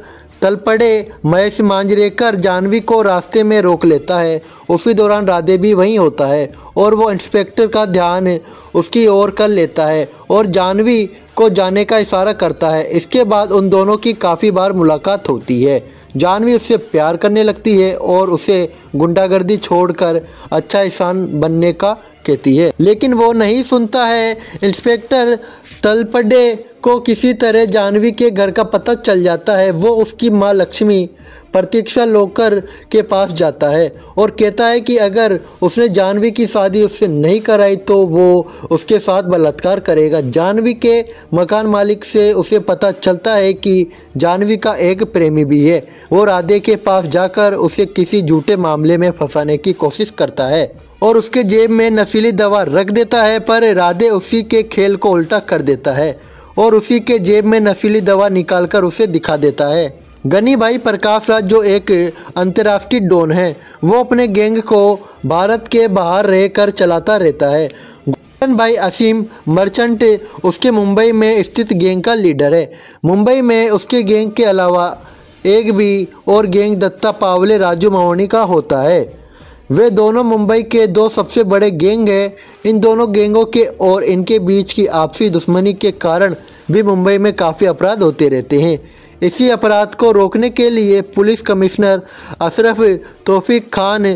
तलपड़े महेश मांजरेकर जानवी को रास्ते में रोक लेता है। उसी दौरान राधे भी वहीं होता है और वो इंस्पेक्टर का ध्यान उसकी ओर कर लेता है और जानवी को जाने का इशारा करता है। इसके बाद उन दोनों की काफ़ी बार मुलाकात होती है। जानवी उससे प्यार करने लगती है और उसे गुंडागर्दी छोड़कर अच्छा इंसान बनने का कहती है, लेकिन वो नहीं सुनता है। इंस्पेक्टर तलपड़े को किसी तरह जानवी के घर का पता चल जाता है। वो उसकी माँ लक्ष्मी प्रतीक्षा लोकर के पास जाता है और कहता है कि अगर उसने जानवी की शादी उससे नहीं कराई तो वो उसके साथ बलात्कार करेगा। जानवी के मकान मालिक से उसे पता चलता है कि जानवी का एक प्रेमी भी है। वो राधे के पास जाकर उसे किसी झूठे मामले में फंसाने की कोशिश करता है और उसके जेब में नशीली दवा रख देता है, पर राधे उसी के खेल को उल्टा कर देता है और उसी के जेब में नशीली दवा निकालकर उसे दिखा देता है। गनी भाई प्रकाश राज, जो एक अंतर्राष्ट्रीय डॉन है, वो अपने गैंग को भारत के बाहर रहकर चलाता रहता है। गोविंद भाई असीम मर्चेंट उसके मुंबई में स्थित गैंग का लीडर है। मुंबई में उसके गैंग के अलावा एक भी और गैंग दत्ता पावले राजू मवानी का होता है। वे दोनों मुंबई के दो सबसे बड़े गैंग हैं। इन दोनों गैंगों के और इनके बीच की आपसी दुश्मनी के कारण भी मुंबई में काफ़ी अपराध होते रहते हैं। इसी अपराध को रोकने के लिए पुलिस कमिश्नर अशरफ तौफीक खान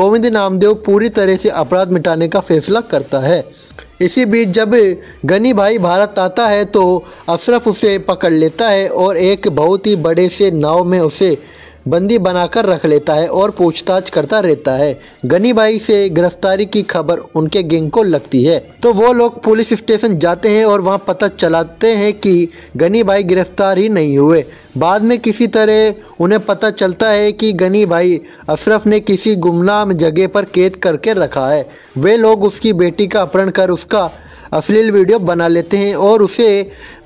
गोविंद नामदेव पूरी तरह से अपराध मिटाने का फैसला करता है। इसी बीच जब गनी भाई भारत आता है तो अशरफ उसे पकड़ लेता है और एक बहुत ही बड़े से नाव में उसे बंदी बनाकर रख लेता है और पूछताछ करता रहता है। गनी भाई से गिरफ्तारी की खबर उनके गैंग को लगती है, तो वो लोग पुलिस स्टेशन जाते हैं और वहां पता चलाते हैं कि गनी भाई गिरफ्तार ही नहीं हुए। बाद में किसी तरह उन्हें पता चलता है कि गनी भाई अशरफ ने किसी गुमनाम जगह पर कैद करके रखा है। वे लोग उसकी बेटी का अपहरण कर उसका अश्लील वीडियो बना लेते हैं और उसे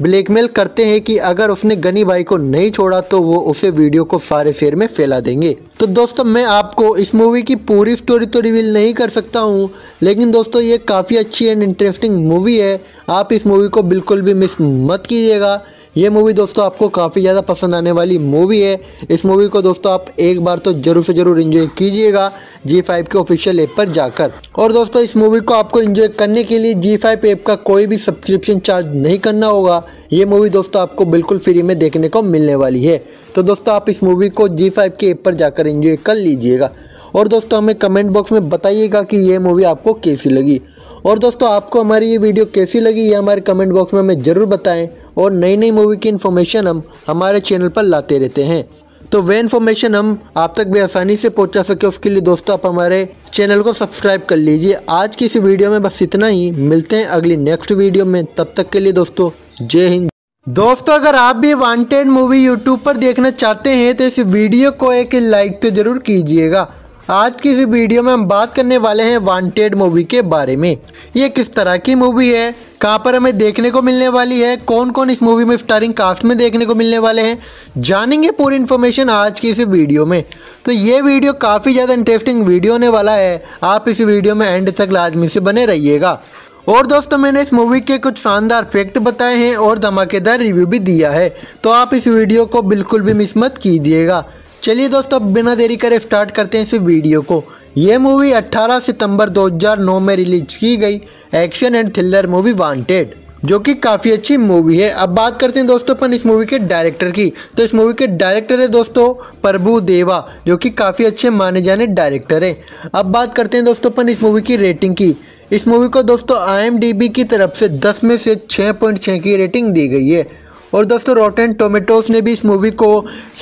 ब्लैकमेल करते हैं कि अगर उसने गनी भाई को नहीं छोड़ा तो वो उसे वीडियो को सारे शहर में फैला देंगे। तो दोस्तों मैं आपको इस मूवी की पूरी स्टोरी तो रिवील नहीं कर सकता हूं, लेकिन दोस्तों ये काफ़ी अच्छी एंड इंटरेस्टिंग मूवी है। आप इस मूवी को बिल्कुल भी मिस मत कीजिएगा। ये मूवी दोस्तों आपको काफ़ी ज़्यादा पसंद आने वाली मूवी है। इस मूवी को दोस्तों आप एक बार तो ज़रूर से ज़रूर एंजॉय कीजिएगा G5 के ऑफिशियल ऐप पर जाकर। और दोस्तों इस मूवी को आपको एंजॉय करने के लिए G5 ऐप का कोई भी सब्सक्रिप्शन चार्ज नहीं करना होगा। ये मूवी दोस्तों आपको बिल्कुल फ्री में देखने को मिलने वाली है। तो दोस्तों आप इस मूवी को G5 के ऐप पर जाकर एंजॉय कर लीजिएगा। और दोस्तों हमें कमेंट बॉक्स में बताइएगा कि ये मूवी आपको कैसी लगी। और दोस्तों आपको हमारी ये वीडियो कैसी लगी ये हमारे कमेंट बॉक्स में हमें ज़रूर बताएं। और नई नई मूवी की इन्फॉर्मेशन हम हमारे चैनल पर लाते रहते हैं, तो वे इन्फॉर्मेशन हम आप तक भी आसानी से पहुंचा सके उसके लिए दोस्तों आप हमारे चैनल को सब्सक्राइब कर लीजिए। आज की इस वीडियो में बस इतना ही, मिलते हैं अगली नेक्स्ट वीडियो में। तब तक के लिए दोस्तों जय हिंद। दोस्तों अगर आप भी वांटेड मूवी YouTube पर देखना चाहते हैं तो इस वीडियो को एक लाइक तो ज़रूर कीजिएगा। आज की इस वीडियो में हम बात करने वाले हैं वांटेड मूवी के बारे में। ये किस तरह की मूवी है, कहाँ पर हमें देखने को मिलने वाली है, कौन कौन इस मूवी में स्टारिंग कास्ट में देखने को मिलने वाले हैं, जानेंगे पूरी इन्फॉर्मेशन आज की इस वीडियो में। तो ये वीडियो काफ़ी ज़्यादा इंटरेस्टिंग वीडियो होने वाला है। आप इस वीडियो में एंड तक लाजमी से बने रहिएगा। और दोस्तों मैंने इस मूवी के कुछ शानदार फैक्ट बताए हैं और धमाकेदार रिव्यू भी दिया है, तो आप इस वीडियो को बिल्कुल भी मिस मत कीजिएगा। चलिए दोस्तों अब बिना देरी करे स्टार्ट करते हैं इस वीडियो को। ये मूवी 18 सितंबर 2009 में रिलीज की गई action and thriller movie Wanted, जो कि काफ़ी अच्छी मूवी है। अब बात करते हैं दोस्तों अपन इस मूवी के डायरेक्टर की, तो इस मूवी के डायरेक्टर है दोस्तों प्रभु देवा, जो कि काफ़ी अच्छे माने जाने डायरेक्टर हैं। अब बात करते हैं दोस्तों अपन इस मूवी की रेटिंग की। इस मूवी को दोस्तों IMDb की तरफ से 10 में से 6.6 की रेटिंग दी गई है और दोस्तों रॉटन टोमेटोज ने भी इस मूवी को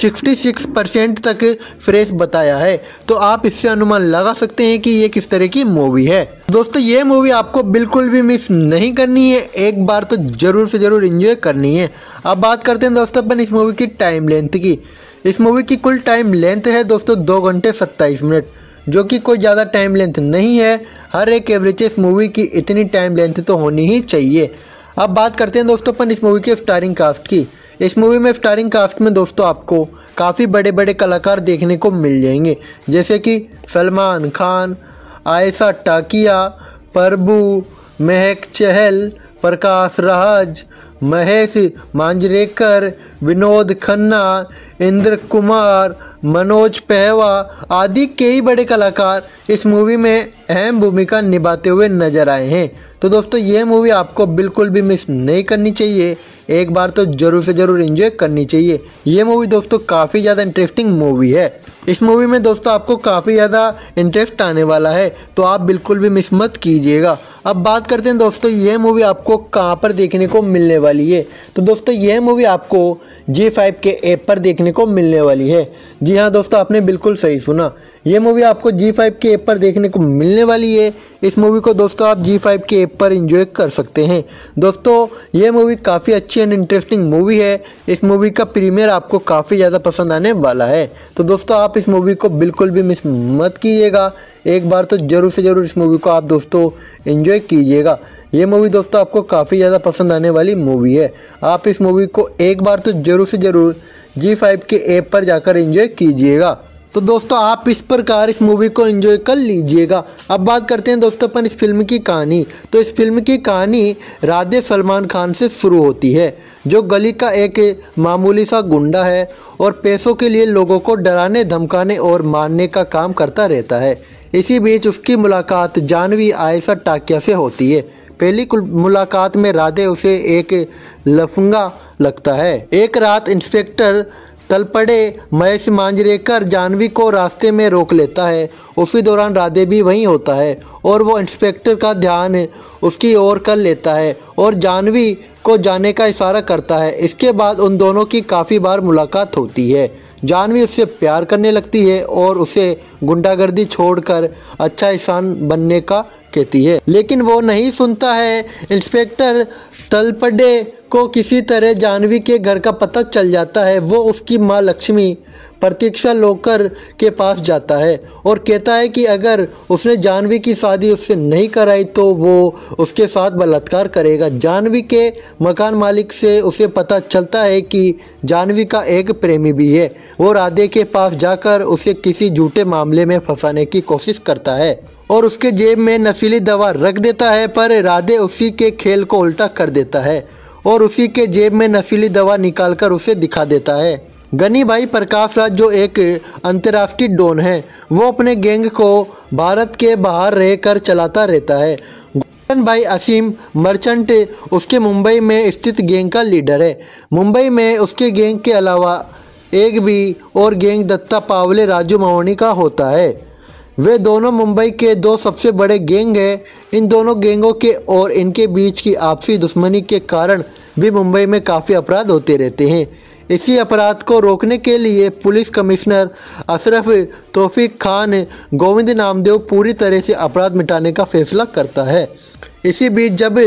66% तक फ्रेश बताया है। तो आप इससे अनुमान लगा सकते हैं कि ये किस तरह की मूवी है। दोस्तों ये मूवी आपको बिल्कुल भी मिस नहीं करनी है, एक बार तो ज़रूर से ज़रूर एंजॉय करनी है। अब बात करते हैं दोस्तों अपन इस मूवी की टाइम लेंथ की। इस मूवी की कुल टाइम लेंथ है दोस्तों 2 घंटे 27 मिनट, जो कि कोई ज़्यादा टाइम लेंथ नहीं है। हर एक एवरेज मूवी की इतनी टाइम लेंथ तो होनी ही चाहिए। अब बात करते हैं दोस्तों अपन इस मूवी के स्टारिंग कास्ट की। इस मूवी में स्टारिंग कास्ट में दोस्तों आपको काफ़ी बड़े बड़े कलाकार देखने को मिल जाएंगे, जैसे कि सलमान खान, आयशा टाकिया, प्रभु, महक चहल, प्रकाश राज, महेश मांजरेकर, विनोद खन्ना, इंद्र कुमार, मनोज पहवा आदि कई बड़े कलाकार इस मूवी में अहम भूमिका निभाते हुए नजर आए हैं। तो दोस्तों ये मूवी आपको बिल्कुल भी मिस नहीं करनी चाहिए, एक बार तो ज़रूर से ज़रूर एंजॉय करनी चाहिए। ये मूवी दोस्तों काफ़ी ज़्यादा इंटरेस्टिंग मूवी है। इस मूवी में दोस्तों आपको काफ़ी ज़्यादा इंटरेस्ट आने वाला है, तो आप बिल्कुल भी मिस मत कीजिएगा। अब बात करते हैं दोस्तों ये मूवी आपको कहाँ पर देखने को मिलने वाली है। तो दोस्तों ये मूवी आपको G5 के ऐप पर देखने को मिलने वाली है। जी हाँ दोस्तों, आपने बिल्कुल सही सुना, ये मूवी आपको G5 के ऐप पर देखने को मिलने वाली है। इस मूवी को दोस्तों आप G5 के ऐप पर एंजॉय कर सकते हैं। दोस्तों ये मूवी काफ़ी अच्छी एंड इंटरेस्टिंग मूवी है। इस मूवी का प्रीमियर आपको काफ़ी ज़्यादा पसंद आने वाला है। तो दोस्तों आप इस मूवी को बिल्कुल भी मिस मत कीजिएगा, एक बार तो ज़रूर से ज़रूर इस मूवी को आप दोस्तों एंजॉय कीजिएगा। ये मूवी दोस्तों आपको काफ़ी ज़्यादा पसंद आने वाली मूवी है। आप इस मूवी को एक बार तो ज़रूर से ज़रूर G5 के ऐप पर जाकर एंजॉय कीजिएगा। तो दोस्तों आप इस प्रकार इस मूवी को एंजॉय कर लीजिएगा। अब बात करते हैं दोस्तों अपन इस फिल्म की कहानी। तो इस फिल्म की कहानी राधे सलमान खान से शुरू होती है, जो गली का एक मामूली सा गुंडा है और पैसों के लिए लोगों को डराने, धमकाने और मारने का काम करता रहता है। इसी बीच उसकी मुलाकात जानवी आयशा टाकिया से होती है। पहली मुलाकात में राधे उसे एक लफंगा लगता है। एक रात इंस्पेक्टर तलपड़े महेश मांजरेकर जानवी को रास्ते में रोक लेता है। उसी दौरान राधे भी वहीं होता है और वो इंस्पेक्टर का ध्यान उसकी ओर कर लेता है और जानवी को जाने का इशारा करता है। इसके बाद उन दोनों की काफ़ी बार मुलाकात होती है। जानवी उससे प्यार करने लगती है और उसे गुंडागर्दी छोड़कर अच्छा इंसान बनने का कहती है, लेकिन वो नहीं सुनता है। इंस्पेक्टर तलपड़े को किसी तरह जानवी के घर का पता चल जाता है। वो उसकी माँ लक्ष्मी प्रतीक्षा लोकर के पास जाता है और कहता है कि अगर उसने जानवी की शादी उससे नहीं कराई तो वो उसके साथ बलात्कार करेगा। जानवी के मकान मालिक से उसे पता चलता है कि जानवी का एक प्रेमी भी है। वो राधे के पास जाकर उसे किसी झूठे मामले में फंसाने की कोशिश करता है और उसके जेब में नशीली दवा रख देता है, पर राधे उसी के खेल को उल्टा कर देता है और उसी के जेब में नशीली दवा निकालकर उसे दिखा देता है। गनी भाई प्रकाश राज, जो एक अंतर्राष्ट्रीय डॉन है, वो अपने गैंग को भारत के बाहर रहकर चलाता रहता है। गोविंद भाई असीम मर्चेंट उसके मुंबई में स्थित गैंग का लीडर है। मुंबई में उसके गैंग के अलावा एक भी और गैंग दत्ता पावले राजू महोनी का होता है। वे दोनों मुंबई के दो सबसे बड़े गैंग हैं। इन दोनों गैंगों के और इनके बीच की आपसी दुश्मनी के कारण भी मुंबई में काफ़ी अपराध होते रहते हैं। इसी अपराध को रोकने के लिए पुलिस कमिश्नर अशरफ तौफीक खान गोविंद नामदेव पूरी तरह से अपराध मिटाने का फैसला करता है। इसी बीच जब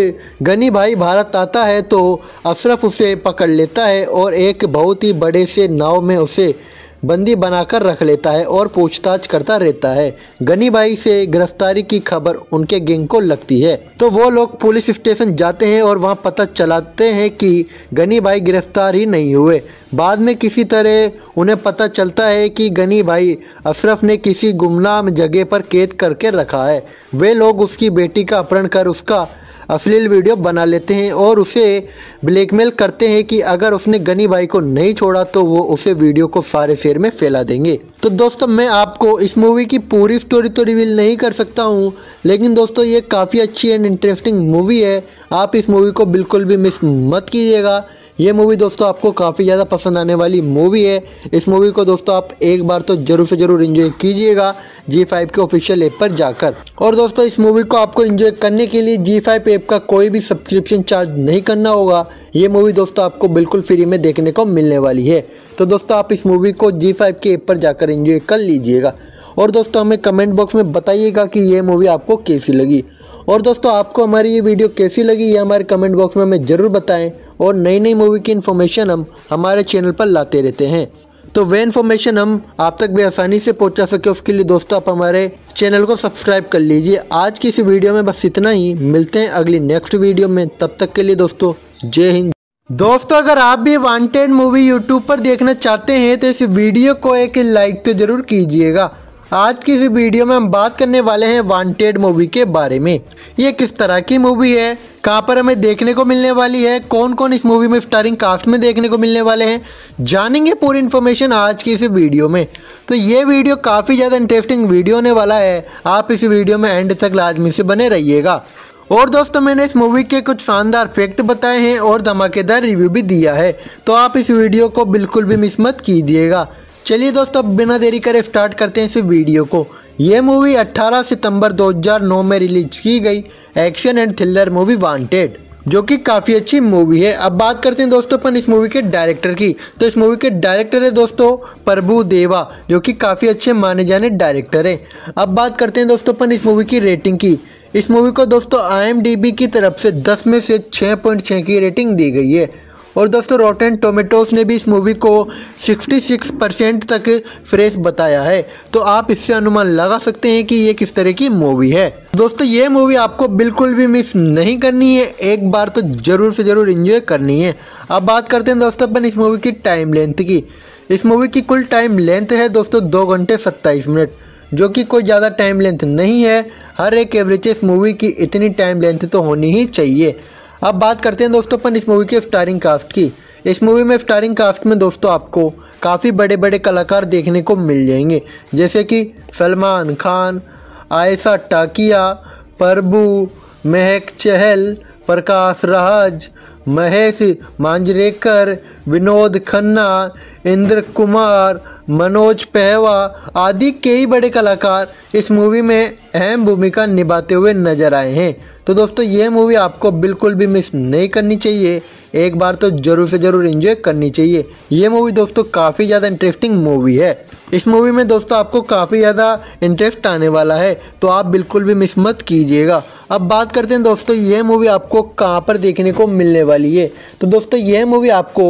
गनी भाई भारत आता है तो अशरफ उसे पकड़ लेता है और एक बहुत ही बड़े से नाव में उसे बंदी बनाकर रख लेता है और पूछताछ करता रहता है। गनी भाई से गिरफ्तारी की खबर उनके गैंग को लगती है, तो वो लोग पुलिस स्टेशन जाते हैं और वहां पता चलाते हैं कि गनी भाई गिरफ्तार ही नहीं हुए। बाद में किसी तरह उन्हें पता चलता है कि गनी भाई अशरफ ने किसी गुमनाम जगह पर कैद करके रखा है। वे लोग उसकी बेटी का अपहरण कर उसका अश्लील वीडियो बना लेते हैं और उसे ब्लैकमेल करते हैं कि अगर उसने गनी भाई को नहीं छोड़ा तो वो उसे वीडियो को सारे शहर में फैला देंगे। तो दोस्तों मैं आपको इस मूवी की पूरी स्टोरी तो रिवील नहीं कर सकता हूँ, लेकिन दोस्तों ये काफ़ी अच्छी एंड इंटरेस्टिंग मूवी है। आप इस मूवी को बिल्कुल भी मिस मत कीजिएगा। ये मूवी दोस्तों आपको काफ़ी ज़्यादा पसंद आने वाली मूवी है। इस मूवी को दोस्तों आप एक बार तो ज़रूर से ज़रूर एंजॉय कीजिएगा G5 के ऑफिशियल ऐप पर जाकर। और दोस्तों इस मूवी को आपको एंजॉय करने के लिए G5 ऐप का कोई भी सब्सक्रिप्शन चार्ज नहीं करना होगा। ये मूवी दोस्तों आपको बिल्कुल फ्री में देखने को मिलने वाली है। तो दोस्तों आप इस मूवी को G5 के ऐप पर जाकर एंजॉय कर लीजिएगा। और दोस्तों हमें कमेंट बॉक्स में बताइएगा कि ये मूवी आपको कैसी लगी। और दोस्तों आपको हमारी ये वीडियो कैसी लगी ये हमारे कमेंट बॉक्स में हमें ज़रूर बताएं। और नई नई मूवी की इन्फॉर्मेशन हम हमारे चैनल पर लाते रहते हैं, तो वे इन्फॉर्मेशन हम आप तक भी आसानी से पहुंचा सके उसके लिए दोस्तों आप हमारे चैनल को सब्सक्राइब कर लीजिए। आज की इस वीडियो में बस इतना ही, मिलते हैं अगली नेक्स्ट वीडियो में। तब तक के लिए दोस्तों जय हिंद। दोस्तों अगर आप भी वांटेड मूवी यूट्यूब पर देखना चाहते हैं तो इस वीडियो को एक लाइक तो ज़रूर कीजिएगा। आज की इस वीडियो में हम बात करने वाले हैं वांटेड मूवी के बारे में। ये किस तरह की मूवी है, कहाँ पर हमें देखने को मिलने वाली है, कौन कौन इस मूवी में स्टारिंग कास्ट में देखने को मिलने वाले हैं, जानेंगे पूरी इन्फॉर्मेशन आज की इस वीडियो में। तो ये वीडियो काफ़ी ज़्यादा इंटरेस्टिंग वीडियो होने वाला है। आप इस वीडियो में एंड तक लाजमी से बने रहिएगा। और दोस्तों मैंने इस मूवी के कुछ शानदार फैक्ट बताए हैं और धमाकेदार रिव्यू भी दिया है, तो आप इस वीडियो को बिल्कुल भी मिस मत कीजिएगा। चलिए दोस्तों अब बिना देरी करे स्टार्ट करते हैं इस वीडियो को। ये मूवी 18 सितंबर 2009 में रिलीज की गई action and thriller movie Wanted, जो कि काफ़ी अच्छी मूवी है। अब बात करते हैं दोस्तों अपन इस मूवी के डायरेक्टर की। तो इस मूवी के डायरेक्टर है दोस्तों प्रभु देवा, जो कि काफ़ी अच्छे माने जाने डायरेक्टर हैं। अब बात करते हैं दोस्तों अपन इस मूवी की रेटिंग की। इस मूवी को दोस्तों IMDb की तरफ से 10 में से 6.6 की रेटिंग दी गई है। और दोस्तों रॉटन टोमेटोज ने भी इस मूवी को 66% तक फ्रेश बताया है, तो आप इससे अनुमान लगा सकते हैं कि ये किस तरह की मूवी है। दोस्तों ये मूवी आपको बिल्कुल भी मिस नहीं करनी है, एक बार तो ज़रूर से ज़रूर एंजॉय करनी है। अब बात करते हैं दोस्तों अपन इस मूवी की टाइम लेंथ की। इस मूवी की कुल टाइम लेंथ है दोस्तों 2 घंटे 27 मिनट, जो कि कोई ज़्यादा टाइम लेंथ नहीं है। हर एक एवरेज इस मूवी की इतनी टाइम लेंथ तो होनी ही चाहिए। अब बात करते हैं दोस्तों अपन इस मूवी के स्टारिंग कास्ट की। इस मूवी में स्टारिंग कास्ट में दोस्तों आपको काफ़ी बड़े बड़े कलाकार देखने को मिल जाएंगे, जैसे कि सलमान खान, आयशा टाकिया, प्रभु, महक चहल, प्रकाश राज, महेश मांजरेकर, विनोद खन्ना, इंद्र कुमार, मनोज पहवा आदि कई बड़े कलाकार इस मूवी में अहम भूमिका निभाते हुए नजर आए हैं। तो दोस्तों ये मूवी आपको बिल्कुल भी मिस नहीं करनी चाहिए, एक बार तो ज़रूर से ज़रूर एंजॉय करनी चाहिए। ये मूवी दोस्तों काफ़ी ज़्यादा इंटरेस्टिंग मूवी है। इस मूवी में दोस्तों आपको काफ़ी ज़्यादा इंटरेस्ट आने वाला है, तो आप बिल्कुल भी मिस मत कीजिएगा। अब बात करते हैं दोस्तों ये मूवी आपको कहाँ पर देखने को मिलने वाली है। तो दोस्तों ये मूवी आपको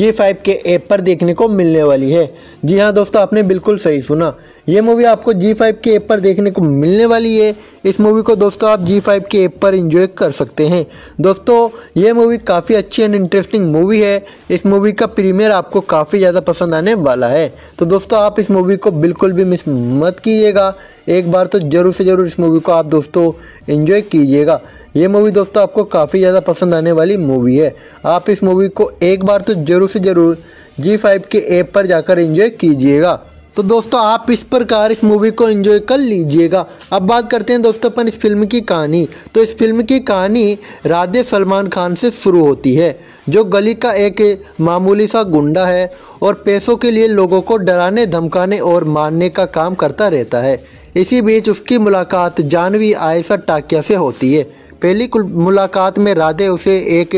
G5 के ऐप पर देखने को मिलने वाली है। जी हाँ दोस्तों आपने बिल्कुल सही सुना, ये मूवी आपको G5 के ऐप पर देखने को मिलने वाली है। इस मूवी को दोस्तों आप G5 के ऐप पर एंजॉय कर सकते हैं। दोस्तों ये मूवी काफ़ी अच्छी एंड इंटरेस्टिंग मूवी है। इस मूवी का प्रीमियर आपको काफ़ी ज़्यादा पसंद आने वाला है, तो दोस्तों आप इस मूवी को बिल्कुल भी मिस मत कीजिएगा। एक बार तो ज़रूर से ज़रूर इस मूवी को आप दोस्तों एंजॉय कीजिएगा। ये मूवी दोस्तों आपको काफ़ी ज़्यादा पसंद आने वाली मूवी है। आप इस मूवी को एक बार तो ज़रूर से ज़रूर G5 के ऐप पर जाकर एंजॉय कीजिएगा। तो दोस्तों आप इस प्रकार इस मूवी को एंजॉय कर लीजिएगा। अब बात करते हैं दोस्तों अपन इस फिल्म की कहानी। तो इस फिल्म की कहानी राधे सलमान खान से शुरू होती है, जो गली का एक मामूली सा गुंडा है और पैसों के लिए लोगों को डराने, धमकाने और मारने का काम करता रहता है। इसी बीच उसकी मुलाकात जानवी आयशा टाकिया से होती है। पहली मुलाकात में राधे उसे एक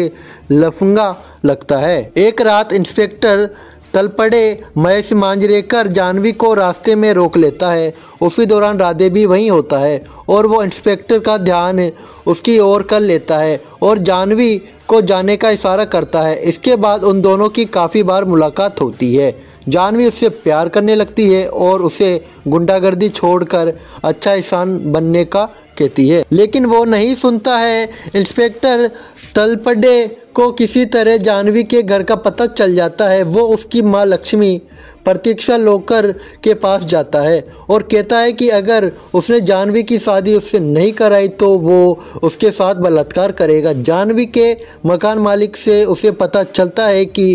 लफंगा लगता है। एक रात इंस्पेक्टर तलपड़े महेश मांजरेकर जानवी को रास्ते में रोक लेता है। उसी दौरान राधे भी वहीं होता है और वो इंस्पेक्टर का ध्यान उसकी ओर कर लेता है और जानवी को जाने का इशारा करता है। इसके बाद उन दोनों की काफ़ी बार मुलाकात होती है। जानवी उससे प्यार करने लगती है और उसे गुंडागर्दी छोड़कर अच्छा इंसान बनने का कहती है, लेकिन वो नहीं सुनता है। इंस्पेक्टर तलपडे को किसी तरह जानवी के घर का पता चल जाता है। वो उसकी माँ लक्ष्मी प्रतीक्षा लोकर के पास जाता है और कहता है कि अगर उसने जानवी की शादी उससे नहीं कराई तो वो उसके साथ बलात्कार करेगा। जानवी के मकान मालिक से उसे पता चलता है कि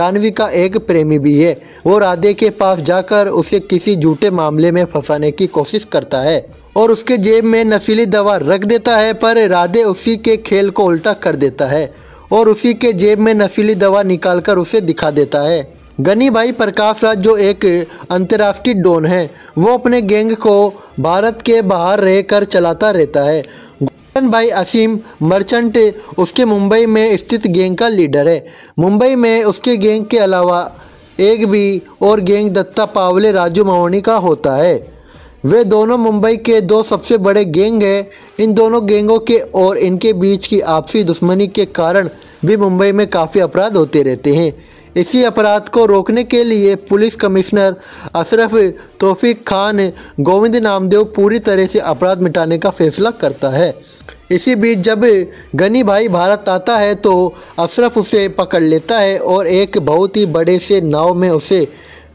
जानवी का एक प्रेमी भी है। वो राधे के पास जाकर उसे किसी झूठे मामले में फंसाने की कोशिश करता है और उसके जेब में नशीली दवा रख देता है, पर राधे उसी के खेल को उल्टा कर देता है और उसी के जेब में नशीली दवा निकालकर उसे दिखा देता है। गनी भाई प्रकाश राज जो एक अंतर्राष्ट्रीय डॉन है, वो अपने गैंग को भारत के बाहर रहकर चलाता रहता है। गोविंद भाई असीम मर्चेंट उसके मुंबई में स्थित गैंग का लीडर है। मुंबई में उसके गैंग के अलावा एक भी और गैंग दत्ता पावले राजू महोनी का होता है। वे दोनों मुंबई के दो सबसे बड़े गैंग हैं। इन दोनों गैंगों के और इनके बीच की आपसी दुश्मनी के कारण भी मुंबई में काफ़ी अपराध होते रहते हैं। इसी अपराध को रोकने के लिए पुलिस कमिश्नर अशरफ तौफीक खान गोविंद नामदेव पूरी तरह से अपराध मिटाने का फैसला करता है। इसी बीच जब गनी भाई भारत आता है तो अशरफ उसे पकड़ लेता है और एक बहुत ही बड़े से नाव में उसे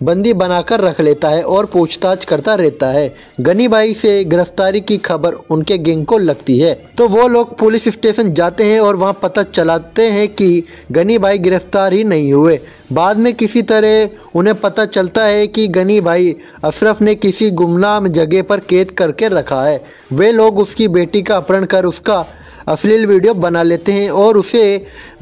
बंदी बनाकर रख लेता है और पूछताछ करता रहता है। गनी भाई से गिरफ्तारी की खबर उनके गैंग को लगती है तो वो लोग पुलिस स्टेशन जाते हैं और वहां पता चलाते हैं कि गनी भाई गिरफ्तार ही नहीं हुए। बाद में किसी तरह उन्हें पता चलता है कि गनी भाई अशरफ ने किसी गुमनाम जगह पर कैद करके रखा है। वे लोग उसकी बेटी का अपहरण कर उसका अश्लील वीडियो बना लेते हैं और उसे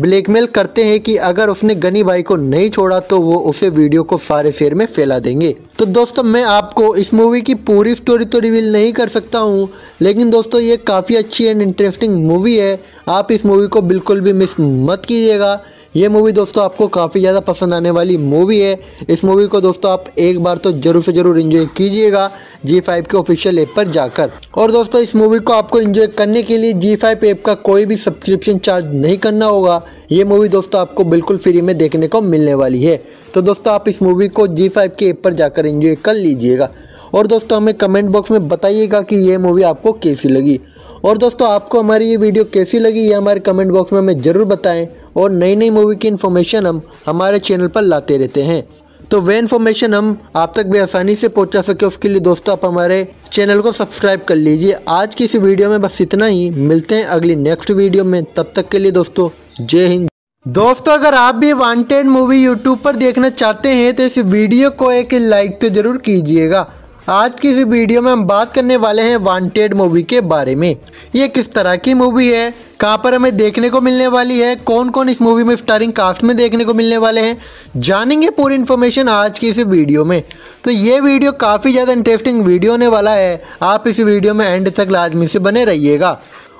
ब्लैकमेल करते हैं कि अगर उसने गनी भाई को नहीं छोड़ा तो वो उसे वीडियो को सारे शहर में फैला देंगे। तो दोस्तों मैं आपको इस मूवी की पूरी स्टोरी तो रिवील नहीं कर सकता हूं, लेकिन दोस्तों ये काफ़ी अच्छी एंड इंटरेस्टिंग मूवी है। आप इस मूवी को बिल्कुल भी मिस मत कीजिएगा। ये मूवी दोस्तों आपको काफ़ी ज़्यादा पसंद आने वाली मूवी है। इस मूवी को दोस्तों आप एक बार तो ज़रूर से ज़रूर एंजॉय कीजिएगा G5 के ऑफिशियल ऐप पर जाकर। और दोस्तों इस मूवी को आपको एंजॉय करने के लिए G5 ऐप का कोई भी सब्सक्रिप्शन चार्ज नहीं करना होगा। ये मूवी दोस्तों आपको बिल्कुल फ्री में देखने को मिलने वाली है। तो दोस्तों आप इस मूवी को G5 के ऐप पर जाकर एंजॉय कर लीजिएगा। और दोस्तों हमें कमेंट बॉक्स में बताइएगा कि ये मूवी आपको कैसी लगी। और दोस्तों आपको हमारी ये वीडियो कैसी लगी ये हमारे कमेंट बॉक्स में हमें ज़रूर बताएं। और नई नई मूवी की इन्फॉर्मेशन हम हमारे चैनल पर लाते रहते हैं, तो वे इन्फॉर्मेशन हम आप तक भी आसानी से पहुंचा सके उसके लिए दोस्तों आप हमारे चैनल को सब्सक्राइब कर लीजिए। आज की इस वीडियो में बस इतना ही, मिलते हैं अगली नेक्स्ट वीडियो में। तब तक के लिए दोस्तों जय हिंद। दोस्तों अगर आप भी वांटेड मूवी यूट्यूब पर देखना चाहते हैं तो इस वीडियो को एक लाइक तो ज़रूर कीजिएगा। आज की इस वीडियो में हम बात करने वाले हैं वांटेड मूवी के बारे में। ये किस तरह की मूवी है, कहाँ पर हमें देखने को मिलने वाली है, कौन कौन इस मूवी में स्टारिंग कास्ट में देखने को मिलने वाले हैं, जानेंगे पूरी इन्फॉर्मेशन आज की इस वीडियो में। तो ये वीडियो काफ़ी ज़्यादा इंटरेस्टिंग वीडियो होने वाला है। आप इस वीडियो में एंड तक लाजमी से बने रहिएगा।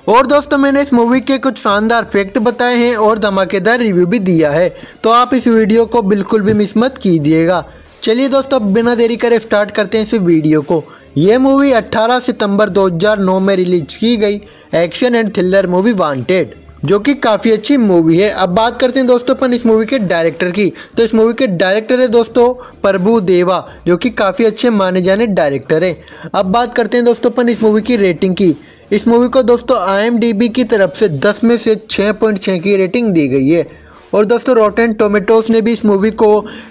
और दोस्तों मैंने इस मूवी के कुछ शानदार फैक्ट बताए हैं और धमाकेदार रिव्यू भी दिया है, तो आप इस वीडियो को बिल्कुल भी मिस मत कीजिएगा। चलिए दोस्तों अब बिना देरी करे स्टार्ट करते हैं इस वीडियो को। ये मूवी 18 सितंबर 2009 में रिलीज की गई action and thriller movie Wanted, जो कि काफ़ी अच्छी मूवी है। अब बात करते हैं दोस्तों अपन इस मूवी के डायरेक्टर की। तो इस मूवी के डायरेक्टर है दोस्तों प्रभु देवा, जो कि काफ़ी अच्छे माने जाने डायरेक्टर हैं। अब बात करते हैं दोस्तों अपन इस मूवी की रेटिंग की। इस मूवी को दोस्तों IMDb की तरफ से 10 में से 6.6 की रेटिंग दी गई है। और दोस्तों रॉटेन टोमेटोज ने भी इस मूवी को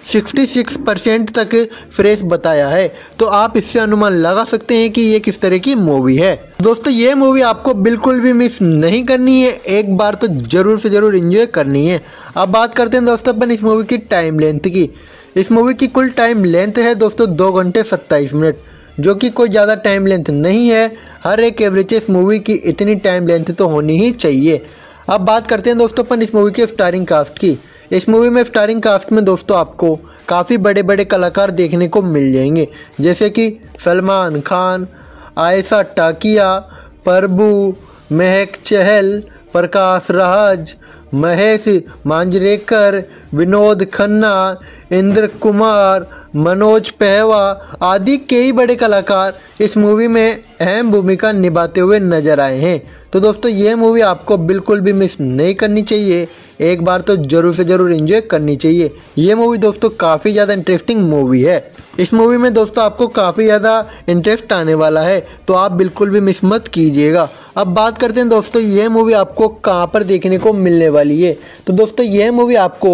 66% तक फ्रेश बताया है, तो आप इससे अनुमान लगा सकते हैं कि ये किस तरह की मूवी है। दोस्तों ये मूवी आपको बिल्कुल भी मिस नहीं करनी है, एक बार तो ज़रूर से ज़रूर एंजॉय करनी है। अब बात करते हैं दोस्तों अपन इस मूवी की टाइम लेंथ की। इस मूवी की कुल टाइम लेंथ है दोस्तों 2 घंटे 27 मिनट, जो कि कोई ज़्यादा टाइम लेंथ नहीं है। हर एक एवरेज मूवी की इतनी टाइम लेंथ तो होनी ही चाहिए। अब बात करते हैं दोस्तों अपन इस मूवी के स्टारिंग कास्ट की। इस मूवी में स्टारिंग कास्ट में दोस्तों आपको काफ़ी बड़े बड़े कलाकार देखने को मिल जाएंगे, जैसे कि सलमान खान, आयशा टाकिया, प्रभु, महक चहल, प्रकाश राज, महेश मांजरेकर, विनोद खन्ना, इंद्र कुमार, मनोज पहवा आदि कई बड़े कलाकार इस मूवी में अहम भूमिका निभाते हुए नजर आए हैं। तो दोस्तों ये मूवी आपको बिल्कुल भी मिस नहीं करनी चाहिए, एक बार तो ज़रूर से ज़रूर एंजॉय करनी चाहिए। ये मूवी दोस्तों काफ़ी ज़्यादा इंटरेस्टिंग मूवी है। इस मूवी में दोस्तों आपको काफ़ी ज़्यादा इंटरेस्ट आने वाला है, तो आप बिल्कुल भी मिस मत कीजिएगा। अब बात करते हैं दोस्तों यह मूवी आपको कहाँ पर देखने को मिलने वाली है। तो दोस्तों यह मूवी आपको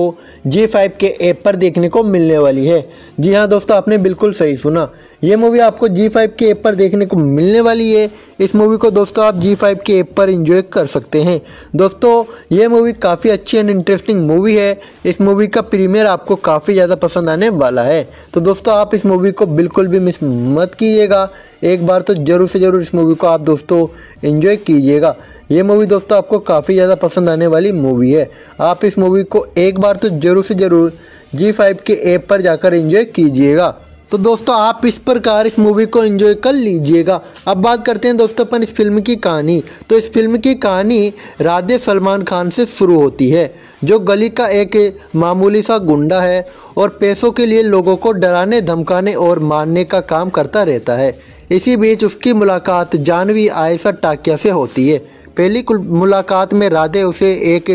G5 के ऐप पर देखने को मिलने वाली है। जी हाँ दोस्तों, आपने बिल्कुल सही सुना, यह मूवी आपको G5 के ऐप पर देखने को मिलने वाली है। इस मूवी को दोस्तों आप G5 के ऐप पर एंजॉय कर सकते हैं। दोस्तों यह मूवी काफ़ी अच्छी एंड इंटरेस्टिंग मूवी है। इस मूवी का प्रीमियर आपको काफ़ी ज़्यादा पसंद आने वाला है, तो दोस्तों आप इस मूवी को बिल्कुल भी मिस मत कीजिएगा। एक बार तो ज़रूर से ज़रूर इस मूवी को आप दोस्तों एंजॉय कीजिएगा। ये मूवी दोस्तों आपको काफ़ी ज़्यादा पसंद आने वाली मूवी है। आप इस मूवी को एक बार तो ज़रूर से ज़रूर G5 के ऐप पर जाकर एंजॉय कीजिएगा। तो दोस्तों आप इस प्रकार इस मूवी को एंजॉय कर लीजिएगा। अब बात करते हैं दोस्तों अपन इस फिल्म की कहानी। तो इस फिल्म की कहानी राधे सलमान खान से शुरू होती है, जो गली का एक मामूली सा गुंडा है और पैसों के लिए लोगों को डराने धमकाने और मारने का काम करता रहता है। इसी बीच उसकी मुलाकात जानवी आयशा टाकिया से होती है। पहली मुलाकात में राधे उसे एक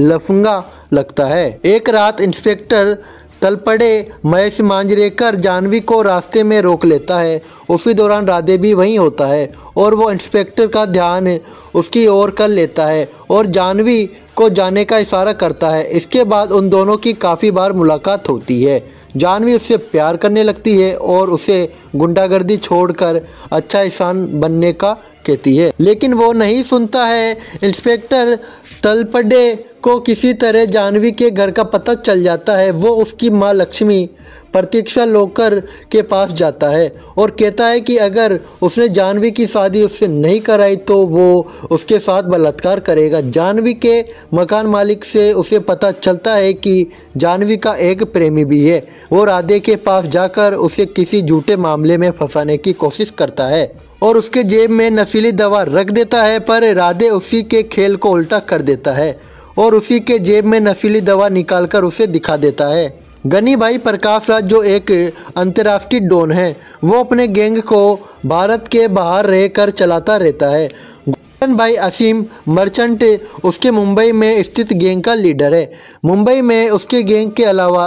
लफंगा लगता है। एक रात इंस्पेक्टर तलपड़े महेश मांजरेकर जानवी को रास्ते में रोक लेता है। उसी दौरान राधे भी वहीं होता है और वो इंस्पेक्टर का ध्यान उसकी ओर कर लेता है और जानवी को जाने का इशारा करता है। इसके बाद उन दोनों की काफ़ी बार मुलाकात होती है। जानवी उससे प्यार करने लगती है और उसे गुंडागर्दी छोड़कर अच्छा इंसान बनने का कहती है, लेकिन वो नहीं सुनता है। इंस्पेक्टर तलपड़े को किसी तरह जानवी के घर का पता चल जाता है। वो उसकी माँ लक्ष्मी प्रतीक्षा लोकर के पास जाता है और कहता है कि अगर उसने जानवी की शादी उससे नहीं कराई तो वो उसके साथ बलात्कार करेगा। जानवी के मकान मालिक से उसे पता चलता है कि जानवी का एक प्रेमी भी है। वो राधे के पास जाकर उसे किसी झूठे मामले में फंसाने की कोशिश करता है और उसके जेब में नशीली दवा रख देता है, पर राधे उसी के खेल को उल्टा कर देता है और उसी के जेब में नशीली दवा निकालकर उसे दिखा देता है। गनी भाई प्रकाश राज, जो एक अंतर्राष्ट्रीय डॉन है, वो अपने गैंग को भारत के बाहर रहकर चलाता रहता है। गोविंद भाई असीम मर्चेंट उसके मुंबई में स्थित गैंग का लीडर है। मुंबई में उसके गैंग के अलावा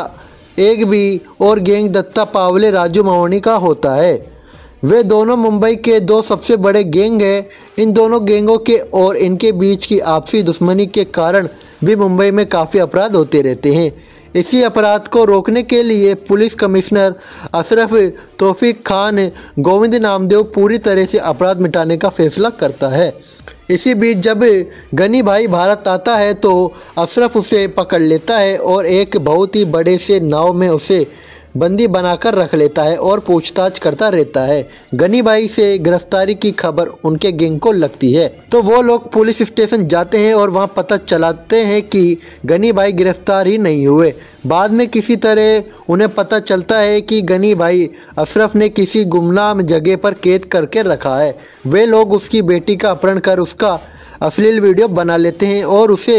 एक भी और गैंग दत्ता पावले राजू मवनी का होता है। वे दोनों मुंबई के दो सबसे बड़े गैंग हैं। इन दोनों गैंगों के और इनके बीच की आपसी दुश्मनी के कारण भी मुंबई में काफ़ी अपराध होते रहते हैं। इसी अपराध को रोकने के लिए पुलिस कमिश्नर अशरफ तौफीक खान गोविंद नामदेव पूरी तरह से अपराध मिटाने का फैसला करता है। इसी बीच जब गनी भाई भारत आता है तो अशरफ उसे पकड़ लेता है और एक बहुत ही बड़े से नाव में उसे बंदी बनाकर रख लेता है और पूछताछ करता रहता है। गनी भाई से गिरफ्तारी की खबर उनके गैंग को लगती है, तो वो लोग पुलिस स्टेशन जाते हैं और वहां पता चलाते हैं कि गनी भाई गिरफ्तार ही नहीं हुए। बाद में किसी तरह उन्हें पता चलता है कि गनी भाई अशरफ ने किसी गुमनाम जगह पर कैद करके रखा है। वे लोग उसकी बेटी का अपहरण कर उसका अश्लील वीडियो बना लेते हैं और उसे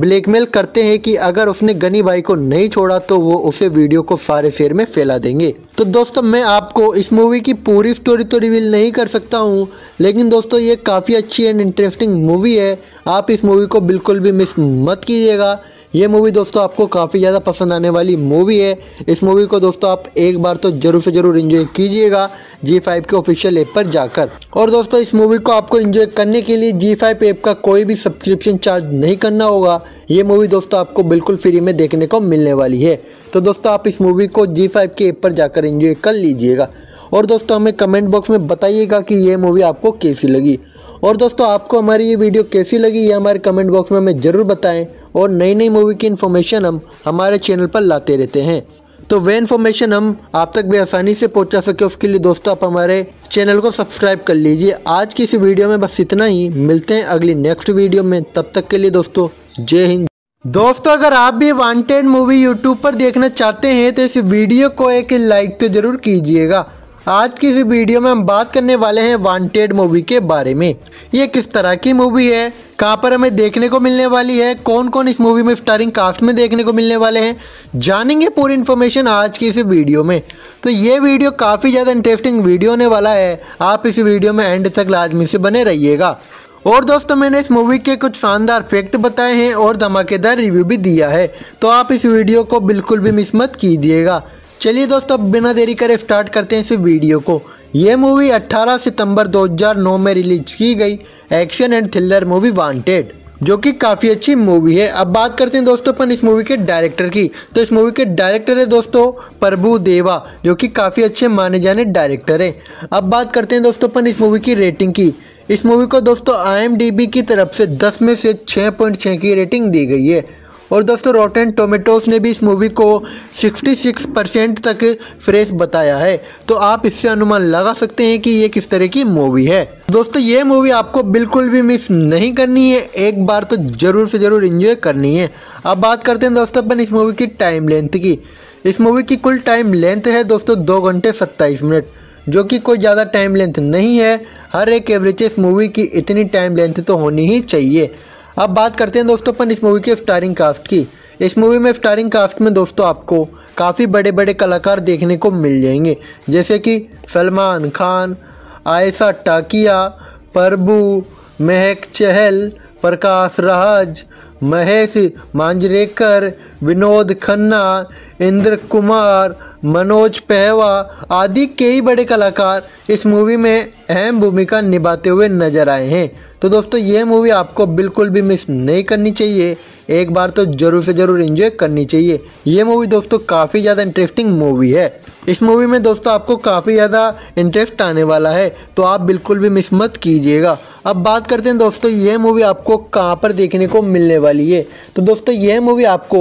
ब्लैकमेल करते हैं कि अगर उसने गनी भाई को नहीं छोड़ा तो वो उसे वीडियो को सारे शहर में फैला देंगे। तो दोस्तों मैं आपको इस मूवी की पूरी स्टोरी तो रिवील नहीं कर सकता हूँ, लेकिन दोस्तों ये काफ़ी अच्छी एंड इंटरेस्टिंग मूवी है। आप इस मूवी को बिल्कुल भी मिस मत कीजिएगा। ये मूवी दोस्तों आपको काफ़ी ज़्यादा पसंद आने वाली मूवी है। इस मूवी को दोस्तों आप एक बार तो ज़रूर से ज़रूर एंजॉय कीजिएगा G5 के ऑफिशियल ऐप पर जाकर। और दोस्तों इस मूवी को आपको एंजॉय करने के लिए G5 ऐप का कोई भी सब्सक्रिप्शन चार्ज नहीं करना होगा। ये मूवी दोस्तों आपको बिल्कुल फ्री में देखने को मिलने वाली है। तो दोस्तों आप इस मूवी को G5 के ऐप पर जाकर एंजॉय कर लीजिएगा। और दोस्तों हमें कमेंट बॉक्स में बताइएगा कि ये मूवी आपको कैसी लगी। और दोस्तों आपको हमारी ये वीडियो कैसी लगी ये हमारे कमेंट बॉक्स में हमें ज़रूर बताएं। और नई नई मूवी की इन्फॉर्मेशन हम हमारे चैनल पर लाते रहते हैं, तो वे इन्फॉर्मेशन हम आप तक भी आसानी से पहुंचा सके उसके लिए दोस्तों आप हमारे चैनल को सब्सक्राइब कर लीजिए। आज की इस वीडियो में बस इतना ही, मिलते हैं अगली नेक्स्ट वीडियो में। तब तक के लिए दोस्तों जय हिंद। दोस्तों अगर आप भी वांटेड मूवी यूट्यूब पर देखना चाहते हैं तो इस वीडियो को एक लाइक तो ज़रूर कीजिएगा। आज की इस वीडियो में हम बात करने वाले हैं वांटेड मूवी के बारे में। ये किस तरह की मूवी है, कहाँ पर हमें देखने को मिलने वाली है, कौन कौन इस मूवी में स्टारिंग कास्ट में देखने को मिलने वाले हैं, जानेंगे पूरी इन्फॉर्मेशन आज की इस वीडियो में। तो ये वीडियो काफ़ी ज़्यादा इंटरेस्टिंग वीडियो होने वाला है। आप इस वीडियो में एंड तक लाजमी से बने रहिएगा। और दोस्तों मैंने इस मूवी के कुछ शानदार फैक्ट बताए हैं और धमाकेदार रिव्यू भी दिया है, तो आप इस वीडियो को बिल्कुल भी मिस मत कीजिएगा। चलिए दोस्तों अब बिना देरी करे स्टार्ट करते हैं इस वीडियो को। ये मूवी 18 सितंबर 2009 में रिलीज की गई action and thriller movie Wanted, जो कि काफ़ी अच्छी मूवी है। अब बात करते हैं दोस्तों अपन इस मूवी के डायरेक्टर की, तो इस मूवी के डायरेक्टर है दोस्तों प्रभु देवा, जो कि काफ़ी अच्छे माने जाने डायरेक्टर हैं। अब बात करते हैं दोस्तों अपन इस मूवी की रेटिंग की। इस मूवी को दोस्तों IMDb की तरफ से 10 में से 6.6 की रेटिंग दी गई है और दोस्तों रॉटेन टोमेटोज़ ने भी इस मूवी को 66% तक फ्रेश बताया है। तो आप इससे अनुमान लगा सकते हैं कि ये किस तरह की मूवी है। दोस्तों ये मूवी आपको बिल्कुल भी मिस नहीं करनी है, एक बार तो ज़रूर से ज़रूर एंजॉय करनी है। अब बात करते हैं दोस्तों अपन इस मूवी की टाइम लेंथ की। इस मूवी की कुल टाइम लेंथ है दोस्तों 2 घंटे 27 मिनट, जो कि कोई ज़्यादा टाइम लेंथ नहीं है। हर एक एवरेज मूवी की इतनी टाइम लेंथ तो होनी ही चाहिए। अब बात करते हैं दोस्तों अपन इस मूवी के स्टारिंग कास्ट की। इस मूवी में स्टारिंग कास्ट में दोस्तों आपको काफ़ी बड़े बड़े कलाकार देखने को मिल जाएंगे, जैसे कि सलमान खान, आयशा टाकिया, प्रभु, महक चहल, प्रकाश राज, महेश मांजरेकर, विनोद खन्ना, इंद्र कुमार, मनोज पहवा आदि कई बड़े कलाकार इस मूवी में अहम भूमिका निभाते हुए नजर आए हैं। तो दोस्तों ये मूवी आपको बिल्कुल भी मिस नहीं करनी चाहिए, एक बार तो ज़रूर से ज़रूर एंजॉय करनी चाहिए। ये मूवी दोस्तों काफ़ी ज़्यादा इंटरेस्टिंग मूवी है। इस मूवी में दोस्तों आपको काफ़ी ज़्यादा इंटरेस्ट आने वाला है, तो आप बिल्कुल भी मिस मत कीजिएगा। अब बात करते हैं दोस्तों ये मूवी आपको कहाँ पर देखने को मिलने वाली है। तो दोस्तों ये मूवी आपको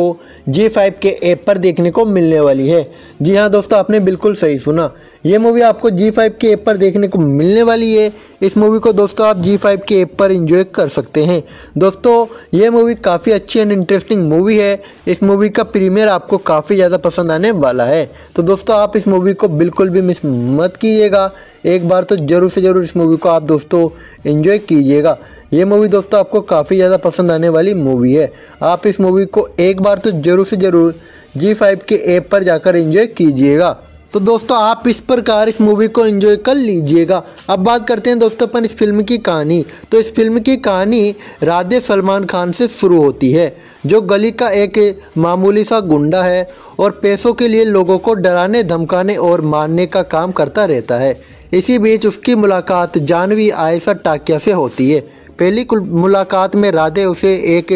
G5 के ऐप पर देखने को मिलने वाली है। जी हाँ दोस्तों, आपने बिल्कुल सही सुना, ये मूवी आपको G5 के ऐप पर देखने को मिलने वाली है। इस मूवी को दोस्तों आप G5 के ऐप पर एंजॉय कर सकते हैं। दोस्तों ये मूवी काफ़ी अच्छी एंड इंटरेस्टिंग मूवी है। इस मूवी का प्रीमियर आपको काफ़ी ज़्यादा पसंद आने वाला है। तो दोस्तों आप इस मूवी को बिल्कुल भी मिस मत कीजिएगा, एक बार तो ज़रूर से ज़रूर इस मूवी को आप दोस्तों एंजॉय कीजिएगा। ये मूवी दोस्तों आपको काफ़ी ज़्यादा पसंद आने वाली मूवी है। आप इस मूवी को एक बार तो ज़रूर से ज़रूर G5 के ऐप पर जाकर एंजॉय कीजिएगा। तो दोस्तों आप इस प्रकार इस मूवी को एंजॉय कर लीजिएगा। अब बात करते हैं दोस्तों अपन इस फिल्म की कहानी। तो इस फिल्म की कहानी राधे सलमान खान से शुरू होती है, जो गली का एक मामूली सा गुंडा है और पैसों के लिए लोगों को डराने, धमकाने और मारने का काम करता रहता है। इसी बीच उसकी मुलाकात जानवी आयशा टाकिया से होती है। पहली मुलाकात में राधे उसे एक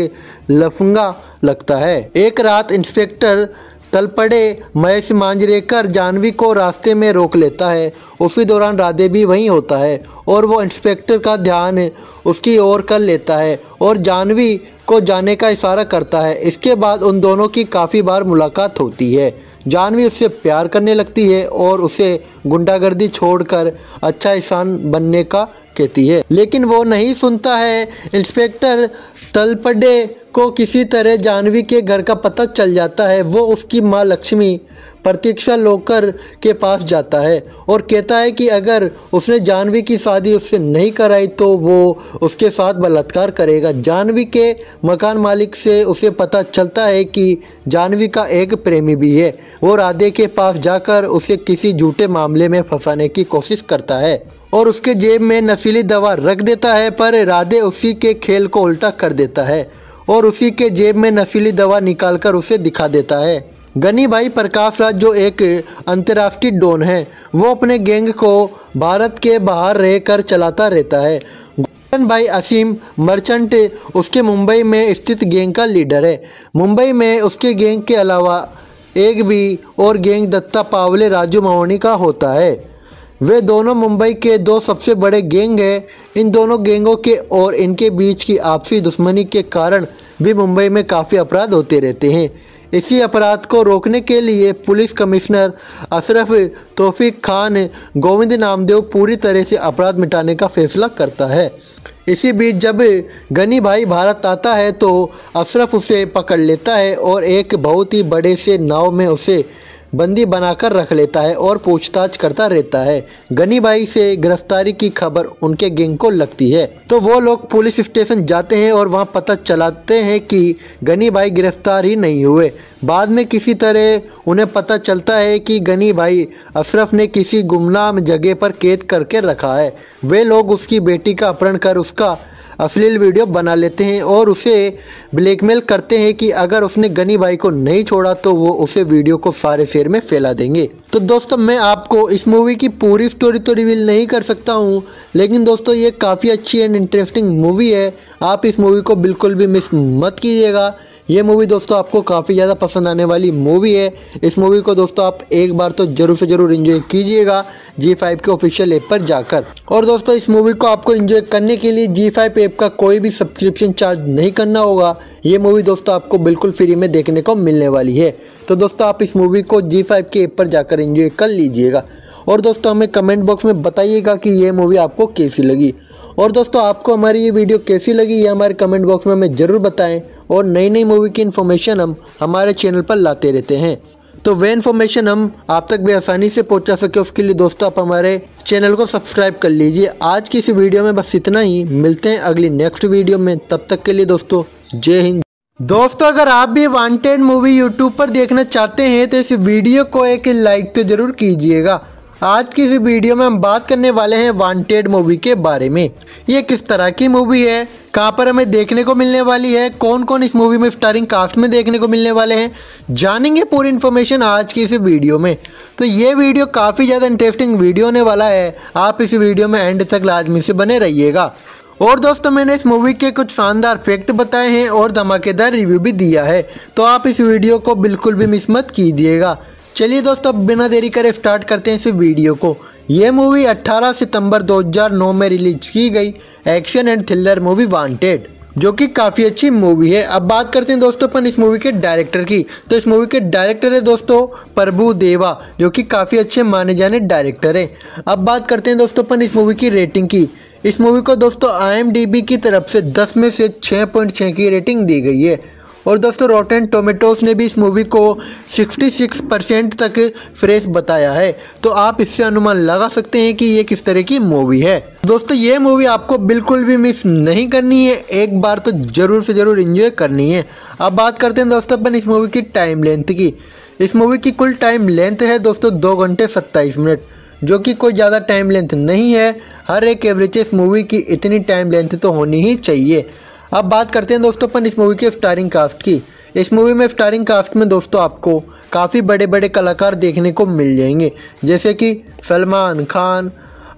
लफंगा लगता है। एक रात इंस्पेक्टर तलपड़े महेश मांजरेकर जानवी को रास्ते में रोक लेता है। उसी दौरान राधे भी वहीं होता है और वो इंस्पेक्टर का ध्यान उसकी ओर कर लेता है और जानवी को जाने का इशारा करता है। इसके बाद उन दोनों की काफ़ी बार मुलाकात होती है। जानवी उससे प्यार करने लगती है और उसे गुंडागर्दी छोड़कर अच्छा इंसान बनने का कहती है, लेकिन वो नहीं सुनता है। इंस्पेक्टर तलपड़े को किसी तरह जानवी के घर का पता चल जाता है। वो उसकी माँ लक्ष्मी प्रतीक्षा लोकर के पास जाता है और कहता है कि अगर उसने जानवी की शादी उससे नहीं कराई तो वो उसके साथ बलात्कार करेगा। जानवी के मकान मालिक से उसे पता चलता है कि जानवी का एक प्रेमी भी है। वो राधे के पास जाकर उसे किसी झूठे मामले में फंसाने की कोशिश करता है और उसके जेब में नशीली दवा रख देता है, पर राधे उसी के खेल को उल्टा कर देता है और उसी के जेब में नशीली दवा निकालकर उसे दिखा देता है। गनी भाई प्रकाश राज, जो एक अंतर्राष्ट्रीय डॉन है, वो अपने गैंग को भारत के बाहर रहकर चलाता रहता है। गोविंद भाई असीम मर्चेंट उसके मुंबई में स्थित गैंग का लीडर है। मुंबई में उसके गैंग के अलावा एक भी और गैंग दत्ता पावले राजू मवानी का होता है। वे दोनों मुंबई के दो सबसे बड़े गैंग हैं। इन दोनों गैंगों के और इनके बीच की आपसी दुश्मनी के कारण भी मुंबई में काफ़ी अपराध होते रहते हैं। इसी अपराध को रोकने के लिए पुलिस कमिश्नर अशरफ तौफीक खान गोविंद नामदेव पूरी तरह से अपराध मिटाने का फैसला करता है। इसी बीच जब गनी भाई भारत आता है तो अशरफ उसे पकड़ लेता है और एक बहुत ही बड़े से नाव में उसे बंदी बनाकर रख लेता है और पूछताछ करता रहता है। गनी भाई से गिरफ्तारी की खबर उनके गैंग को लगती है, तो वो लोग पुलिस स्टेशन जाते हैं और वहाँ पता चलाते हैं कि गनी भाई गिरफ्तार ही नहीं हुए। बाद में किसी तरह उन्हें पता चलता है कि गनी भाई अशरफ ने किसी गुमनाम जगह पर कैद करके रखा है। वे लोग उसकी बेटी का अपहरण कर उसका अश्लील वीडियो बना लेते हैं और उसे ब्लैकमेल करते हैं कि अगर उसने गनी भाई को नहीं छोड़ा तो वो उसे वीडियो को सारे शहर में फैला देंगे। तो दोस्तों मैं आपको इस मूवी की पूरी स्टोरी तो रिवील नहीं कर सकता हूँ, लेकिन दोस्तों ये काफ़ी अच्छी एंड इंटरेस्टिंग मूवी है। आप इस मूवी को बिल्कुल भी मिस मत कीजिएगा। ये मूवी दोस्तों आपको काफ़ी ज़्यादा पसंद आने वाली मूवी है। इस मूवी को दोस्तों आप एक बार तो ज़रूर से ज़रूर एंजॉय कीजिएगा G5 के ऑफिशियल ऐप पर जाकर। और दोस्तों इस मूवी को आपको एंजॉय करने के लिए G5 ऐप का कोई भी सब्सक्रिप्शन चार्ज नहीं करना होगा। ये मूवी दोस्तों आपको बिल्कुल फ्री में देखने को मिलने वाली है। तो दोस्तों आप इस मूवी को G5 के ऐप पर जाकर एंजॉय कर लीजिएगा। और दोस्तों हमें कमेंट बॉक्स में बताइएगा कि ये मूवी आपको कैसी लगी। और दोस्तों आपको हमारी ये वीडियो कैसी लगी ये हमारे कमेंट बॉक्स में हमें ज़रूर बताएं। और नई नई मूवी की इन्फॉर्मेशन हम हमारे चैनल पर लाते रहते हैं, तो वे इन्फॉर्मेशन हम आप तक भी आसानी से पहुंचा सके उसके लिए दोस्तों आप हमारे चैनल को सब्सक्राइब कर लीजिए। आज की इस वीडियो में बस इतना ही, मिलते हैं अगली नेक्स्ट वीडियो में। तब तक के लिए दोस्तों जय हिंद। दोस्तों अगर आप भी वांटेड मूवी यूट्यूब पर देखना चाहते हैं तो इस वीडियो को एक लाइक तो ज़रूर कीजिएगा। आज की इस वीडियो में हम बात करने वाले हैं वांटेड मूवी के बारे में। ये किस तरह की मूवी है, कहाँ पर हमें देखने को मिलने वाली है, कौन कौन इस मूवी में स्टारिंग कास्ट में देखने को मिलने वाले हैं, जानेंगे पूरी इन्फॉर्मेशन आज की इस वीडियो में। तो ये वीडियो काफ़ी ज़्यादा इंटरेस्टिंग वीडियो होने वाला है। आप इस वीडियो में एंड तक लाजमी से बने रहिएगा। और दोस्तों मैंने इस मूवी के कुछ शानदार फैक्ट बताए हैं और धमाकेदार रिव्यू भी दिया है, तो आप इस वीडियो को बिल्कुल भी मिस मत कीजिएगा। चलिए दोस्तों अब बिना देरी करे स्टार्ट करते हैं इस वीडियो को। ये मूवी 18 सितंबर 2009 में रिलीज की गई action and thriller movie Wanted, जो कि काफ़ी अच्छी मूवी है। अब बात करते हैं दोस्तों अपन इस मूवी के डायरेक्टर की। तो इस मूवी के डायरेक्टर है दोस्तों प्रभु देवा, जो कि काफ़ी अच्छे माने जाने डायरेक्टर हैं। अब बात करते हैं दोस्तों अपन इस मूवी की रेटिंग की। इस मूवी को दोस्तों IMDb की तरफ से 10 में से 6.6 की रेटिंग दी गई है। और दोस्तों रॉटेन टोमेटोस ने भी इस मूवी को 66% तक फ्रेश बताया है, तो आप इससे अनुमान लगा सकते हैं कि ये किस तरह की मूवी है। दोस्तों ये मूवी आपको बिल्कुल भी मिस नहीं करनी है, एक बार तो ज़रूर से ज़रूर एंजॉय करनी है। अब बात करते हैं दोस्तों अपन इस मूवी की टाइम लेंथ की। इस मूवी की कुल टाइम लेंथ है दोस्तों 2 घंटे 27 मिनट, जो कि कोई ज़्यादा टाइम लेंथ नहीं है। हर एक एवरेज मूवी की इतनी टाइम लेंथ तो होनी ही चाहिए। अब बात करते हैं दोस्तों अपन इस मूवी के स्टारिंग कास्ट की। इस मूवी में स्टारिंग कास्ट में दोस्तों आपको काफ़ी बड़े बड़े कलाकार देखने को मिल जाएंगे, जैसे कि सलमान खान,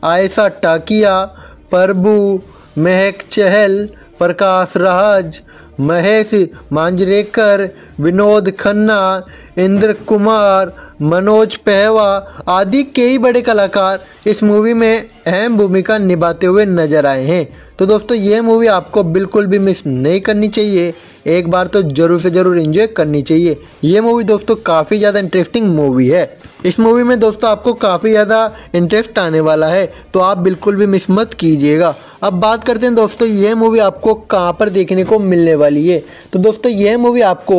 आयशा टाकिया, प्रभु, महक चहल, प्रकाश राज, महेश मांजरेकर, विनोद खन्ना, इंद्र कुमार, मनोज पहवा आदि कई बड़े कलाकार इस मूवी में अहम भूमिका निभाते हुए नजर आए हैं। तो दोस्तों ये मूवी आपको बिल्कुल भी मिस नहीं करनी चाहिए, एक बार तो ज़रूर से ज़रूर एंजॉय करनी चाहिए। ये मूवी दोस्तों काफ़ी ज़्यादा इंटरेस्टिंग मूवी है। इस मूवी में दोस्तों आपको काफ़ी ज़्यादा इंटरेस्ट आने वाला है, तो आप बिल्कुल भी मिस मत कीजिएगा। अब बात करते हैं दोस्तों ये मूवी आपको कहाँ पर देखने को मिलने वाली है। तो दोस्तों ये मूवी आपको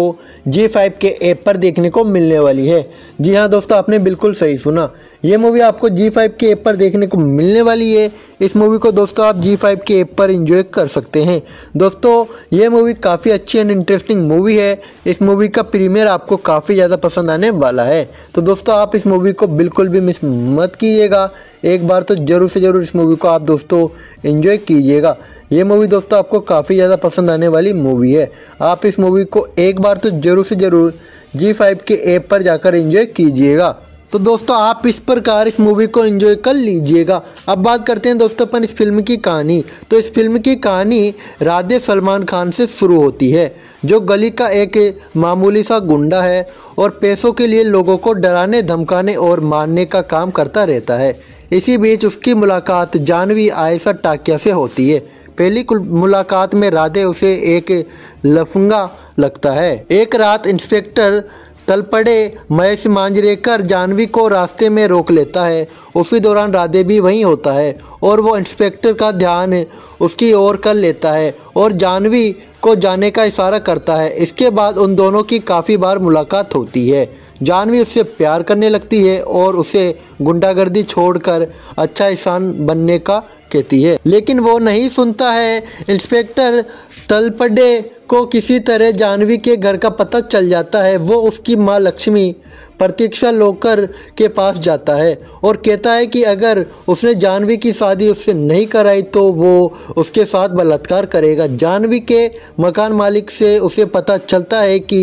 G5 के ऐप पर देखने को मिलने वाली है। जी हाँ दोस्तों आपने बिल्कुल सही सुना, ये मूवी आपको G5 के ऐप पर देखने को मिलने वाली है। इस मूवी को दोस्तों आप G5 के ऐप पर एंजॉय कर सकते हैं। दोस्तों ये मूवी काफ़ी अच्छी एंड इंटरेस्टिंग मूवी है। इस मूवी का प्रीमियर आपको काफ़ी ज़्यादा पसंद आने वाला है, तो दोस्तों आप इस मूवी को बिल्कुल भी मिस मत कीजिएगा। एक बार तो ज़रूर से ज़रूर इस मूवी को आप दोस्तों एंजॉय कीजिएगा। ये मूवी दोस्तों आपको काफ़ी ज़्यादा पसंद आने वाली मूवी है। आप इस मूवी को एक बार तो ज़रूर से ज़रूर G5 के ऐप पर जाकर एंजॉय कीजिएगा। तो दोस्तों आप इस प्रकार इस मूवी को एंजॉय कर लीजिएगा। अब बात करते हैं दोस्तों अपन इस फिल्म की कहानी। तो इस फिल्म की कहानी राधे सलमान खान से शुरू होती है, जो गली का एक मामूली सा गुंडा है और पैसों के लिए लोगों को डराने, धमकाने और मारने का काम करता रहता है। इसी बीच उसकी मुलाकात जानवी आयशा टाकिया से होती है। पहली मुलाकात में राधे उसे एक लफंगा लगता है। एक रात इंस्पेक्टर तलपड़े महेश मांजरेकर जानवी को रास्ते में रोक लेता है। उसी दौरान राधे भी वहीं होता है और वो इंस्पेक्टर का ध्यान उसकी ओर कर लेता है और जानवी को जाने का इशारा करता है। इसके बाद उन दोनों की काफ़ी बार मुलाकात होती है। जानवी उससे प्यार करने लगती है और उसे गुंडागर्दी छोड़कर अच्छा इंसान बनने का कहती है, लेकिन वो नहीं सुनता है। इंस्पेक्टर तलपडे को किसी तरह जानवी के घर का पता चल जाता है। वो उसकी माँ लक्ष्मी प्रतीक्षा लोकर के पास जाता है और कहता है कि अगर उसने जानवी की शादी उससे नहीं कराई तो वो उसके साथ बलात्कार करेगा। जानवी के मकान मालिक से उसे पता चलता है कि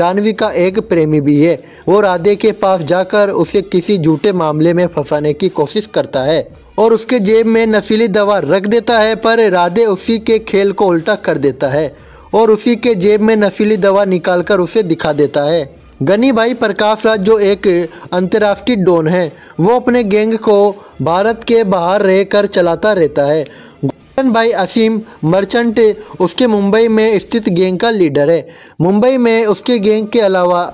जानवी का एक प्रेमी भी है। वो राधे के पास जाकर उसे किसी झूठे मामले में फंसाने की कोशिश करता है और उसके जेब में नशीली दवा रख देता है, पर राधे उसी के खेल को उल्टा कर देता है और उसी के जेब में नशीली दवा निकालकर उसे दिखा देता है। गनी भाई प्रकाश राज जो एक अंतर्राष्ट्रीय डॉन है, वो अपने गैंग को भारत के बाहर रहकर चलाता रहता है। गोविंद भाई असीम मर्चेंट उसके मुंबई में स्थित गैंग का लीडर है। मुंबई में उसके गैंग के अलावा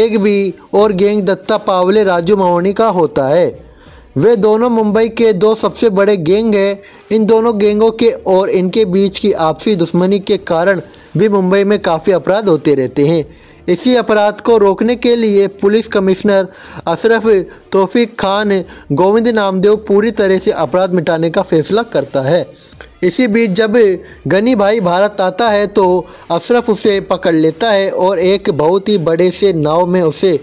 एक भी और गैंग दत्ता पावले राजू मवानी का होता है। वे दोनों मुंबई के दो सबसे बड़े गैंग हैं। इन दोनों गैंगों के और इनके बीच की आपसी दुश्मनी के कारण भी मुंबई में काफ़ी अपराध होते रहते हैं। इसी अपराध को रोकने के लिए पुलिस कमिश्नर अशरफ तौफीक खान गोविंद नामदेव पूरी तरह से अपराध मिटाने का फैसला करता है। इसी बीच जब गनी भाई भारत आता है तो अशरफ उसे पकड़ लेता है और एक बहुत ही बड़े से नाव में उसे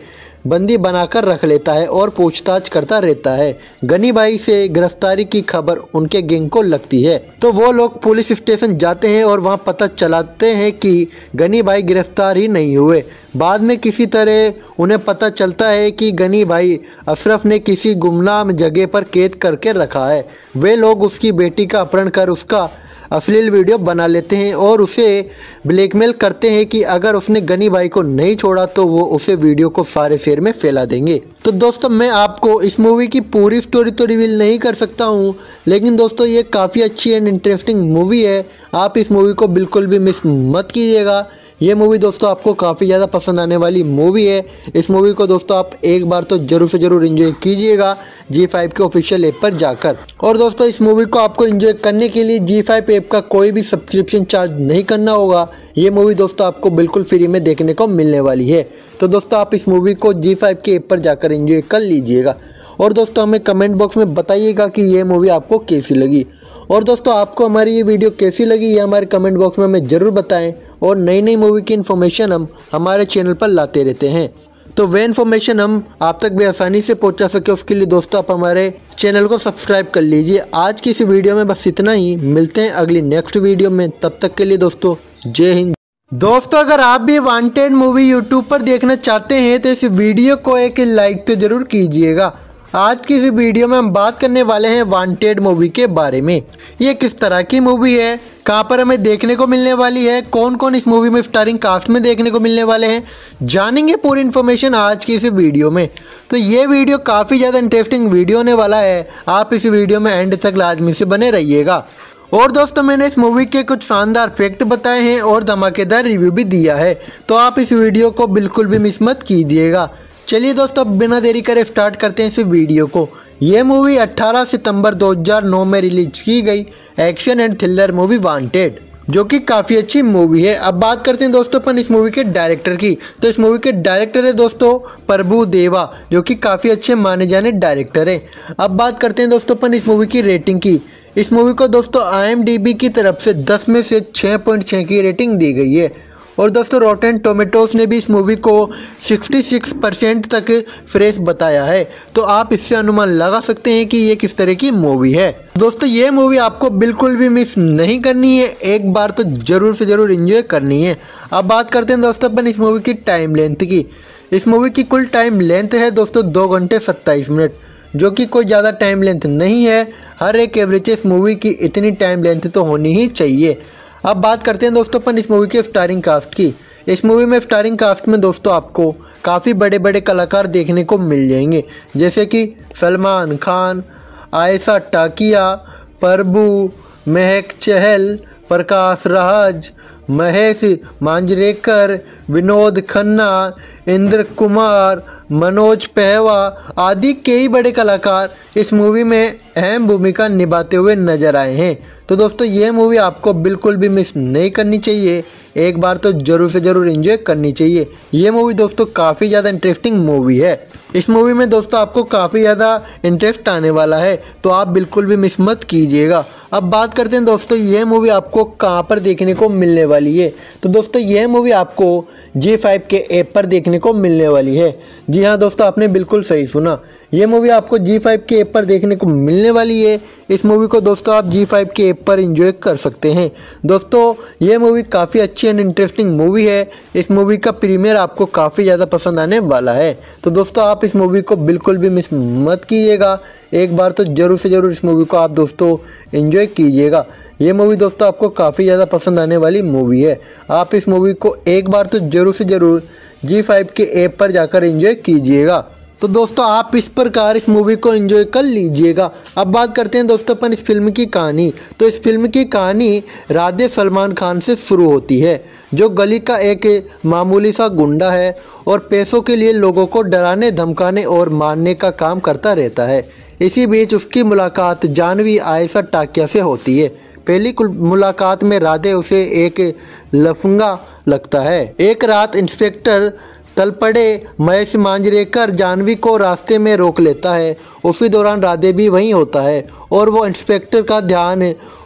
बंदी बनाकर रख लेता है और पूछताछ करता रहता है। गनी भाई से गिरफ्तारी की खबर उनके गैंग को लगती है तो वो लोग पुलिस स्टेशन जाते हैं और वहां पता चलाते हैं कि गनी भाई गिरफ्तार ही नहीं हुए। बाद में किसी तरह उन्हें पता चलता है कि गनी भाई अशरफ ने किसी गुमनाम जगह पर कैद करके रखा है। वे लोग उसकी बेटी का अपहरण कर उसका अश्लील वीडियो बना लेते हैं और उसे ब्लैकमेल करते हैं कि अगर उसने गनी भाई को नहीं छोड़ा तो वो उसे वीडियो को सारे शहर में फैला देंगे। तो दोस्तों मैं आपको इस मूवी की पूरी स्टोरी तो रिवील नहीं कर सकता हूं, लेकिन दोस्तों ये काफ़ी अच्छी एंड इंटरेस्टिंग मूवी है। आप इस मूवी को बिल्कुल भी मिस मत कीजिएगा। ये मूवी दोस्तों आपको काफ़ी ज़्यादा पसंद आने वाली मूवी है। इस मूवी को दोस्तों आप एक बार तो ज़रूर से ज़रूर एंजॉय कीजिएगा G5 के ऑफिशियल ऐप पर जाकर। और दोस्तों इस मूवी को आपको एंजॉय करने के लिए G5 ऐप का कोई भी सब्सक्रिप्शन चार्ज नहीं करना होगा। ये मूवी दोस्तों आपको बिल्कुल फ्री में देखने को मिलने वाली है। तो दोस्तों आप इस मूवी को G5 के ऐप पर जाकर एंजॉय कर लीजिएगा। और दोस्तों हमें कमेंट बॉक्स में बताइएगा कि ये मूवी आपको कैसी लगी। और दोस्तों आपको हमारी ये वीडियो कैसी लगी ये हमारे कमेंट बॉक्स में हमें ज़रूर बताएं। और नई नई मूवी की इन्फॉर्मेशन हम हमारे चैनल पर लाते रहते हैं, तो वे इन्फॉर्मेशन हम आप तक भी आसानी से पहुंचा सके उसके लिए दोस्तों आप हमारे चैनल को सब्सक्राइब कर लीजिए। आज की इस वीडियो में बस इतना ही, मिलते हैं अगली नेक्स्ट वीडियो में। तब तक के लिए दोस्तों जय हिंद। दोस्तों अगर आप भी वांटेड मूवी यूट्यूब पर देखना चाहते हैं तो इस वीडियो को एक लाइक तो ज़रूर कीजिएगा। आज की इस वीडियो में हम बात करने वाले हैं वांटेड मूवी के बारे में। ये किस तरह की मूवी है, कहाँ पर हमें देखने को मिलने वाली है, कौन कौन इस मूवी में स्टारिंग कास्ट में देखने को मिलने वाले हैं, जानेंगे पूरी इन्फॉर्मेशन आज की इस वीडियो में। तो ये वीडियो काफ़ी ज़्यादा इंटरेस्टिंग वीडियो होने वाला है। आप इस वीडियो में एंड तक लाजमी से बने रहिएगा। और दोस्तों मैंने इस मूवी के कुछ शानदार फैक्ट बताए हैं और धमाकेदार रिव्यू भी दिया है, तो आप इस वीडियो को बिल्कुल भी मिस मत कीजिएगा। चलिए दोस्तों अब बिना देरी करे स्टार्ट करते हैं इस वीडियो को। ये मूवी 18 सितंबर 2009 में रिलीज की गई action and thriller movie Wanted, जो कि काफ़ी अच्छी मूवी है। अब बात करते हैं दोस्तों अपन इस मूवी के डायरेक्टर की। तो इस मूवी के डायरेक्टर है दोस्तों प्रभु देवा, जो कि काफ़ी अच्छे माने जाने डायरेक्टर हैं। अब बात करते हैं दोस्तों अपन इस मूवी की रेटिंग की। इस मूवी को दोस्तों IMDb की तरफ से 10 में से 6.6 की रेटिंग दी गई है। और दोस्तों रॉटेन टोमेटोज ने भी इस मूवी को 66% तक फ्रेश बताया है, तो आप इससे अनुमान लगा सकते हैं कि ये किस तरह की मूवी है। दोस्तों ये मूवी आपको बिल्कुल भी मिस नहीं करनी है, एक बार तो ज़रूर से ज़रूर एंजॉय करनी है। अब बात करते हैं दोस्तों अपन इस मूवी की टाइम लेंथ की। इस मूवी की कुल टाइम लेंथ है दोस्तों 2 घंटे 27 मिनट, जो कि कोई ज़्यादा टाइम लेंथ नहीं है। हर एक एवरेज मूवी की इतनी टाइम लेंथ तो होनी ही चाहिए। अब बात करते हैं दोस्तों अपन इस मूवी के स्टारिंग कास्ट की। इस मूवी में स्टारिंग कास्ट में दोस्तों आपको काफ़ी बड़े बड़े कलाकार देखने को मिल जाएंगे, जैसे कि सलमान खान, आयशा टाकिया, प्रभु, महक चहल, प्रकाश राज, महेश मांजरेकर, विनोद खन्ना, इंद्र कुमार, मनोज पहवा आदि कई बड़े कलाकार इस मूवी में अहम भूमिका निभाते हुए नजर आए हैं। तो दोस्तों ये मूवी आपको बिल्कुल भी मिस नहीं करनी चाहिए। एक बार तो जरूर से जरूर एंजॉय करनी चाहिए। ये मूवी दोस्तों काफ़ी ज़्यादा इंटरेस्टिंग मूवी है। इस मूवी में दोस्तों आपको काफ़ी ज़्यादा इंटरेस्ट आने वाला है, तो आप बिल्कुल भी मिस मत कीजिएगा। अब बात करते हैं दोस्तों यह मूवी आपको कहाँ पर देखने को मिलने वाली है। तो दोस्तों यह मूवी आपको G5 के ऐप पर देखने को मिलने वाली है। जी हाँ दोस्तों, आपने बिल्कुल सही सुना, यह मूवी आपको G5 के ऐप पर देखने को मिलने वाली है। इस मूवी को दोस्तों आप G5 के ऐप पर एंजॉय कर सकते हैं। दोस्तों यह मूवी काफ़ी अच्छी एंड इंटरेस्टिंग मूवी है। इस मूवी का प्रीमियर आपको काफ़ी ज़्यादा पसंद आने वाला है। तो दोस्तों आप इस मूवी को बिल्कुल भी मिस मत कीजिएगा। एक बार तो ज़रूर से ज़रूर इस मूवी को आप दोस्तों एंजॉय कीजिएगा। ये मूवी दोस्तों आपको काफ़ी ज़्यादा पसंद आने वाली मूवी है। आप इस मूवी को एक बार तो ज़रूर से ज़रूर G5 के ऐप पर जाकर एंजॉय कीजिएगा। तो दोस्तों आप इस प्रकार इस मूवी को एंजॉय कर लीजिएगा। अब बात करते हैं दोस्तों अपन इस फिल्म की कहानी। तो इस फिल्म की कहानी राधे सलमान खान से शुरू होती है, जो गली का एक मामूली सा गुंडा है और पैसों के लिए लोगों को डराने, धमकाने और मारने का काम करता रहता है। इसी बीच उसकी मुलाकात जानवी आयशा टाकिया से होती है। पहली मुलाकात में राधे उसे एक लफंगा लगता है। एक रात इंस्पेक्टर तलपड़े महेश मांजरेकर जानवी को रास्ते में रोक लेता है। उसी दौरान राधे भी वहीं होता है और वो इंस्पेक्टर का ध्यान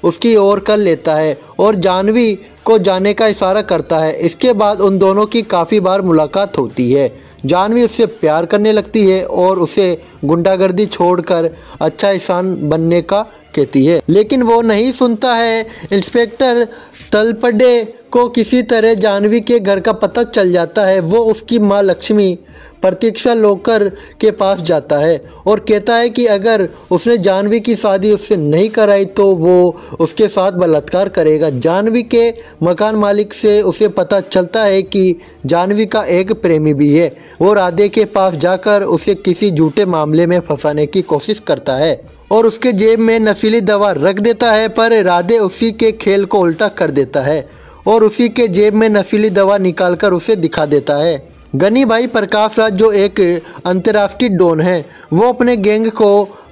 उसकी ओर कर लेता है और जानवी को जाने का इशारा करता है। इसके बाद उन दोनों की काफ़ी बार मुलाकात होती है। जानवी उससे प्यार करने लगती है और उसे गुंडागर्दी छोड़कर अच्छा इंसान बनने का कहती है, लेकिन वो नहीं सुनता है। इंस्पेक्टर तलपड़े को किसी तरह जानवी के घर का पता चल जाता है। वो उसकी माँ लक्ष्मी प्रतीक्षा लोकर के पास जाता है और कहता है कि अगर उसने जानवी की शादी उससे नहीं कराई तो वो उसके साथ बलात्कार करेगा। जानवी के मकान मालिक से उसे पता चलता है कि जानवी का एक प्रेमी भी है। वो राधे के पास जाकर उसे किसी झूठे मामले में फंसाने की कोशिश करता है और उसके जेब में नशीली दवा रख देता है, पर राधे उसी के खेल को उल्टा कर देता है और उसी के जेब में नशीली दवा निकालकर उसे दिखा देता है। गनी भाई प्रकाश राज, जो एक अंतर्राष्ट्रीय डॉन है, वो अपने गैंग को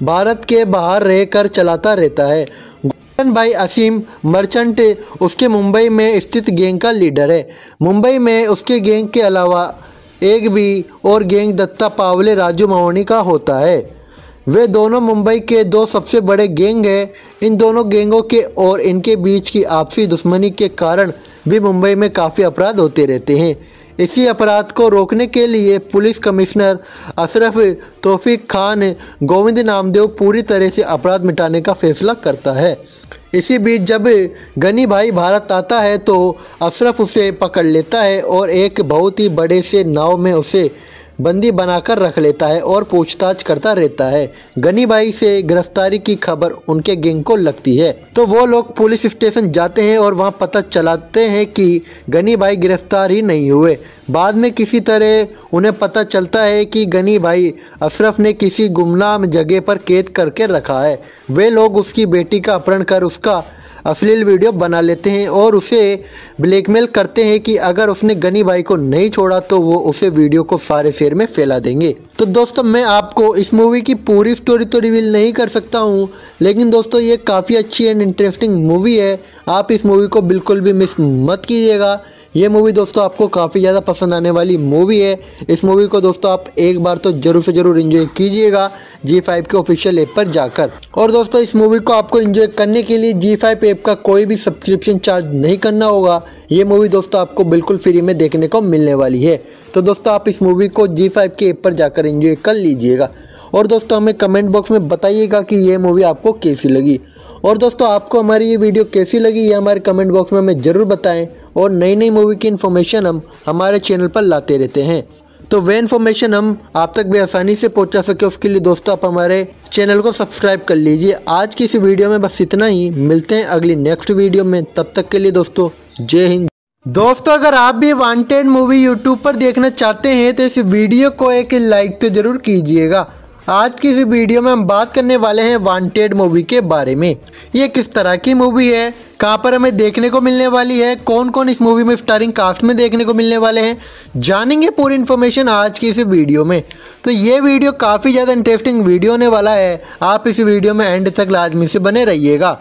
भारत के बाहर रहकर चलाता रहता है। गोविंद भाई असीम मर्चेंट उसके मुंबई में स्थित गैंग का लीडर है। मुंबई में उसके गैंग के अलावा एक भी और गैंग दत्ता पावले राजू महोनी का होता है। वे दोनों मुंबई के दो सबसे बड़े गैंग हैं। इन दोनों गैंगों के और इनके बीच की आपसी दुश्मनी के कारण भी मुंबई में काफ़ी अपराध होते रहते हैं। इसी अपराध को रोकने के लिए पुलिस कमिश्नर अशरफ तौफीक खान गोविंद नामदेव पूरी तरह से अपराध मिटाने का फैसला करता है। इसी बीच जब गनी भाई भारत आता है तो अशरफ उसे पकड़ लेता है और एक बहुत ही बड़े से नाव में उसे बंदी बनाकर रख लेता है और पूछताछ करता रहता है। गनी भाई से गिरफ्तारी की खबर उनके गैंग को लगती है, तो वो लोग पुलिस स्टेशन जाते हैं और वहां पता चलाते हैं कि गनी भाई गिरफ्तार ही नहीं हुए। बाद में किसी तरह उन्हें पता चलता है कि गनी भाई अशरफ ने किसी गुमनाम जगह पर कैद करके रखा है। वे लोग उसकी बेटी का अपहरण कर उसका अश्लील वीडियो बना लेते हैं और उसे ब्लैकमेल करते हैं कि अगर उसने गनी भाई को नहीं छोड़ा तो वो उसे वीडियो को सारे शहर में फैला देंगे। तो दोस्तों मैं आपको इस मूवी की पूरी स्टोरी तो रिवील नहीं कर सकता हूं, लेकिन दोस्तों ये काफ़ी अच्छी एंड इंटरेस्टिंग मूवी है। आप इस मूवी को बिल्कुल भी मिस मत कीजिएगा। ये मूवी दोस्तों आपको काफ़ी ज़्यादा पसंद आने वाली मूवी है। इस मूवी को दोस्तों आप एक बार तो ज़रूर से ज़रूर एंजॉय कीजिएगा G5 के ऑफिशियल ऐप पर जाकर। और दोस्तों इस मूवी को आपको एंजॉय करने के लिए G5 ऐप का कोई भी सब्सक्रिप्शन चार्ज नहीं करना होगा। ये मूवी दोस्तों आपको बिल्कुल फ्री में देखने को मिलने वाली है। तो दोस्तों आप इस मूवी को G5 के ऐप पर जाकर एंजॉय कर लीजिएगा। और दोस्तों हमें कमेंट बॉक्स में बताइएगा कि ये मूवी आपको कैसी लगी। और दोस्तों आपको हमारी ये वीडियो कैसी लगी ये हमारे कमेंट बॉक्स में हमें ज़रूर बताएं। और नई नई मूवी की इन्फॉर्मेशन हम हमारे चैनल पर लाते रहते हैं, तो वे इन्फॉर्मेशन हम आप तक भी आसानी से पहुंचा सके उसके लिए दोस्तों आप हमारे चैनल को सब्सक्राइब कर लीजिए। आज की इस वीडियो में बस इतना ही, मिलते हैं अगली नेक्स्ट वीडियो में। तब तक के लिए दोस्तों जय हिंद। दोस्तों अगर आप भी वांटेड मूवी यूट्यूब पर देखना चाहते हैं तो इस वीडियो को एक लाइक तो ज़रूर कीजिएगा। आज की इस वीडियो में हम बात करने वाले हैं वांटेड मूवी के बारे में। ये किस तरह की मूवी है, कहाँ पर हमें देखने को मिलने वाली है, कौन कौन इस मूवी में स्टारिंग कास्ट में देखने को मिलने वाले हैं, जानेंगे पूरी इन्फॉर्मेशन आज की इस वीडियो में। तो ये वीडियो काफ़ी ज़्यादा इंटरेस्टिंग वीडियो होने वाला है। आप इस वीडियो में एंड तक लाजमी से बने रहिएगा।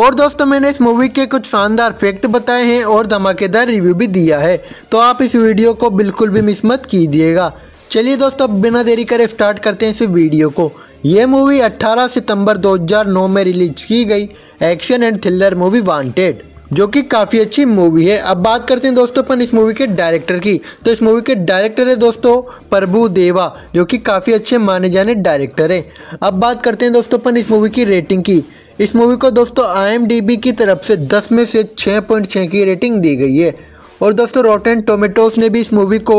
और दोस्तों मैंने इस मूवी के कुछ शानदार फैक्ट बताए हैं और धमाकेदार रिव्यू भी दिया है, तो आप इस वीडियो को बिल्कुल भी मिस मत कीजिएगा। चलिए दोस्तों अब बिना देरी करे स्टार्ट करते हैं इस वीडियो को। ये मूवी 18 सितंबर 2009 में रिलीज की गई action and thriller movie Wanted, जो कि काफ़ी अच्छी मूवी है। अब बात करते हैं दोस्तों अपन इस मूवी के डायरेक्टर की, तो इस मूवी के डायरेक्टर है दोस्तों प्रभु देवा, जो कि काफ़ी अच्छे माने जाने डायरेक्टर हैं। अब बात करते हैं दोस्तों अपन इस मूवी की रेटिंग की। इस मूवी को दोस्तों IMDb की तरफ से 10 में से 6.6 की रेटिंग दी गई है और दोस्तों रॉटन टोमेटोज ने भी इस मूवी को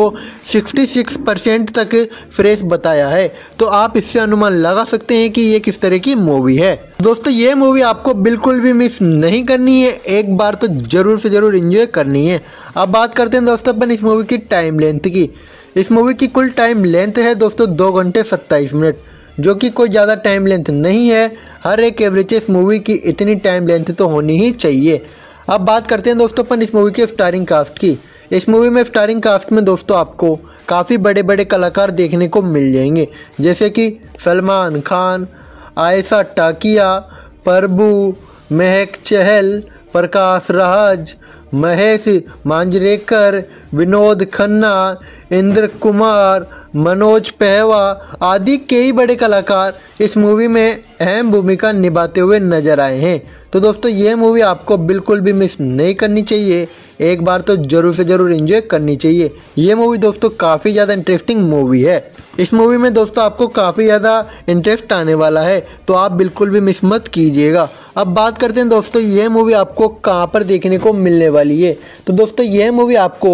66% तक फ्रेश बताया है, तो आप इससे अनुमान लगा सकते हैं कि ये किस तरह की मूवी है। दोस्तों ये मूवी आपको बिल्कुल भी मिस नहीं करनी है, एक बार तो ज़रूर से ज़रूर एंजॉय करनी है। अब बात करते हैं दोस्तों अपन इस मूवी की टाइम लेंथ की। इस मूवी की कुल टाइम लेंथ है दोस्तों 2 घंटे 27 मिनट, जो कि कोई ज़्यादा टाइम लेंथ नहीं है। हर एक एवरेज इस मूवी की इतनी टाइम लेंथ तो होनी ही चाहिए। अब बात करते हैं दोस्तों अपन इस मूवी के स्टारिंग कास्ट की। इस मूवी में स्टारिंग कास्ट में दोस्तों आपको काफ़ी बड़े बड़े कलाकार देखने को मिल जाएंगे, जैसे कि सलमान खान, आयशा टाकिया, प्रभु, महक चहल, प्रकाश राज, महेश मांजरेकर, विनोद खन्ना, इंद्र कुमार, मनोज पहवा आदि कई बड़े कलाकार इस मूवी में अहम भूमिका निभाते हुए नजर आए हैं। तो दोस्तों ये मूवी आपको बिल्कुल भी मिस नहीं करनी चाहिए, एक बार तो ज़रूर से ज़रूर एंजॉय करनी चाहिए। ये मूवी दोस्तों काफ़ी ज़्यादा इंटरेस्टिंग मूवी है। इस मूवी में दोस्तों आपको काफ़ी ज़्यादा इंटरेस्ट आने वाला है, तो आप बिल्कुल भी मिस मत कीजिएगा। अब बात करते हैं दोस्तों ये मूवी आपको कहाँ पर देखने को मिलने वाली है। तो दोस्तों ये मूवी आपको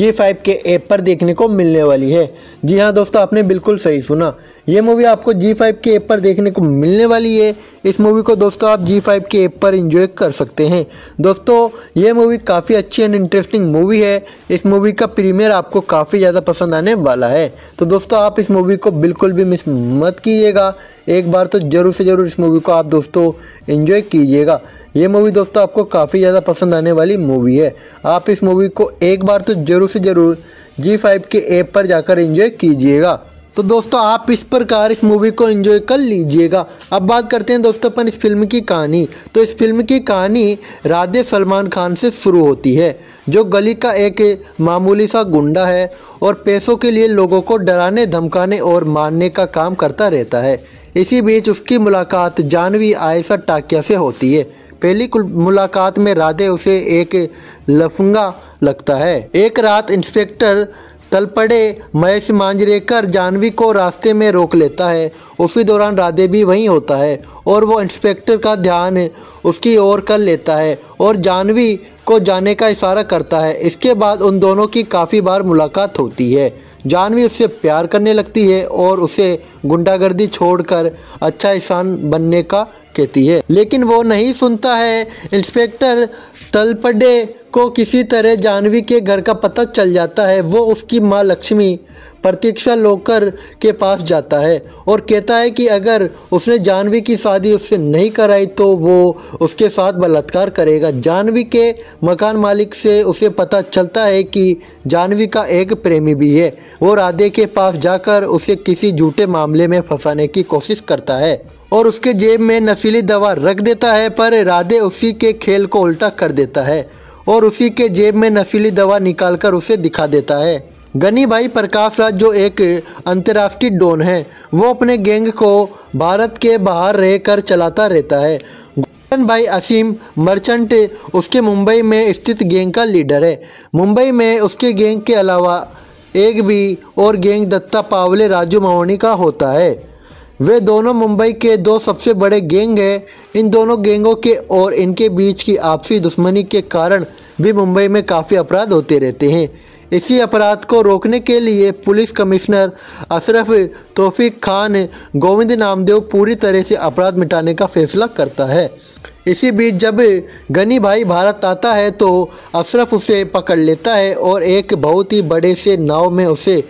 G5 के ऐप पर देखने को मिलने वाली है। जी हाँ दोस्तों, आपने बिल्कुल सही सुना, ये मूवी आपको G5 के ऐप पर देखने को मिलने वाली है। इस मूवी को दोस्तों आप G5 के ऐप पर एंजॉय कर सकते हैं। दोस्तों ये मूवी काफ़ी अच्छी एंड इंटरेस्टिंग मूवी है। इस मूवी का प्रीमियर आपको काफ़ी ज़्यादा पसंद आने वाला है, तो दोस्तों आप इस मूवी को बिल्कुल भी मिस मत कीजिएगा, एक बार तो ज़रूर से ज़रूर इस मूवी को आप दोस्तों एंजॉय कीजिएगा। ये मूवी दोस्तों आपको काफ़ी ज़्यादा पसंद आने वाली मूवी है। आप इस मूवी को एक बार तो ज़रूर से ज़रूर G5 के ऐप पर जाकर एंजॉय कीजिएगा। तो दोस्तों आप इस प्रकार इस मूवी को एंजॉय कर लीजिएगा। अब बात करते हैं दोस्तों अपन इस फिल्म की कहानी। तो इस फिल्म की कहानी राधे सलमान खान से शुरू होती है, जो गली का एक मामूली सा गुंडा है और पैसों के लिए लोगों को डराने, धमकाने और मारने का काम करता रहता है। इसी बीच उसकी मुलाकात जानवी आयशा टाकिया से होती है। पहली मुलाकात में राधे उसे एक लफंगा लगता है। एक रात इंस्पेक्टर तलपड़े महेश मांजरेकर जानवी को रास्ते में रोक लेता है। उसी दौरान राधे भी वहीं होता है और वो इंस्पेक्टर का ध्यान उसकी ओर कर लेता है और जानवी को जाने का इशारा करता है। इसके बाद उन दोनों की काफ़ी बार मुलाकात होती है। जानवी उससे प्यार करने लगती है और उसे गुंडागर्दी छोड़कर अच्छा इंसान बनने का कहती है, लेकिन वो नहीं सुनता है। इंस्पेक्टर तलपड़े को किसी तरह जानवी के घर का पता चल जाता है। वो उसकी माँ लक्ष्मी प्रतीक्षा लोकर के पास जाता है और कहता है कि अगर उसने जानवी की शादी उससे नहीं कराई तो वो उसके साथ बलात्कार करेगा। जानवी के मकान मालिक से उसे पता चलता है कि जानवी का एक प्रेमी भी है। वो राधे के पास जाकर उसे किसी झूठे मामले में फंसाने की कोशिश करता है और उसके जेब में नशीली दवा रख देता है, पर राधे उसी के खेल को उल्टा कर देता है और उसी के जेब में नशीली दवा निकालकर उसे दिखा देता है। गनी भाई प्रकाश राज, जो एक अंतर्राष्ट्रीय डॉन है, वो अपने गैंग को भारत के बाहर रहकर चलाता रहता है। गोविंद भाई असीम मर्चेंट उसके मुंबई में स्थित गैंग का लीडर है। मुंबई में उसके गैंग के अलावा एक भी और गैंग दत्ता पावले राजू महोनी का होता है। वे दोनों मुंबई के दो सबसे बड़े गैंग हैं। इन दोनों गैंगों के और इनके बीच की आपसी दुश्मनी के कारण भी मुंबई में काफ़ी अपराध होते रहते हैं। इसी अपराध को रोकने के लिए पुलिस कमिश्नर अशरफ तौफीक खान गोविंद नामदेव पूरी तरह से अपराध मिटाने का फैसला करता है। इसी बीच जब गनी भाई भारत आता है तो अशरफ उसे पकड़ लेता है और एक बहुत ही बड़े से नाव में उसे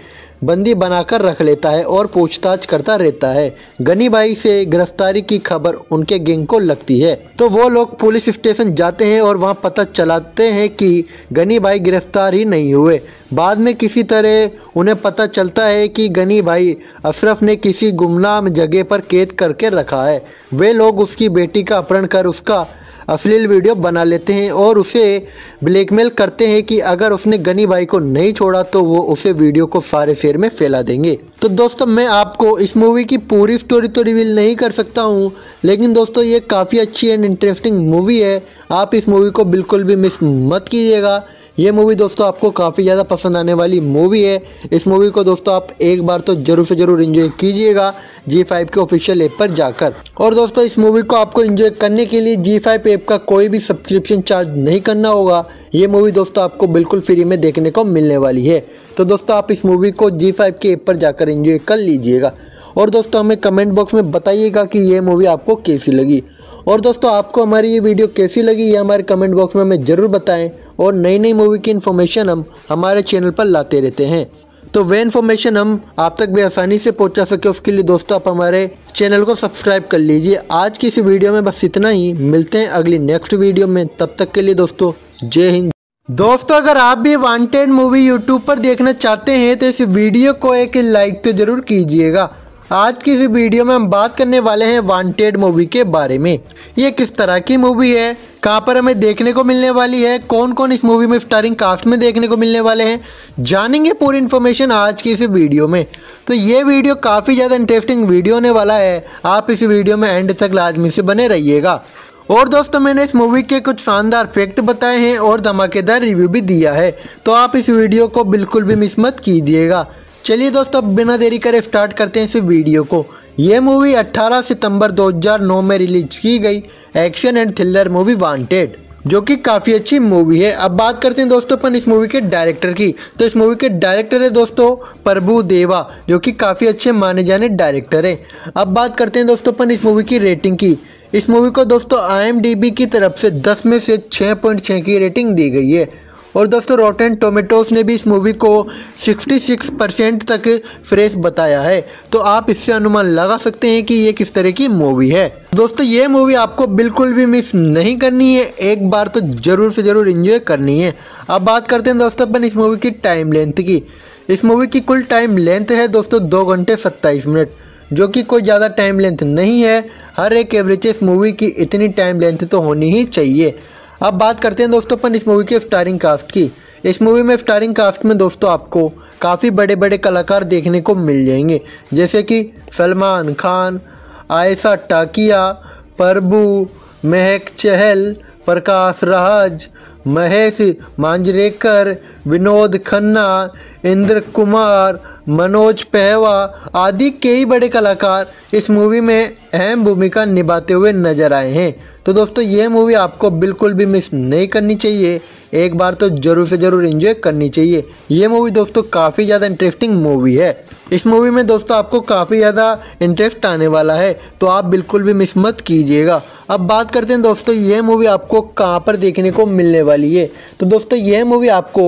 बंदी बनाकर रख लेता है और पूछताछ करता रहता है। गनी भाई से गिरफ्तारी की खबर उनके गैंग को लगती है, तो वो लोग पुलिस स्टेशन जाते हैं और वहां पता चलाते हैं कि गनी भाई गिरफ्तार ही नहीं हुए। बाद में किसी तरह उन्हें पता चलता है कि गनी भाई अशरफ ने किसी गुमनाम जगह पर कैद करके रखा है। वे लोग उसकी बेटी का अपहरण कर उसका अश्लील वीडियो बना लेते हैं और उसे ब्लैकमेल करते हैं कि अगर उसने गनी भाई को नहीं छोड़ा तो वो उसे वीडियो को सारे शहर में फैला देंगे। तो दोस्तों मैं आपको इस मूवी की पूरी स्टोरी तो रिवील नहीं कर सकता हूँ, लेकिन दोस्तों ये काफ़ी अच्छी एंड इंटरेस्टिंग मूवी है। आप इस मूवी को बिल्कुल भी मिस मत कीजिएगा। ये मूवी दोस्तों आपको काफ़ी ज़्यादा पसंद आने वाली मूवी है। इस मूवी को दोस्तों आप एक बार तो ज़रूर से ज़रूर एंजॉय कीजिएगा G5 के ऑफिशियल ऐप पर जाकर। और दोस्तों इस मूवी को आपको एंजॉय करने के लिए G5 ऐप का कोई भी सब्सक्रिप्शन चार्ज नहीं करना होगा। ये मूवी दोस्तों आपको बिल्कुल फ्री में देखने को मिलने वाली है। तो दोस्तों आप इस मूवी को G5 के ऐप पर जाकर एंजॉय कर लीजिएगा। और दोस्तों हमें कमेंट बॉक्स में बताइएगा कि ये मूवी आपको कैसी लगी। और दोस्तों आपको हमारी ये वीडियो कैसी लगी ये हमारे कमेंट बॉक्स में हमें ज़रूर बताएं। और नई नई मूवी की इन्फॉर्मेशन हम हमारे चैनल पर लाते रहते हैं, तो वे इन्फॉर्मेशन हम आप तक भी आसानी से पहुंचा सके उसके लिए दोस्तों आप हमारे चैनल को सब्सक्राइब कर लीजिए। आज की इस वीडियो में बस इतना ही, मिलते हैं अगली नेक्स्ट वीडियो में। तब तक के लिए दोस्तों जय हिंद। दोस्तों अगर आप भी वांटेड मूवी यूट्यूब पर देखना चाहते हैं तो इस वीडियो को एक लाइक तो ज़रूर कीजिएगा। आज की इस वीडियो में हम बात करने वाले हैं वांटेड मूवी के बारे में। ये किस तरह की मूवी है, कहाँ पर हमें देखने को मिलने वाली है, कौन कौन इस मूवी में स्टारिंग कास्ट में देखने को मिलने वाले हैं, जानेंगे पूरी इन्फॉर्मेशन आज की इस वीडियो में। तो ये वीडियो काफ़ी ज़्यादा इंटरेस्टिंग वीडियो होने वाला है। आप इस वीडियो में एंड तक लाजमी से बने रहिएगा। और दोस्तों मैंने इस मूवी के कुछ शानदार फैक्ट बताए हैं और धमाकेदार रिव्यू भी दिया है, तो आप इस वीडियो को बिल्कुल भी मिस मत कीजिएगा। चलिए दोस्तों अब बिना देरी करे स्टार्ट करते हैं इस वीडियो को। ये मूवी 18 सितंबर 2009 में रिलीज की गई action and thriller movie Wanted, जो कि काफ़ी अच्छी मूवी है। अब बात करते हैं दोस्तों अपन इस मूवी के डायरेक्टर की। तो इस मूवी के डायरेक्टर है दोस्तों प्रभु देवा, जो कि काफ़ी अच्छे माने जाने डायरेक्टर हैं। अब बात करते हैं दोस्तों अपन इस मूवी की रेटिंग की। इस मूवी को दोस्तों IMDb की तरफ से 10 में से 6.6 की रेटिंग दी गई है। और दोस्तों रॉटेन टोमेटोज ने भी इस मूवी को 66% तक फ्रेश बताया है, तो आप इससे अनुमान लगा सकते हैं कि ये किस तरह की मूवी है। दोस्तों ये मूवी आपको बिल्कुल भी मिस नहीं करनी है, एक बार तो ज़रूर से ज़रूर एंजॉय करनी है। अब बात करते हैं दोस्तों अपन इस मूवी की टाइम लेंथ की। इस मूवी की कुल टाइम लेंथ है दोस्तों 2 घंटे 27 मिनट, जो कि कोई ज़्यादा टाइम लेंथ नहीं है। हर एक एवरेज मूवी की इतनी टाइम लेंथ तो होनी ही चाहिए। अब बात करते हैं दोस्तों अपन इस मूवी के स्टारिंग कास्ट की। इस मूवी में स्टारिंग कास्ट में दोस्तों आपको काफ़ी बड़े बड़े कलाकार देखने को मिल जाएंगे, जैसे कि सलमान खान, आयशा टाकिया, प्रभु, महक चहल, प्रकाश राज, महेश मांजरेकर, विनोद खन्ना, इंद्र कुमार, मनोज पहवा आदि कई बड़े कलाकार इस मूवी में अहम भूमिका निभाते हुए नजर आए हैं। तो दोस्तों ये मूवी आपको बिल्कुल भी मिस नहीं करनी चाहिए, एक बार तो ज़रूर से ज़रूर एंजॉय करनी चाहिए। ये मूवी दोस्तों काफ़ी ज़्यादा इंटरेस्टिंग मूवी है। इस मूवी में दोस्तों आपको काफ़ी ज़्यादा इंटरेस्ट आने वाला है, तो आप बिल्कुल भी मिस मत कीजिएगा। अब बात करते हैं दोस्तों ये मूवी आपको कहाँ पर देखने को मिलने वाली है। तो दोस्तों यह मूवी आपको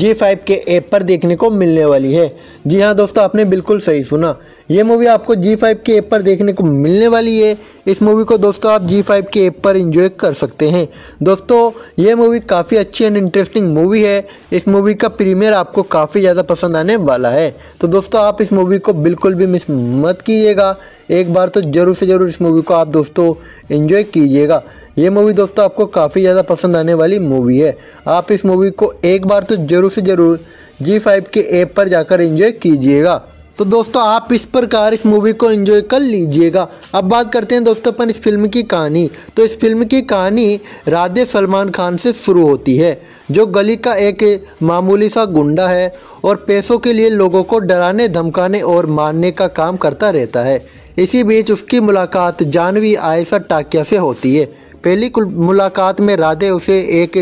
G5 के ऐप पर देखने को मिलने वाली है। जी हाँ दोस्तों आपने बिल्कुल सही सुना, ये मूवी आपको G5 के ऐप पर देखने को मिलने वाली है। इस मूवी को दोस्तों आप G5 के ऐप पर एंजॉय कर सकते हैं। दोस्तों ये मूवी काफ़ी अच्छी एंड इंटरेस्टिंग मूवी है। इस मूवी का प्रीमियर आपको काफ़ी ज़्यादा पसंद आने वाला है, तो दोस्तों आप इस मूवी को बिल्कुल भी मिस मत कीजिएगा। एक बार तो ज़रूर से ज़रूर इस मूवी को आप दोस्तों एंजॉय कीजिएगा। ये मूवी दोस्तों आपको काफ़ी ज़्यादा पसंद आने वाली मूवी है। आप इस मूवी को एक बार तो ज़रूर से ज़रूर G5 के ऐप पर जाकर एंजॉय कीजिएगा। तो दोस्तों आप इस प्रकार इस मूवी को एंजॉय कर लीजिएगा। अब बात करते हैं दोस्तों अपन इस फिल्म की कहानी। तो इस फिल्म की कहानी राधे सलमान खान से शुरू होती है, जो गली का एक मामूली सा गुंडा है और पैसों के लिए लोगों को डराने, धमकाने और मारने का काम करता रहता है। इसी बीच उसकी मुलाकात जानवी आयशा टाकिया से होती है। पहली मुलाकात में राधे उसे एक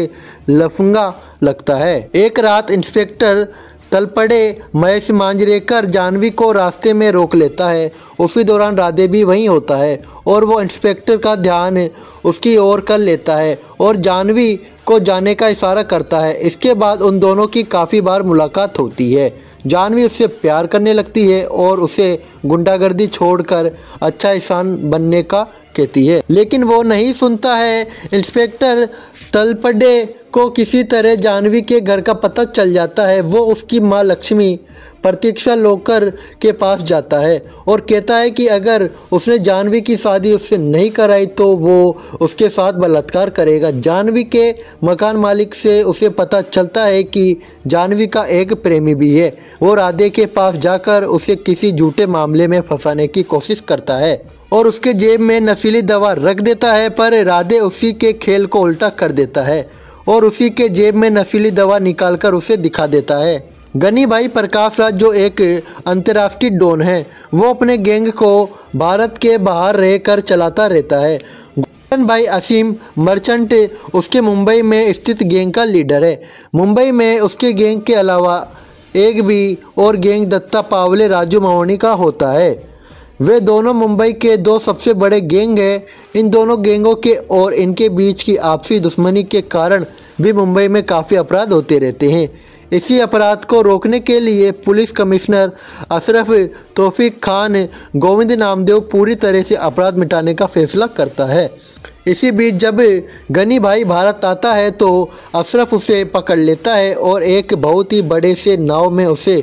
लफंगा लगता है। एक रात इंस्पेक्टर तलपड़े महेश मांजरेकर जानवी को रास्ते में रोक लेता है। उसी दौरान राधे भी वहीं होता है और वो इंस्पेक्टर का ध्यान उसकी ओर कर लेता है और जानवी को जाने का इशारा करता है। इसके बाद उन दोनों की काफ़ी बार मुलाकात होती है। जानवी उससे प्यार करने लगती है और उसे गुंडागर्दी छोड़कर अच्छा इंसान बनने का कहती है, लेकिन वो नहीं सुनता है। इंस्पेक्टर तलपडे को किसी तरह जानवी के घर का पता चल जाता है। वो उसकी माँ लक्ष्मी प्रतीक्षा लोकर के पास जाता है और कहता है कि अगर उसने जानवी की शादी उससे नहीं कराई तो वो उसके साथ बलात्कार करेगा। जानवी के मकान मालिक से उसे पता चलता है कि जानवी का एक प्रेमी भी है। वो राधे के पास जाकर उसे किसी झूठे मामले में फंसाने की कोशिश करता है और उसके जेब में नशीली दवा रख देता है, पर राधे उसी के खेल को उल्टा कर देता है और उसी के जेब में नशीली दवा निकालकर उसे दिखा देता है। गनी भाई प्रकाश राज जो एक अंतर्राष्ट्रीय डॉन है, वो अपने गैंग को भारत के बाहर रहकर चलाता रहता है। गोविंद भाई असीम मर्चेंट उसके मुंबई में स्थित गैंग का लीडर है। मुंबई में उसके गैंग के अलावा एक भी और गैंग दत्ता पावले राजू महोनी का होता है। वे दोनों मुंबई के दो सबसे बड़े गैंग हैं। इन दोनों गैंगों के और इनके बीच की आपसी दुश्मनी के कारण भी मुंबई में काफ़ी अपराध होते रहते हैं। इसी अपराध को रोकने के लिए पुलिस कमिश्नर अशरफ तौफीक खान गोविंद नामदेव पूरी तरह से अपराध मिटाने का फैसला करता है। इसी बीच जब गनी भाई भारत आता है तो अशरफ उसे पकड़ लेता है और एक बहुत ही बड़े से नाव में उसे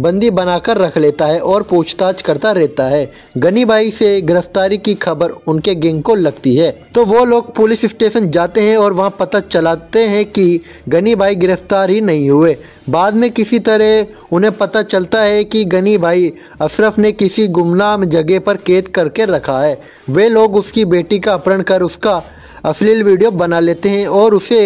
बंदी बनाकर रख लेता है और पूछताछ करता रहता है। गनी भाई से गिरफ्तारी की खबर उनके गैंग को लगती है तो वो लोग पुलिस स्टेशन जाते हैं और वहां पता चलाते हैं कि गनी भाई गिरफ्तार ही नहीं हुए। बाद में किसी तरह उन्हें पता चलता है कि गनी भाई अशरफ ने किसी गुमनाम जगह पर कैद करके रखा है। वे लोग उसकी बेटी का अपहरण कर उसका अश्लील वीडियो बना लेते हैं और उसे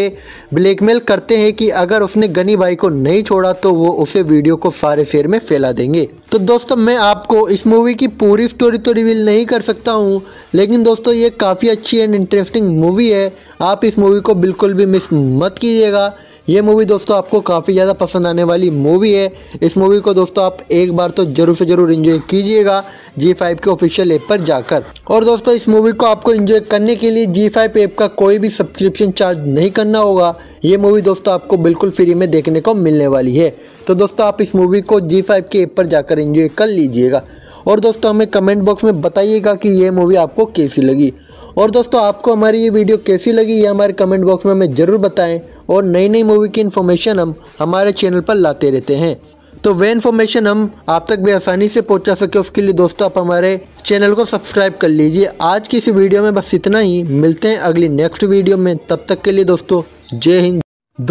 ब्लैकमेल करते हैं कि अगर उसने गनी भाई को नहीं छोड़ा तो वो उसे वीडियो को सारे शहर में फैला देंगे। तो दोस्तों, मैं आपको इस मूवी की पूरी स्टोरी तो रिवील नहीं कर सकता हूँ, लेकिन दोस्तों ये काफ़ी अच्छी एंड इंटरेस्टिंग मूवी है। आप इस मूवी को बिल्कुल भी मिस मत कीजिएगा। ये मूवी दोस्तों आपको काफ़ी ज़्यादा पसंद आने वाली मूवी है। इस मूवी को दोस्तों आप एक बार तो ज़रूर से ज़रूर एंजॉय कीजिएगा G5 के ऑफिशियल ऐप पर जाकर। और दोस्तों, इस मूवी को आपको एंजॉय करने के लिए G5 ऐप का कोई भी सब्सक्रिप्शन चार्ज नहीं करना होगा। ये मूवी दोस्तों आपको बिल्कुल फ्री में देखने को मिलने वाली है। तो दोस्तों आप इस मूवी को G5 के ऐप पर जाकर एंजॉय कर लीजिएगा। और दोस्तों हमें कमेंट बॉक्स में बताइएगा कि ये मूवी आपको कैसी लगी। और दोस्तों आपको हमारी ये वीडियो कैसी लगी ये हमारे कमेंट बॉक्स में हमें ज़रूर बताएं। और नई नई मूवी की इन्फॉर्मेशन हम हमारे चैनल पर लाते रहते हैं, तो वे इन्फॉर्मेशन हम आप तक भी आसानी से पहुंचा सके उसके लिए दोस्तों आप हमारे चैनल को सब्सक्राइब कर लीजिए। आज की इस वीडियो में बस इतना ही। मिलते हैं अगली नेक्स्ट वीडियो में, तब तक के लिए दोस्तों जय हिंद।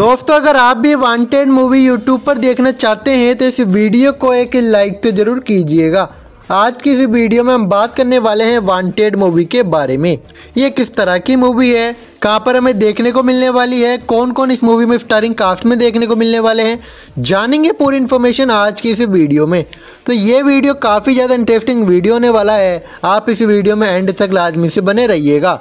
दोस्तों अगर आप भी वांटेड मूवी यूट्यूब पर देखना चाहते हैं तो इस वीडियो को एक लाइक तो ज़रूर कीजिएगा। आज की इस वीडियो में हम बात करने वाले हैं वांटेड मूवी के बारे में। ये किस तरह की मूवी है, कहाँ पर हमें देखने को मिलने वाली है, कौन कौन इस मूवी में स्टारिंग कास्ट में देखने को मिलने वाले हैं, जानेंगे पूरी इन्फॉर्मेशन आज की इस वीडियो में। तो ये वीडियो काफ़ी ज़्यादा इंटरेस्टिंग वीडियो होने वाला है। आप इस वीडियो में एंड तक लाजमी से बने रहिएगा।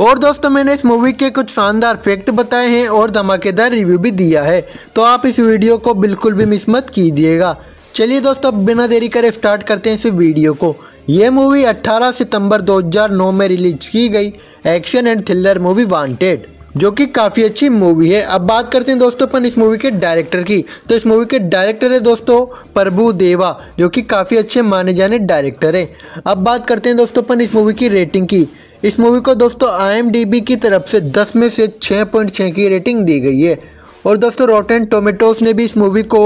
और दोस्तों मैंने इस मूवी के कुछ शानदार फैक्ट बताए हैं और धमाकेदार रिव्यू भी दिया है, तो आप इस वीडियो को बिल्कुल भी मिस मत कीजिएगा। चलिए दोस्तों अब बिना देरी करे स्टार्ट करते हैं इस वीडियो को। ये मूवी 18 सितंबर 2009 में रिलीज की गई action and thriller movie Wanted, जो कि काफ़ी अच्छी मूवी है। अब बात करते हैं दोस्तों अपन इस मूवी के डायरेक्टर की। तो इस मूवी के डायरेक्टर है दोस्तों प्रभु देवा, जो कि काफ़ी अच्छे माने जाने डायरेक्टर हैं। अब बात करते हैं दोस्तों अपन इस मूवी की रेटिंग की। इस मूवी को दोस्तों IMDb की तरफ से 10 में से 6.6 की रेटिंग दी गई है। और दोस्तों रॉटेन टोमेटोस ने भी इस मूवी को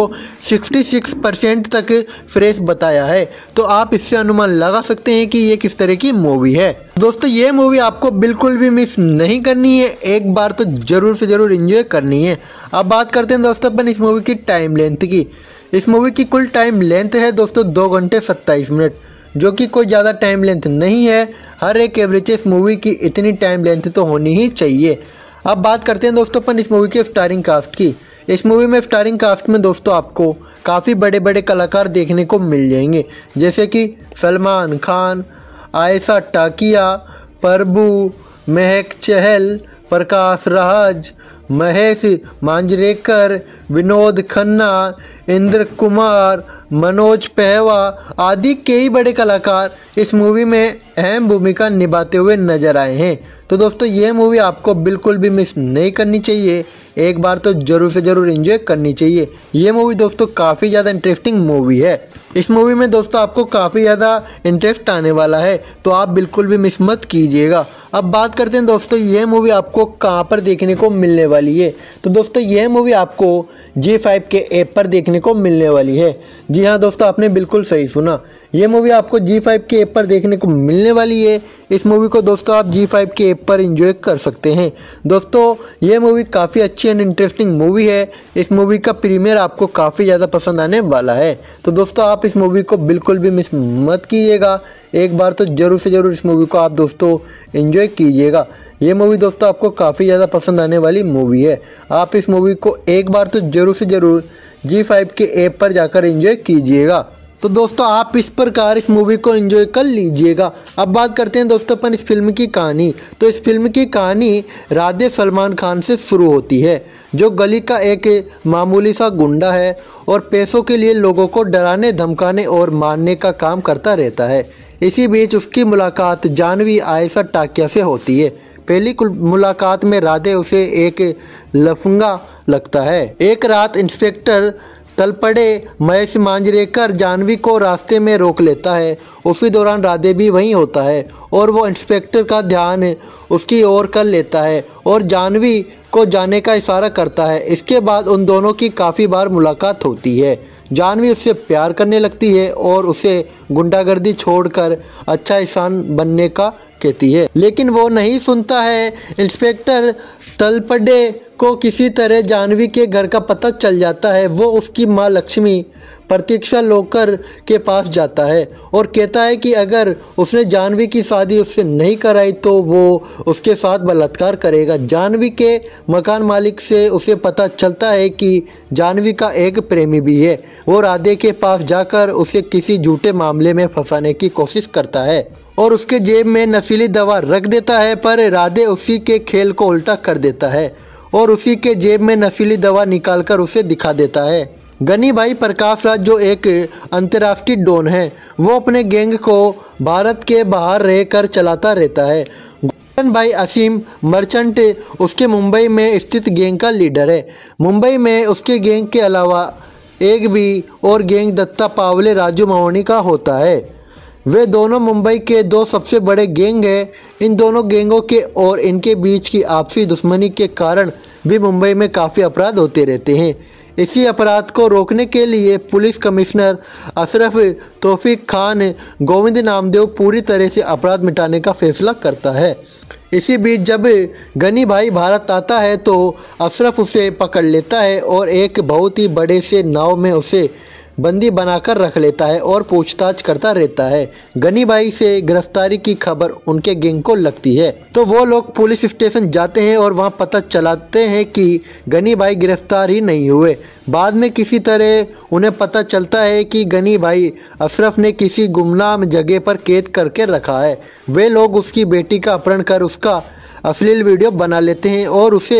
66% तक फ्रेश बताया है, तो आप इससे अनुमान लगा सकते हैं कि ये किस तरह की मूवी है। दोस्तों ये मूवी आपको बिल्कुल भी मिस नहीं करनी है, एक बार तो ज़रूर से ज़रूर एंजॉय करनी है। अब बात करते हैं दोस्तों अपन इस मूवी की टाइम लेंथ की। इस मूवी की कुल टाइम लेंथ है दोस्तों 2 घंटे 27 मिनट, जो कि कोई ज़्यादा टाइम लेंथ नहीं है। हर एक एवरेज मूवी की इतनी टाइम लेंथ तो होनी ही चाहिए। अब बात करते हैं दोस्तों अपन इस मूवी के स्टारिंग कास्ट की। इस मूवी में स्टारिंग कास्ट में दोस्तों आपको काफ़ी बड़े बड़े कलाकार देखने को मिल जाएंगे, जैसे कि सलमान खान, आयशा टाकिया, प्रभु, महक चहल, प्रकाश राज, महेश मांजरेकर, विनोद खन्ना, इंद्र कुमार, मनोज पहवा आदि कई बड़े कलाकार इस मूवी में अहम भूमिका निभाते हुए नजर आए हैं। तो दोस्तों ये मूवी आपको बिल्कुल भी मिस नहीं करनी चाहिए, एक बार तो ज़रूर से ज़रूर एंजॉय करनी चाहिए। ये मूवी दोस्तों काफ़ी ज़्यादा इंटरेस्टिंग मूवी है। इस मूवी में दोस्तों आपको काफ़ी ज़्यादा इंटरेस्ट आने वाला है, तो आप बिल्कुल भी मिस मत कीजिएगा। अब बात करते हैं दोस्तों यह मूवी आपको कहाँ पर देखने को मिलने वाली है। तो दोस्तों यह मूवी आपको G5 के ऐप पर देखने को मिलने वाली है। जी हाँ दोस्तों, आपने बिल्कुल सही सुना, यह मूवी आपको G5 के ऐप पर देखने को मिलने वाली है। इस मूवी को दोस्तों आप G5 के ऐप पर एंजॉय कर सकते हैं। दोस्तों यह मूवी काफ़ी अच्छी एंड इंटरेस्टिंग मूवी है। इस मूवी का प्रीमियर आपको काफ़ी ज़्यादा पसंद आने वाला है, तो दोस्तों आप इस मूवी को बिल्कुल भी मिस मत कीजिएगा। एक बार तो ज़रूर से ज़रूर इस मूवी को आप दोस्तों एंजॉय कीजिएगा। ये मूवी दोस्तों आपको काफ़ी ज़्यादा पसंद आने वाली मूवी है। आप इस मूवी को एक बार तो ज़रूर से ज़रूर G5 के ऐप पर जाकर एंजॉय कीजिएगा। तो दोस्तों आप इस प्रकार इस मूवी को एंजॉय कर लीजिएगा। अब बात करते हैं दोस्तों अपन इस फिल्म की कहानी। तो इस फिल्म की कहानी राधे सलमान खान से शुरू होती है, जो गली का एक मामूली सा गुंडा है और पैसों के लिए लोगों को डराने धमकाने और मारने का काम करता रहता है। इसी बीच उसकी मुलाकात जानवी आयशा टाकिया से होती है। पहली मुलाकात में राधे उसे एक लफंगा लगता है। एक रात इंस्पेक्टर तलपड़े महेश मांजरेकर जानवी को रास्ते में रोक लेता है। उसी दौरान राधे भी वहीं होता है और वो इंस्पेक्टर का ध्यान उसकी ओर कर लेता है और जानवी को जाने का इशारा करता है। इसके बाद उन दोनों की काफ़ी बार मुलाकात होती है। जानवी उससे प्यार करने लगती है और उसे गुंडागर्दी छोड़कर अच्छा इंसान बनने का कहती है, लेकिन वो नहीं सुनता है। इंस्पेक्टर तलपड़े को किसी तरह जानवी के घर का पता चल जाता है। वो उसकी माँ लक्ष्मी प्रतीक्षा लोकर के पास जाता है और कहता है कि अगर उसने जानवी की शादी उससे नहीं कराई तो वो उसके साथ बलात्कार करेगा। जानवी के मकान मालिक से उसे पता चलता है कि जानवी का एक प्रेमी भी है। वो राधे के पास जाकर उसे किसी झूठे मामले में फंसाने की कोशिश करता है और उसके जेब में नशीली दवा रख देता है, पर राधे उसी के खेल को उल्टा कर देता है और उसी के जेब में नशीली दवा निकालकर उसे दिखा देता है। गनी भाई प्रकाश राज, जो एक अंतर्राष्ट्रीय डॉन है, वो अपने गैंग को भारत के बाहर रहकर चलाता रहता है। गोविंद भाई असीम मर्चेंट उसके मुंबई में स्थित गैंग का लीडर है। मुंबई में उसके गैंग के अलावा एक भी और गैंग दत्ता पावले राजू मवानी का होता है। वे दोनों मुंबई के दो सबसे बड़े गैंग हैं। इन दोनों गैंगों के और इनके बीच की आपसी दुश्मनी के कारण भी मुंबई में काफ़ी अपराध होते रहते हैं। इसी अपराध को रोकने के लिए पुलिस कमिश्नर अशरफ तौफीक खान गोविंद नामदेव पूरी तरह से अपराध मिटाने का फैसला करता है। इसी बीच जब गनी भाई भारत आता है तो अशरफ उसे पकड़ लेता है और एक बहुत ही बड़े से नाव में उसे बंदी बनाकर रख लेता है और पूछताछ करता रहता है। गनी भाई से गिरफ्तारी की खबर उनके गैंग को लगती है, तो वो लोग पुलिस स्टेशन जाते हैं और वहां पता चलाते हैं कि गनी भाई गिरफ्तार ही नहीं हुए। बाद में किसी तरह उन्हें पता चलता है कि गनी भाई अशरफ ने किसी गुमनाम जगह पर कैद करके रखा है। वे लोग उसकी बेटी का अपहरण कर उसका अश्लील वीडियो बना लेते हैं और उसे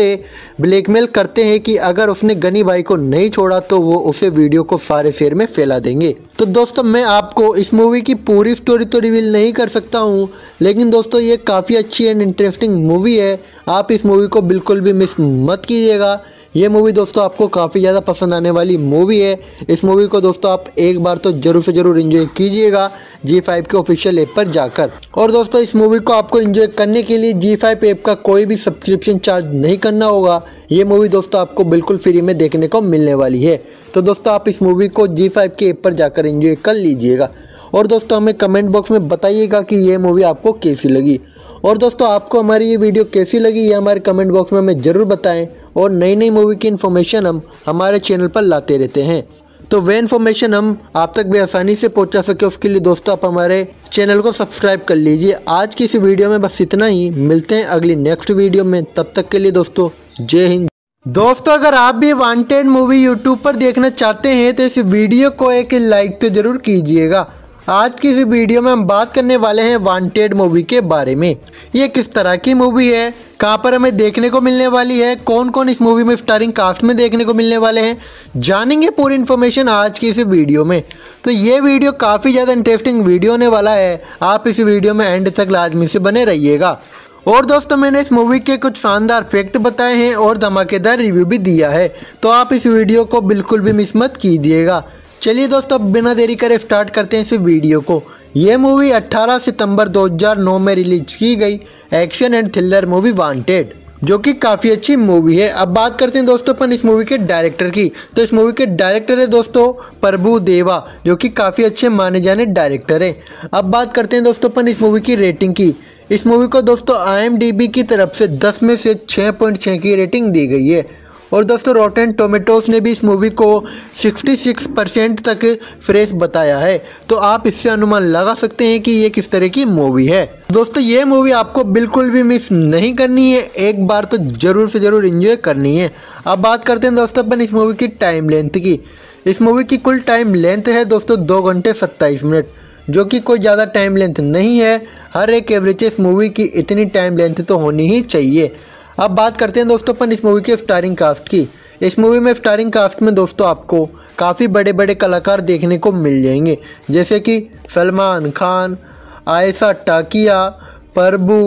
ब्लैकमेल करते हैं कि अगर उसने गनी भाई को नहीं छोड़ा तो वो उसे वीडियो को सारे शहर में फैला देंगे। तो दोस्तों मैं आपको इस मूवी की पूरी स्टोरी तो रिवील नहीं कर सकता हूं, लेकिन दोस्तों ये काफ़ी अच्छी एंड इंटरेस्टिंग मूवी है। आप इस मूवी को बिल्कुल भी मिस मत कीजिएगा। ये मूवी दोस्तों आपको काफ़ी ज़्यादा पसंद आने वाली मूवी है। इस मूवी को दोस्तों आप एक बार तो ज़रूर से ज़रूर एंजॉय कीजिएगा G5 के ऑफिशियल ऐप पर जाकर। और दोस्तों इस मूवी को आपको एंजॉय करने के लिए G5 ऐप का कोई भी सब्सक्रिप्शन चार्ज नहीं करना होगा। ये मूवी दोस्तों आपको बिल्कुल फ्री में देखने को मिलने वाली है। तो दोस्तों आप इस मूवी को G5 के ऐप पर जाकर एंजॉय कर लीजिएगा। और दोस्तों हमें कमेंट बॉक्स में बताइएगा कि ये मूवी आपको कैसी लगी। और दोस्तों आपको हमारी ये वीडियो कैसी लगी ये हमारे कमेंट बॉक्स में हमें ज़रूर बताएं। और नई नई मूवी की इन्फॉर्मेशन हम हमारे चैनल पर लाते रहते हैं, तो वे इन्फॉर्मेशन हम आप तक भी आसानी से पहुंचा सके उसके लिए दोस्तों आप हमारे चैनल को सब्सक्राइब कर लीजिए। आज की इस वीडियो में बस इतना ही, मिलते हैं अगली नेक्स्ट वीडियो में। तब तक के लिए दोस्तों जय हिंद। दोस्तों अगर आप भी वांटेड मूवी यूट्यूब पर देखना चाहते हैं तो इस वीडियो को एक लाइक तो ज़रूर कीजिएगा। आज की इस वीडियो में हम बात करने वाले हैं वांटेड मूवी के बारे में। ये किस तरह की मूवी है, कहाँ पर हमें देखने को मिलने वाली है, कौन कौन इस मूवी में स्टारिंग कास्ट में देखने को मिलने वाले हैं, जानेंगे पूरी इन्फॉर्मेशन आज की इस वीडियो में। तो ये वीडियो काफ़ी ज़्यादा इंटरेस्टिंग वीडियो होने वाला है। आप इस वीडियो में एंड तक लाजमी से बने रहिएगा। और दोस्तों मैंने इस मूवी के कुछ शानदार फैक्ट बताए हैं और धमाकेदार रिव्यू भी दिया है, तो आप इस वीडियो को बिल्कुल भी मिस मत कीजिएगा। चलिए दोस्तों अब बिना देरी करे स्टार्ट करते हैं इस वीडियो को। ये मूवी 18 सितंबर 2009 में रिलीज की गई action and thriller movie Wanted, जो कि काफ़ी अच्छी मूवी है। अब बात करते हैं दोस्तों अपन इस मूवी के डायरेक्टर की, तो इस मूवी के डायरेक्टर है दोस्तों प्रभु देवा, जो कि काफ़ी अच्छे माने जाने डायरेक्टर हैं। अब बात करते हैं दोस्तों अपन इस मूवी की रेटिंग की। इस मूवी को दोस्तों IMDb की तरफ से 10 में से 6.6 की रेटिंग दी गई है। और दोस्तों रॉटेन टोमेटोज़ ने भी इस मूवी को 66% तक फ्रेश बताया है, तो आप इससे अनुमान लगा सकते हैं कि ये किस तरह की मूवी है। दोस्तों ये मूवी आपको बिल्कुल भी मिस नहीं करनी है, एक बार तो ज़रूर से ज़रूर एंजॉय करनी है। अब बात करते हैं दोस्तों अपन इस मूवी की टाइम लेंथ की। इस मूवी की कुल टाइम लेंथ है दोस्तों 2 घंटे 27 मिनट, जो कि कोई ज़्यादा टाइम लेंथ नहीं है। हर एक एवरेज मूवी की इतनी टाइम लेंथ तो होनी ही चाहिए। अब बात करते हैं दोस्तों अपन इस मूवी के स्टारिंग कास्ट की। इस मूवी में स्टारिंग कास्ट में दोस्तों आपको काफ़ी बड़े बड़े कलाकार देखने को मिल जाएंगे, जैसे कि सलमान खान, आयशा टाकिया, प्रभु,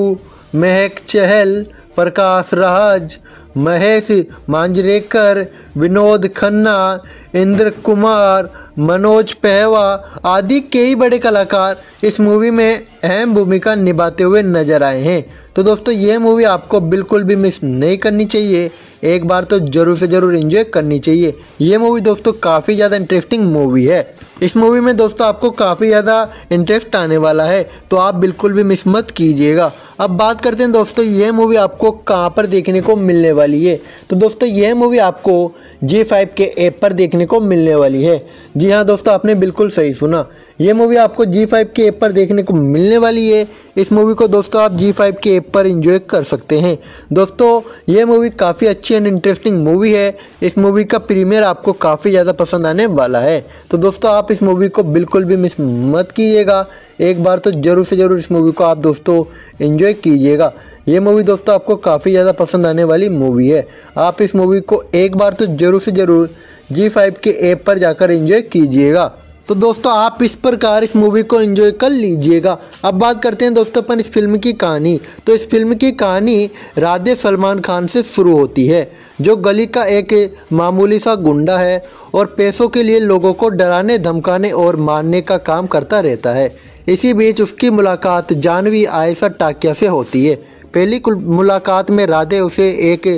महक चहल, प्रकाश राज, महेश मांजरेकर, विनोद खन्ना, इंद्र कुमार, मनोज पहवा आदि कई बड़े कलाकार इस मूवी में अहम भूमिका निभाते हुए नजर आए हैं। तो दोस्तों ये मूवी आपको बिल्कुल भी मिस नहीं करनी चाहिए, एक बार तो ज़रूर से ज़रूर एंजॉय करनी चाहिए। ये मूवी दोस्तों काफ़ी ज़्यादा इंटरेस्टिंग मूवी है। इस मूवी में दोस्तों आपको काफ़ी ज़्यादा इंटरेस्ट आने वाला है, तो आप बिल्कुल भी मिस मत कीजिएगा। अब बात करते हैं दोस्तों ये मूवी आपको कहाँ पर देखने को मिलने वाली है। तो दोस्तों ये मूवी आपको G5 के ऐप पर देखने को मिलने वाली है। जी हाँ दोस्तों, आपने बिल्कुल सही सुना, ये मूवी आपको G5 के ऐप पर देखने को मिलने वाली है। इस मूवी को दोस्तों आप G5 के ऐप पर एंजॉय कर सकते हैं। दोस्तों ये मूवी काफ़ी अच्छी एंड इंटरेस्टिंग मूवी है। इस मूवी का प्रीमियर आपको काफ़ी ज़्यादा पसंद आने वाला है, तो दोस्तों आप इस मूवी को बिल्कुल भी मिस मत कीजिएगा, एक बार तो ज़रूर से ज़रूर इस मूवी को आप दोस्तों एंजॉय कीजिएगा। ये मूवी दोस्तों आपको काफ़ी ज़्यादा पसंद आने वाली मूवी है। आप इस मूवी को एक बार तो ज़रूर से ज़रूर G5 के ऐप पर जाकर एंजॉय कीजिएगा। तो दोस्तों आप इस प्रकार इस मूवी को एंजॉय कर लीजिएगा। अब बात करते हैं दोस्तों अपन इस फिल्म की कहानी। तो इस फिल्म की कहानी राधे सलमान खान से शुरू होती है, जो गली का एक मामूली सा गुंडा है और पैसों के लिए लोगों को डराने, धमकाने और मारने का काम करता रहता है। इसी बीच उसकी मुलाकात जानवी आयशा टाकिया से होती है। पहली मुलाकात में राधे उसे एक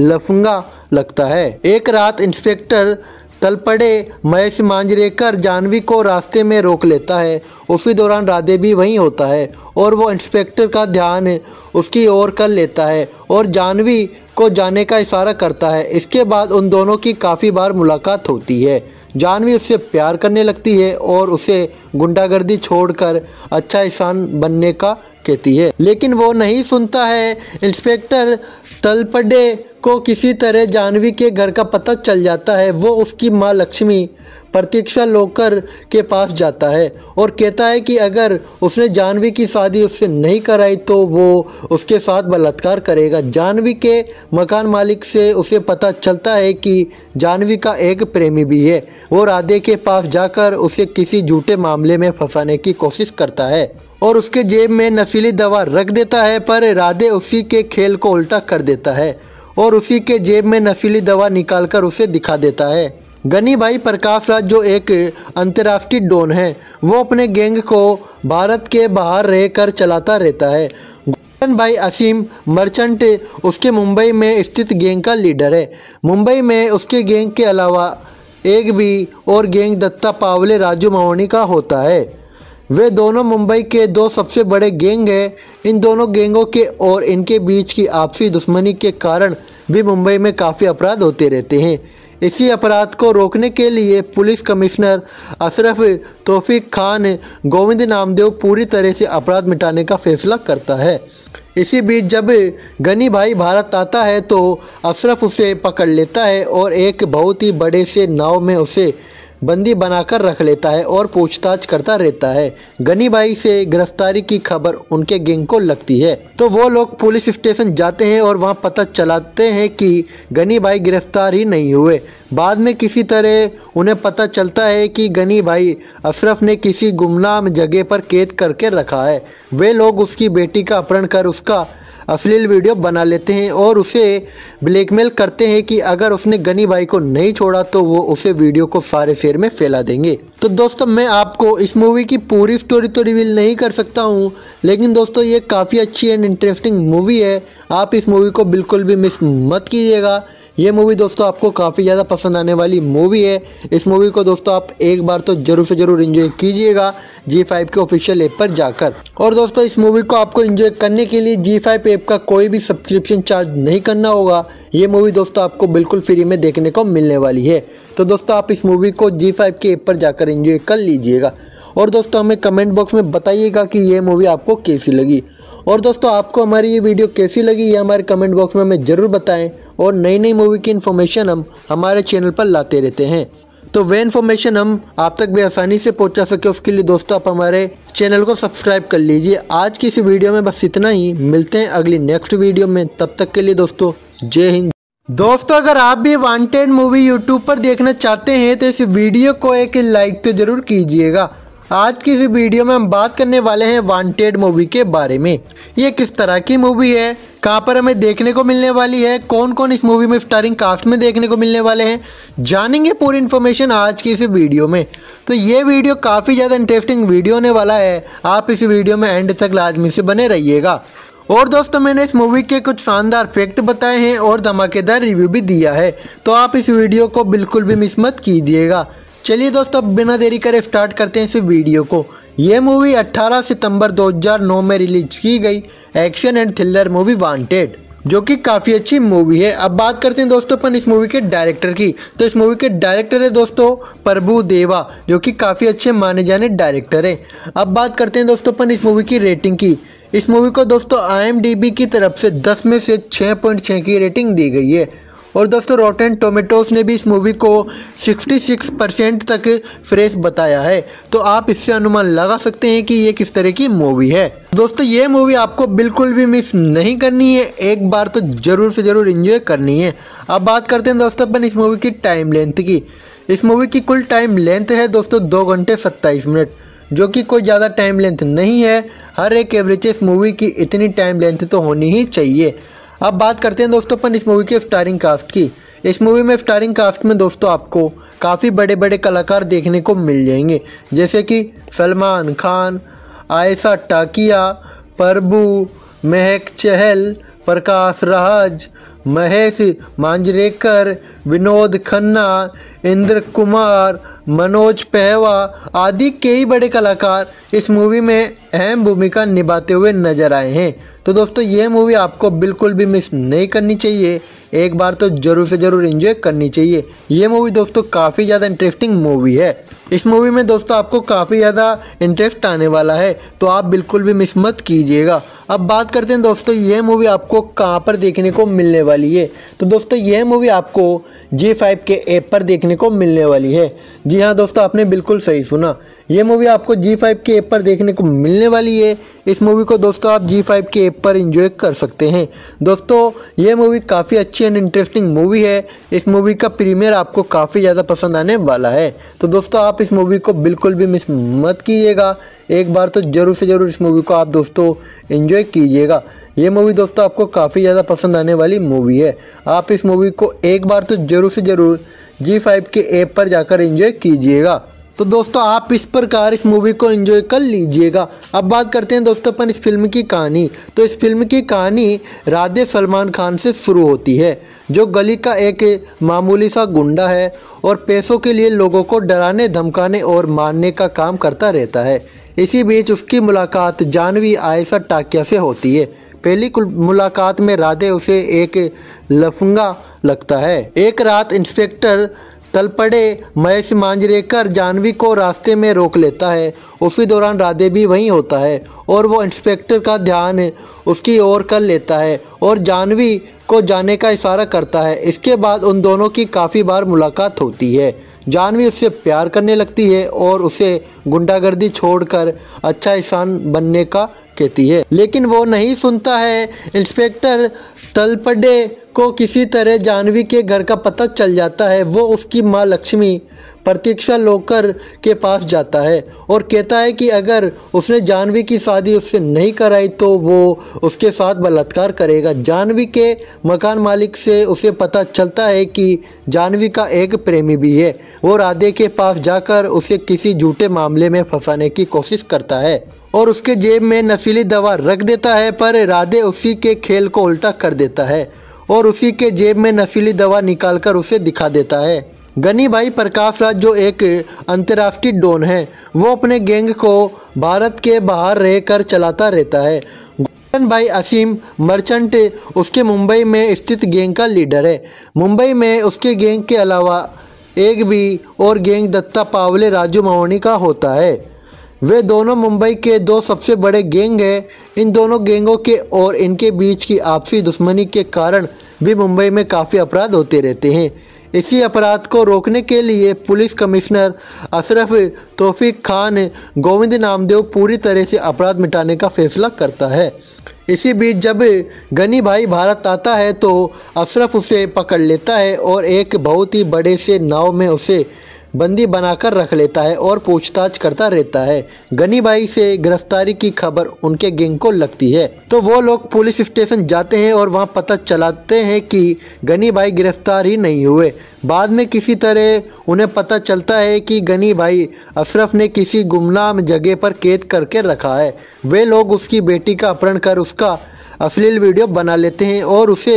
लफंगा लगता है। एक रात इंस्पेक्टर तलपड़े महेश मांजरेकर जानवी को रास्ते में रोक लेता है। उसी दौरान राधे भी वहीं होता है और वो इंस्पेक्टर का ध्यान उसकी ओर कर लेता है और जानवी को जाने का इशारा करता है। इसके बाद उन दोनों की काफ़ी बार मुलाकात होती है। जानवी उससे प्यार करने लगती है और उसे गुंडागर्दी छोड़कर अच्छा इंसान बनने का कहती है, लेकिन वो नहीं सुनता है। इंस्पेक्टर तलपड़े को किसी तरह जानवी के घर का पता चल जाता है। वो उसकी माँ लक्ष्मी प्रतीक्षा लोकर के पास जाता है और कहता है कि अगर उसने जानवी की शादी उससे नहीं कराई तो वो उसके साथ बलात्कार करेगा। जानवी के मकान मालिक से उसे पता चलता है कि जानवी का एक प्रेमी भी है। वो राधे के पास जाकर उसे किसी झूठे मामले में फंसाने की कोशिश करता है और उसके जेब में नशीली दवा रख देता है, पर राधे उसी के खेल को उल्टा कर देता है और उसी के जेब में नशीली दवा निकालकर उसे दिखा देता है। गनी भाई प्रकाश राज, जो एक अंतर्राष्ट्रीय डॉन है, वो अपने गैंग को भारत के बाहर रहकर चलाता रहता है। गोविंद भाई असीम मर्चेंट उसके मुंबई में स्थित गैंग का लीडर है। मुंबई में उसके गैंग के अलावा एक भी और गैंग दत्ता पावले राजू महोनी का होता है। वे दोनों मुंबई के दो सबसे बड़े गैंग हैं। इन दोनों गैंगों के और इनके बीच की आपसी दुश्मनी के कारण भी मुंबई में काफ़ी अपराध होते रहते हैं। इसी अपराध को रोकने के लिए पुलिस कमिश्नर अशरफ तौफीक खान गोविंद नामदेव पूरी तरह से अपराध मिटाने का फैसला करता है। इसी बीच जब गनी भाई भारत आता है तो अशरफ उसे पकड़ लेता है और एक बहुत ही बड़े से नाव में उसे बंदी बनाकर रख लेता है और पूछताछ करता रहता है। गनी भाई से गिरफ्तारी की खबर उनके गैंग को लगती है, तो वो लोग पुलिस स्टेशन जाते हैं और वहाँ पता चलाते हैं कि गनी भाई गिरफ्तार ही नहीं हुए। बाद में किसी तरह उन्हें पता चलता है कि गनी भाई अशरफ ने किसी गुमनाम जगह पर कैद करके रखा है। वे लोग उसकी बेटी का अपहरण कर उसका अश्लील वीडियो बना लेते हैं और उसे ब्लैकमेल करते हैं कि अगर उसने गनी भाई को नहीं छोड़ा तो वो उसे वीडियो को सारे शहर में फैला देंगे। तो दोस्तों मैं आपको इस मूवी की पूरी स्टोरी तो रिवील नहीं कर सकता हूँ, लेकिन दोस्तों ये काफ़ी अच्छी एंड इंटरेस्टिंग मूवी है। आप इस मूवी को बिल्कुल भी मिस मत कीजिएगा। ये मूवी दोस्तों आपको काफ़ी ज़्यादा पसंद आने वाली मूवी है। इस मूवी को दोस्तों आप एक बार तो ज़रूर से ज़रूर एंजॉय कीजिएगा G5 के ऑफिशियल ऐप पर जाकर। और दोस्तों इस मूवी को आपको एंजॉय करने के लिए G5 ऐप का कोई भी सब्सक्रिप्शन चार्ज नहीं करना होगा। ये मूवी दोस्तों आपको बिल्कुल फ्री में देखने को मिलने वाली है। तो दोस्तों आप इस मूवी को G5 के ऐप पर जाकर एंजॉय कर लीजिएगा। और दोस्तों हमें कमेंट बॉक्स में बताइएगा कि ये मूवी आपको कैसी लगी। और दोस्तों आपको हमारी ये वीडियो कैसी लगी ये हमारे कमेंट बॉक्स में हमें ज़रूर बताएं। और नई नई मूवी की इन्फॉर्मेशन हम हमारे चैनल पर लाते रहते हैं, तो वे इन्फॉर्मेशन हम आप तक भी आसानी से पहुंचा सके उसके लिए दोस्तों आप हमारे चैनल को सब्सक्राइब कर लीजिए। आज की इस वीडियो में बस इतना ही, मिलते हैं अगली नेक्स्ट वीडियो में। तब तक के लिए दोस्तों जय हिंद। दोस्तों अगर आप भी वांटेड मूवी यूट्यूब पर देखना चाहते हैं तो इस वीडियो को एक लाइक तो ज़रूर कीजिएगा। आज की इस वीडियो में हम बात करने वाले हैं वांटेड मूवी के बारे में। ये किस तरह की मूवी है, कहाँ पर हमें देखने को मिलने वाली है, कौन कौन इस मूवी में स्टारिंग कास्ट में देखने को मिलने वाले हैं, जानेंगे पूरी इन्फॉर्मेशन आज की इस वीडियो में। तो ये वीडियो काफ़ी ज़्यादा इंटरेस्टिंग वीडियो होने वाला है। आप इस वीडियो में एंड तक लाजमी से बने रहिएगा। और दोस्तों मैंने इस मूवी के कुछ शानदार फैक्ट बताए हैं और धमाकेदार रिव्यू भी दिया है, तो आप इस वीडियो को बिल्कुल भी मिस मत कीजिएगा। चलिए दोस्तों अब बिना देरी करे स्टार्ट करते हैं इस वीडियो को। ये मूवी 18 सितंबर 2009 में रिलीज की गई action and thriller movie Wanted, जो कि काफ़ी अच्छी मूवी है। अब बात करते हैं दोस्तों अपन इस मूवी के डायरेक्टर की। तो इस मूवी के डायरेक्टर है दोस्तों प्रभु देवा, जो कि काफ़ी अच्छे माने जाने डायरेक्टर हैं। अब बात करते हैं दोस्तों अपन इस मूवी की रेटिंग की। इस मूवी को दोस्तों IMDb की तरफ से 10 में से 6.6 की रेटिंग दी गई है। और दोस्तों रॉटेन टोमेटोज ने भी इस मूवी को 66% तक फ्रेश बताया है, तो आप इससे अनुमान लगा सकते हैं कि ये किस तरह की मूवी है। दोस्तों ये मूवी आपको बिल्कुल भी मिस नहीं करनी है, एक बार तो ज़रूर से ज़रूर एंजॉय करनी है। अब बात करते हैं दोस्तों अपन इस मूवी की टाइम लेंथ की। इस मूवी की कुल टाइम लेंथ है दोस्तों 2 घंटे 27 मिनट, जो कि कोई ज़्यादा टाइम लेंथ नहीं है। हर एक एवरेज मूवी की इतनी टाइम लेंथ तो होनी ही चाहिए। अब बात करते हैं दोस्तों अपन इस मूवी के स्टारिंग कास्ट की। इस मूवी में स्टारिंग कास्ट में दोस्तों आपको काफ़ी बड़े बड़े कलाकार देखने को मिल जाएंगे, जैसे कि सलमान खान, आयशा टाकिया, प्रभु, महक चहल, प्रकाश राज, महेश मांजरेकर, विनोद खन्ना, इंद्र कुमार, मनोज पहवा आदि कई बड़े कलाकार इस मूवी में अहम भूमिका निभाते हुए नजर आए हैं। तो दोस्तों ये मूवी आपको बिल्कुल भी मिस नहीं करनी चाहिए, एक बार तो ज़रूर से ज़रूर एंजॉय करनी चाहिए। ये मूवी दोस्तों काफ़ी ज़्यादा इंटरेस्टिंग मूवी है। इस मूवी में दोस्तों आपको काफ़ी ज़्यादा इंटरेस्ट आने वाला है, तो आप बिल्कुल भी मिस मत कीजिएगा। अब बात करते हैं दोस्तों ये मूवी आपको कहाँ पर देखने को मिलने वाली है। तो दोस्तों ये मूवी आपको G5 के ऐप पर देखने को मिलने वाली है। जी हाँ दोस्तों आपने बिल्कुल सही सुना, ये मूवी आपको G5 के ऐप पर देखने को मिलने वाली है। इस मूवी को दोस्तों आप G5 के ऐप पर एंजॉय कर सकते हैं। दोस्तों ये मूवी काफ़ी अच्छी एंड इंटरेस्टिंग मूवी है। इस मूवी का प्रीमियर आपको काफ़ी ज़्यादा पसंद आने वाला है, तो दोस्तों आप इस मूवी को बिल्कुल भी मिस मत कीजिएगा। एक बार तो ज़रूर से ज़रूर इस मूवी को आप दोस्तों एंजॉय कीजिएगा। ये मूवी दोस्तों आपको काफ़ी ज़्यादा पसंद आने वाली मूवी है। आप इस मूवी को एक बार तो ज़रूर से ज़रूर G5 के ऐप पर जाकर एंजॉय कीजिएगा। तो दोस्तों आप इस प्रकार इस मूवी को एंजॉय कर लीजिएगा। अब बात करते हैं दोस्तों अपन इस फिल्म की कहानी। तो इस फिल्म की कहानी राधे सलमान खान से शुरू होती है, जो गली का एक मामूली सा गुंडा है और पैसों के लिए लोगों को डराने, धमकाने और मारने का काम करता रहता है। इसी बीच उसकी मुलाकात जानवी आयशा टाकिया से होती है। पहली मुलाकात में राधे उसे एक लफंगा लगता है। एक रात इंस्पेक्टर तलपड़े महेश मांजरेकर जानवी को रास्ते में रोक लेता है। उसी दौरान राधे भी वहीं होता है और वो इंस्पेक्टर का ध्यान उसकी ओर कर लेता है और जानवी को जाने का इशारा करता है। इसके बाद उन दोनों की काफ़ी बार मुलाकात होती है। जानवी उससे प्यार करने लगती है और उसे गुंडागर्दी छोड़कर अच्छा इंसान बनने का कहती है, लेकिन वो नहीं सुनता है। इंस्पेक्टर तलपडे को किसी तरह जानवी के घर का पता चल जाता है। वो उसकी माँ लक्ष्मी प्रतीक्षा लोकर के पास जाता है और कहता है कि अगर उसने जानवी की शादी उससे नहीं कराई तो वो उसके साथ बलात्कार करेगा। जानवी के मकान मालिक से उसे पता चलता है कि जानवी का एक प्रेमी भी है। वो राधे के पास जाकर उसे किसी झूठे मामले में फंसाने की कोशिश करता है और उसके जेब में नशीली दवा रख देता है, पर राधे उसी के खेल को उल्टा कर देता है और उसी के जेब में नशीली दवा निकालकर उसे दिखा देता है। गनी भाई प्रकाश राज जो एक अंतर्राष्ट्रीय डॉन है, वो अपने गैंग को भारत के बाहर रहकर चलाता रहता है। गोविंद भाई असीम मर्चेंट उसके मुंबई में स्थित गैंग का लीडर है। मुंबई में उसके गैंग के अलावा एक भी और गैंग दत्ता पावले राजू महोनी का होता है। वे दोनों मुंबई के दो सबसे बड़े गैंग हैं। इन दोनों गैंगों के और इनके बीच की आपसी दुश्मनी के कारण भी मुंबई में काफ़ी अपराध होते रहते हैं। इसी अपराध को रोकने के लिए पुलिस कमिश्नर अशरफ तौफीक खान गोविंद नामदेव पूरी तरह से अपराध मिटाने का फैसला करता है। इसी बीच जब गनी भाई भारत आता है तो अशरफ उसे पकड़ लेता है और एक बहुत ही बड़े से नाव में उसे बंदी बनाकर रख लेता है और पूछताछ करता रहता है। गनी भाई से गिरफ्तारी की खबर उनके गैंग को लगती है तो वो लोग पुलिस स्टेशन जाते हैं और वहां पता चलाते हैं कि गनी भाई गिरफ्तार ही नहीं हुए। बाद में किसी तरह उन्हें पता चलता है कि गनी भाई अशरफ ने किसी गुमनाम जगह पर कैद करके रखा है। वे लोग उसकी बेटी का अपहरण कर उसका अश्लील वीडियो बना लेते हैं और उसे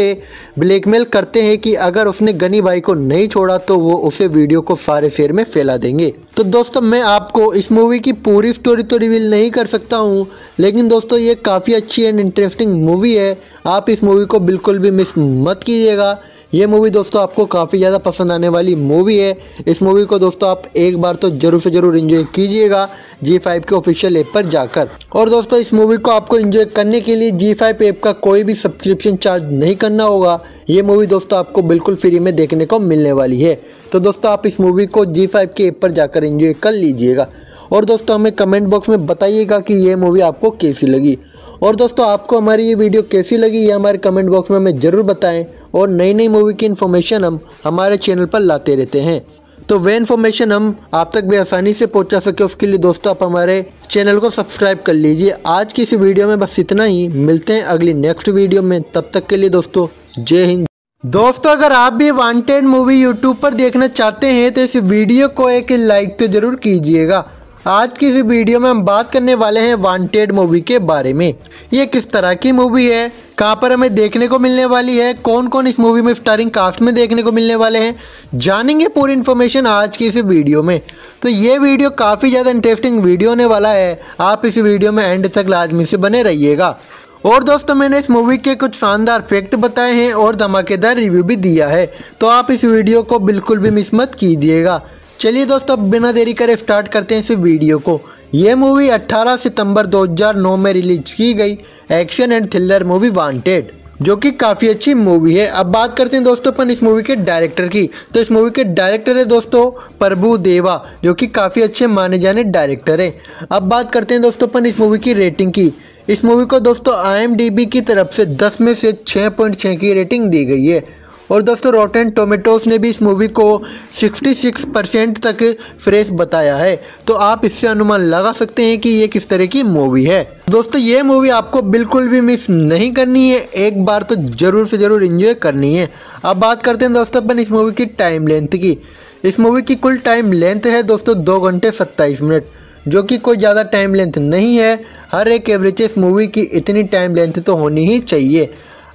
ब्लैकमेल करते हैं कि अगर उसने गनी भाई को नहीं छोड़ा तो वो उसे वीडियो को सारे शहर में फैला देंगे। तो दोस्तों मैं आपको इस मूवी की पूरी स्टोरी तो रिवील नहीं कर सकता हूँ, लेकिन दोस्तों ये काफ़ी अच्छी एंड इंटरेस्टिंग मूवी है। आप इस मूवी को बिल्कुल भी मिस मत कीजिएगा। ये मूवी दोस्तों आपको काफ़ी ज़्यादा पसंद आने वाली मूवी है। इस मूवी को दोस्तों आप एक बार तो ज़रूर से ज़रूर एंजॉय कीजिएगा G5 के ऑफिशियल ऐप पर जाकर। और दोस्तों इस मूवी को आपको एंजॉय करने के लिए G5 ऐप का कोई भी सब्सक्रिप्शन चार्ज नहीं करना होगा। ये मूवी दोस्तों आपको बिल्कुल फ्री में देखने को मिलने वाली है। तो दोस्तों आप इस मूवी को G5 के ऐप पर जाकर एंजॉय कर लीजिएगा। और दोस्तों हमें कमेंट बॉक्स में बताइएगा कि ये मूवी आपको कैसी लगी। और दोस्तों आपको हमारी ये वीडियो कैसी लगी ये हमारे कमेंट बॉक्स में हमें ज़रूर बताएं। और नई नई मूवी की इन्फॉर्मेशन हम हमारे चैनल पर लाते रहते हैं, तो वे इन्फॉर्मेशन हम आप तक भी आसानी से पहुंचा सके उसके लिए दोस्तों आप हमारे चैनल को सब्सक्राइब कर लीजिए। आज की इस वीडियो में बस इतना ही, मिलते हैं अगली नेक्स्ट वीडियो में। तब तक के लिए दोस्तों जय हिंद। दोस्तों अगर आप भी वांटेड मूवी यूट्यूब पर देखना चाहते हैं तो इस वीडियो को एक लाइक तो ज़रूर कीजिएगा। आज की इस वीडियो में हम बात करने वाले हैं वांटेड मूवी के बारे में। ये किस तरह की मूवी है, कहाँ पर हमें देखने को मिलने वाली है, कौन कौन इस मूवी में स्टारिंग कास्ट में देखने को मिलने वाले हैं, जानेंगे पूरी इन्फॉर्मेशन आज की इस वीडियो में। तो ये वीडियो काफ़ी ज़्यादा इंटरेस्टिंग वीडियो होने वाला है। आप इस वीडियो में एंड तक लाजमी से बने रहिएगा। और दोस्तों मैंने इस मूवी के कुछ शानदार फैक्ट बताए हैं और धमाकेदार रिव्यू भी दिया है, तो आप इस वीडियो को बिल्कुल भी मिस मत कीजिएगा। चलिए दोस्तों अब बिना देरी करे स्टार्ट करते हैं इस वीडियो को। ये मूवी 18 सितंबर 2009 में रिलीज की गई action and thriller movie Wanted, जो कि काफ़ी अच्छी मूवी है। अब बात करते हैं दोस्तों अपन इस मूवी के डायरेक्टर की। तो इस मूवी के डायरेक्टर है दोस्तों प्रभु देवा, जो कि काफ़ी अच्छे माने जाने डायरेक्टर हैं। अब बात करते हैं दोस्तों अपन इस मूवी की रेटिंग की। इस मूवी को दोस्तों IMDb की तरफ से 10 में से 6.6 की रेटिंग दी गई है। और दोस्तों रॉटन टोमेटोज ने भी इस मूवी को 66% तक फ्रेश बताया है, तो आप इससे अनुमान लगा सकते हैं कि ये किस तरह की मूवी है। दोस्तों ये मूवी आपको बिल्कुल भी मिस नहीं करनी है, एक बार तो ज़रूर से ज़रूर एंजॉय करनी है। अब बात करते हैं दोस्तों अपन इस मूवी की टाइम लेंथ की। इस मूवी की कुल टाइम लेंथ है दोस्तों 2 घंटे 27 मिनट, जो कि कोई ज़्यादा टाइम लेंथ नहीं है। हर एक एवरेज इस मूवी की इतनी टाइम लेंथ तो होनी ही चाहिए।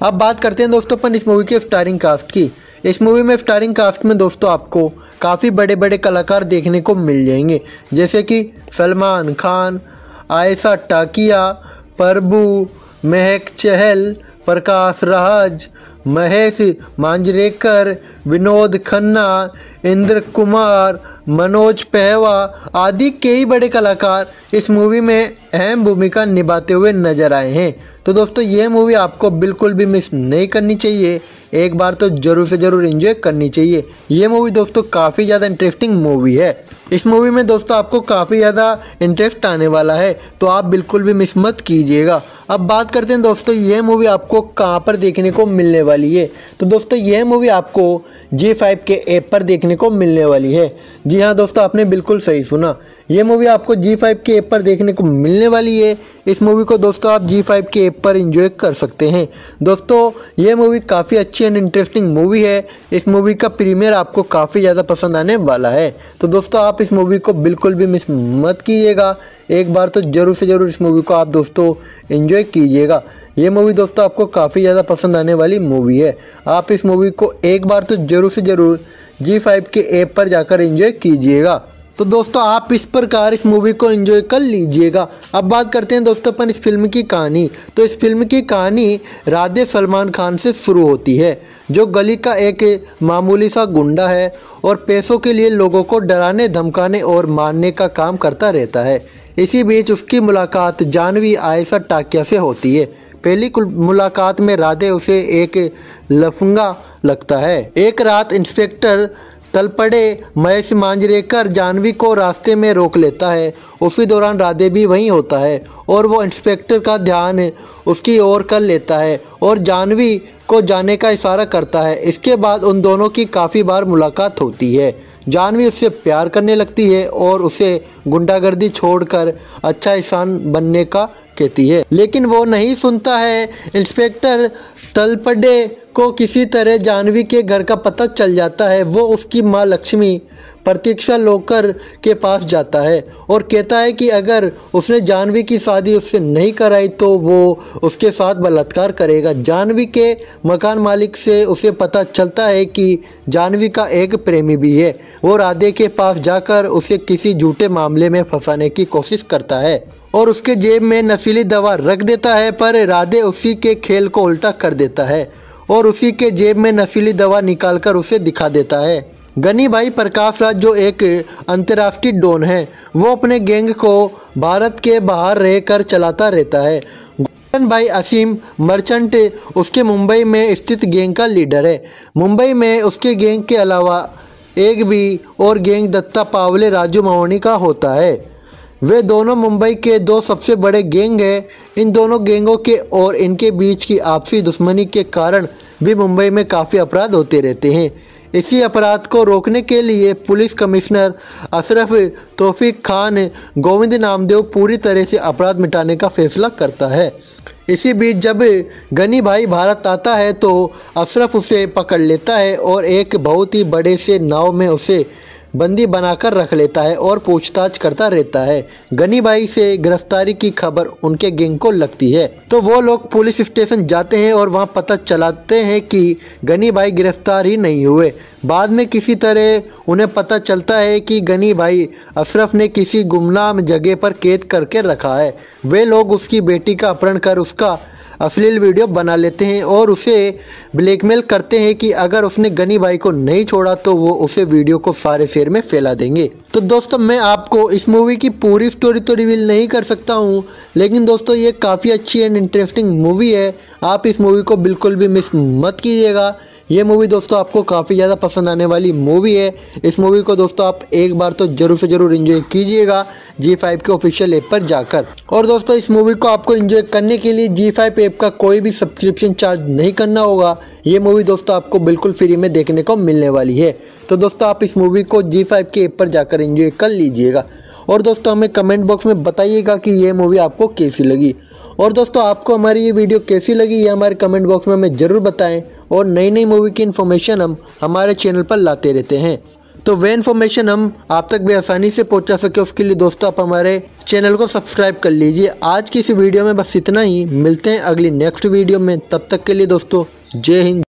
अब बात करते हैं दोस्तों अपन इस मूवी के स्टारिंग कास्ट की। इस मूवी में स्टारिंग कास्ट में दोस्तों आपको काफ़ी बड़े बड़े कलाकार देखने को मिल जाएंगे, जैसे कि सलमान खान, आयशा टाकिया, प्रभु, महक चहल, प्रकाश राज, महेश मांजरेकर, विनोद खन्ना, इंद्र कुमार, मनोज पहवा आदि कई बड़े कलाकार इस मूवी में अहम भूमिका निभाते हुए नजर आए हैं। तो दोस्तों ये मूवी आपको बिल्कुल भी मिस नहीं करनी चाहिए, एक बार तो ज़रूर से ज़रूर एंजॉय करनी चाहिए। ये मूवी दोस्तों काफ़ी ज़्यादा इंटरेस्टिंग मूवी है। इस मूवी में दोस्तों आपको काफ़ी ज़्यादा इंटरेस्ट आने वाला है, तो आप बिल्कुल भी मिस मत कीजिएगा। अब बात करते हैं दोस्तों यह मूवी आपको कहाँ पर देखने को मिलने वाली है। तो दोस्तों यह मूवी आपको G5 के ऐप पर देखने को मिलने वाली है। जी हाँ दोस्तों, आपने बिल्कुल सही सुना, यह मूवी आपको G5 के ऐप पर देखने को मिलने वाली है। इस मूवी को दोस्तों आप G5 के ऐप पर एंजॉय कर सकते हैं। दोस्तों यह मूवी काफ़ी अच्छी एंड इंटरेस्टिंग मूवी है। इस मूवी का प्रीमियर आपको काफ़ी ज़्यादा पसंद आने वाला है। तो दोस्तों आप इस मूवी को बिल्कुल भी मिस मत कीजिएगा, एक बार तो ज़रूर से ज़रूर इस मूवी को आप दोस्तों एंजॉय कीजिएगा। ये मूवी दोस्तों आपको काफ़ी ज़्यादा पसंद आने वाली मूवी है। आप इस मूवी को एक बार तो ज़रूर से ज़रूर G5 के ऐप पर जाकर एंजॉय कीजिएगा। तो दोस्तों आप इस प्रकार इस मूवी को एंजॉय कर लीजिएगा। अब बात करते हैं दोस्तों अपन इस फिल्म की कहानी। तो इस फिल्म की कहानी राधे सलमान खान से शुरू होती है, जो गली का एक मामूली सा गुंडा है और पैसों के लिए लोगों को डराने धमकाने और मारने का काम करता रहता है। इसी बीच उसकी मुलाकात जानवी आयशा टाकिया से होती है। पहली मुलाकात में राधे उसे एक लफंगा लगता है। एक रात इंस्पेक्टर तलपड़े महेश मांजरेकर जानवी को रास्ते में रोक लेता है। उसी दौरान राधे भी वहीं होता है और वो इंस्पेक्टर का ध्यान उसकी ओर कर लेता है और जानवी को जाने का इशारा करता है। इसके बाद उन दोनों की काफ़ी बार मुलाकात होती है। जानवी उससे प्यार करने लगती है और उसे गुंडागर्दी छोड़कर अच्छा इंसान बनने का कहती है, लेकिन वो नहीं सुनता है। इंस्पेक्टर तलपड़े को किसी तरह जानवी के घर का पता चल जाता है। वो उसकी माँ लक्ष्मी प्रतीक्षा लोकर के पास जाता है और कहता है कि अगर उसने जानवी की शादी उससे नहीं कराई तो वो उसके साथ बलात्कार करेगा। जानवी के मकान मालिक से उसे पता चलता है कि जानवी का एक प्रेमी भी है। वो राधे के पास जाकर उसे किसी झूठे मामले में फंसाने की कोशिश करता है और उसके जेब में नशीली दवा रख देता है, पर राधे उसी के खेल को उल्टा कर देता है और उसी के जेब में नशीली दवा निकालकर उसे दिखा देता है। गनी भाई प्रकाश राज, जो एक अंतर्राष्ट्रीय डॉन है, वो अपने गैंग को भारत के बाहर रहकर चलाता रहता है। गोविंद भाई असीम मर्चेंट उसके मुंबई में स्थित गैंग का लीडर है। मुंबई में उसके गैंग के अलावा एक भी और गैंग दत्ता पावले राजू महोनी का होता है। वे दोनों मुंबई के दो सबसे बड़े गैंग हैं। इन दोनों गैंगों के और इनके बीच की आपसी दुश्मनी के कारण भी मुंबई में काफ़ी अपराध होते रहते हैं। इसी अपराध को रोकने के लिए पुलिस कमिश्नर अशरफ तौफीक खान गोविंद नामदेव पूरी तरह से अपराध मिटाने का फैसला करता है। इसी बीच जब गनी भाई भारत आता है तो अशरफ उसे पकड़ लेता है और एक बहुत ही बड़े से नाव में उसे बंदी बनाकर रख लेता है और पूछताछ करता रहता है। गनी भाई से गिरफ्तारी की खबर उनके गैंग को लगती है, तो वो लोग पुलिस स्टेशन जाते हैं और वहां पता चलाते हैं कि गनी भाई गिरफ्तार ही नहीं हुए। बाद में किसी तरह उन्हें पता चलता है कि गनी भाई अशरफ ने किसी गुमनाम जगह पर कैद करके रखा है। वे लोग उसकी बेटी का अपहरण कर उसका अश्लील वीडियो बना लेते हैं और उसे ब्लैकमेल करते हैं कि अगर उसने गनी भाई को नहीं छोड़ा तो वो उसे वीडियो को सारे शहर में फैला देंगे। तो दोस्तों मैं आपको इस मूवी की पूरी स्टोरी तो रिवील नहीं कर सकता हूं, लेकिन दोस्तों ये काफ़ी अच्छी एंड इंटरेस्टिंग मूवी है। आप इस मूवी को बिल्कुल भी मिस मत कीजिएगा। ये मूवी दोस्तों आपको काफ़ी ज़्यादा पसंद आने वाली मूवी है। इस मूवी को दोस्तों आप एक बार तो ज़रूर से ज़रूर एंजॉय कीजिएगा G5 के ऑफिशियल ऐप पर जाकर। और दोस्तों इस मूवी को आपको एंजॉय करने के लिए G5 ऐप का कोई भी सब्सक्रिप्शन चार्ज नहीं करना होगा। ये मूवी दोस्तों आपको बिल्कुल फ्री में देखने को मिलने वाली है। तो दोस्तों आप इस मूवी को G5 के ऐप पर जाकर एंजॉय कर लीजिएगा। और दोस्तों हमें कमेंट बॉक्स में बताइएगा कि ये मूवी आपको कैसी लगी। और दोस्तों आपको हमारी ये वीडियो कैसी लगी ये हमारे कमेंट बॉक्स में हमें ज़रूर बताएं। और नई नई मूवी की इन्फॉर्मेशन हम हमारे चैनल पर लाते रहते हैं, तो वे इन्फॉर्मेशन हम आप तक भी आसानी से पहुंचा सके उसके लिए दोस्तों आप हमारे चैनल को सब्सक्राइब कर लीजिए। आज की इस वीडियो में बस इतना ही, मिलते हैं अगली नेक्स्ट वीडियो में। तब तक के लिए दोस्तों जय हिंद।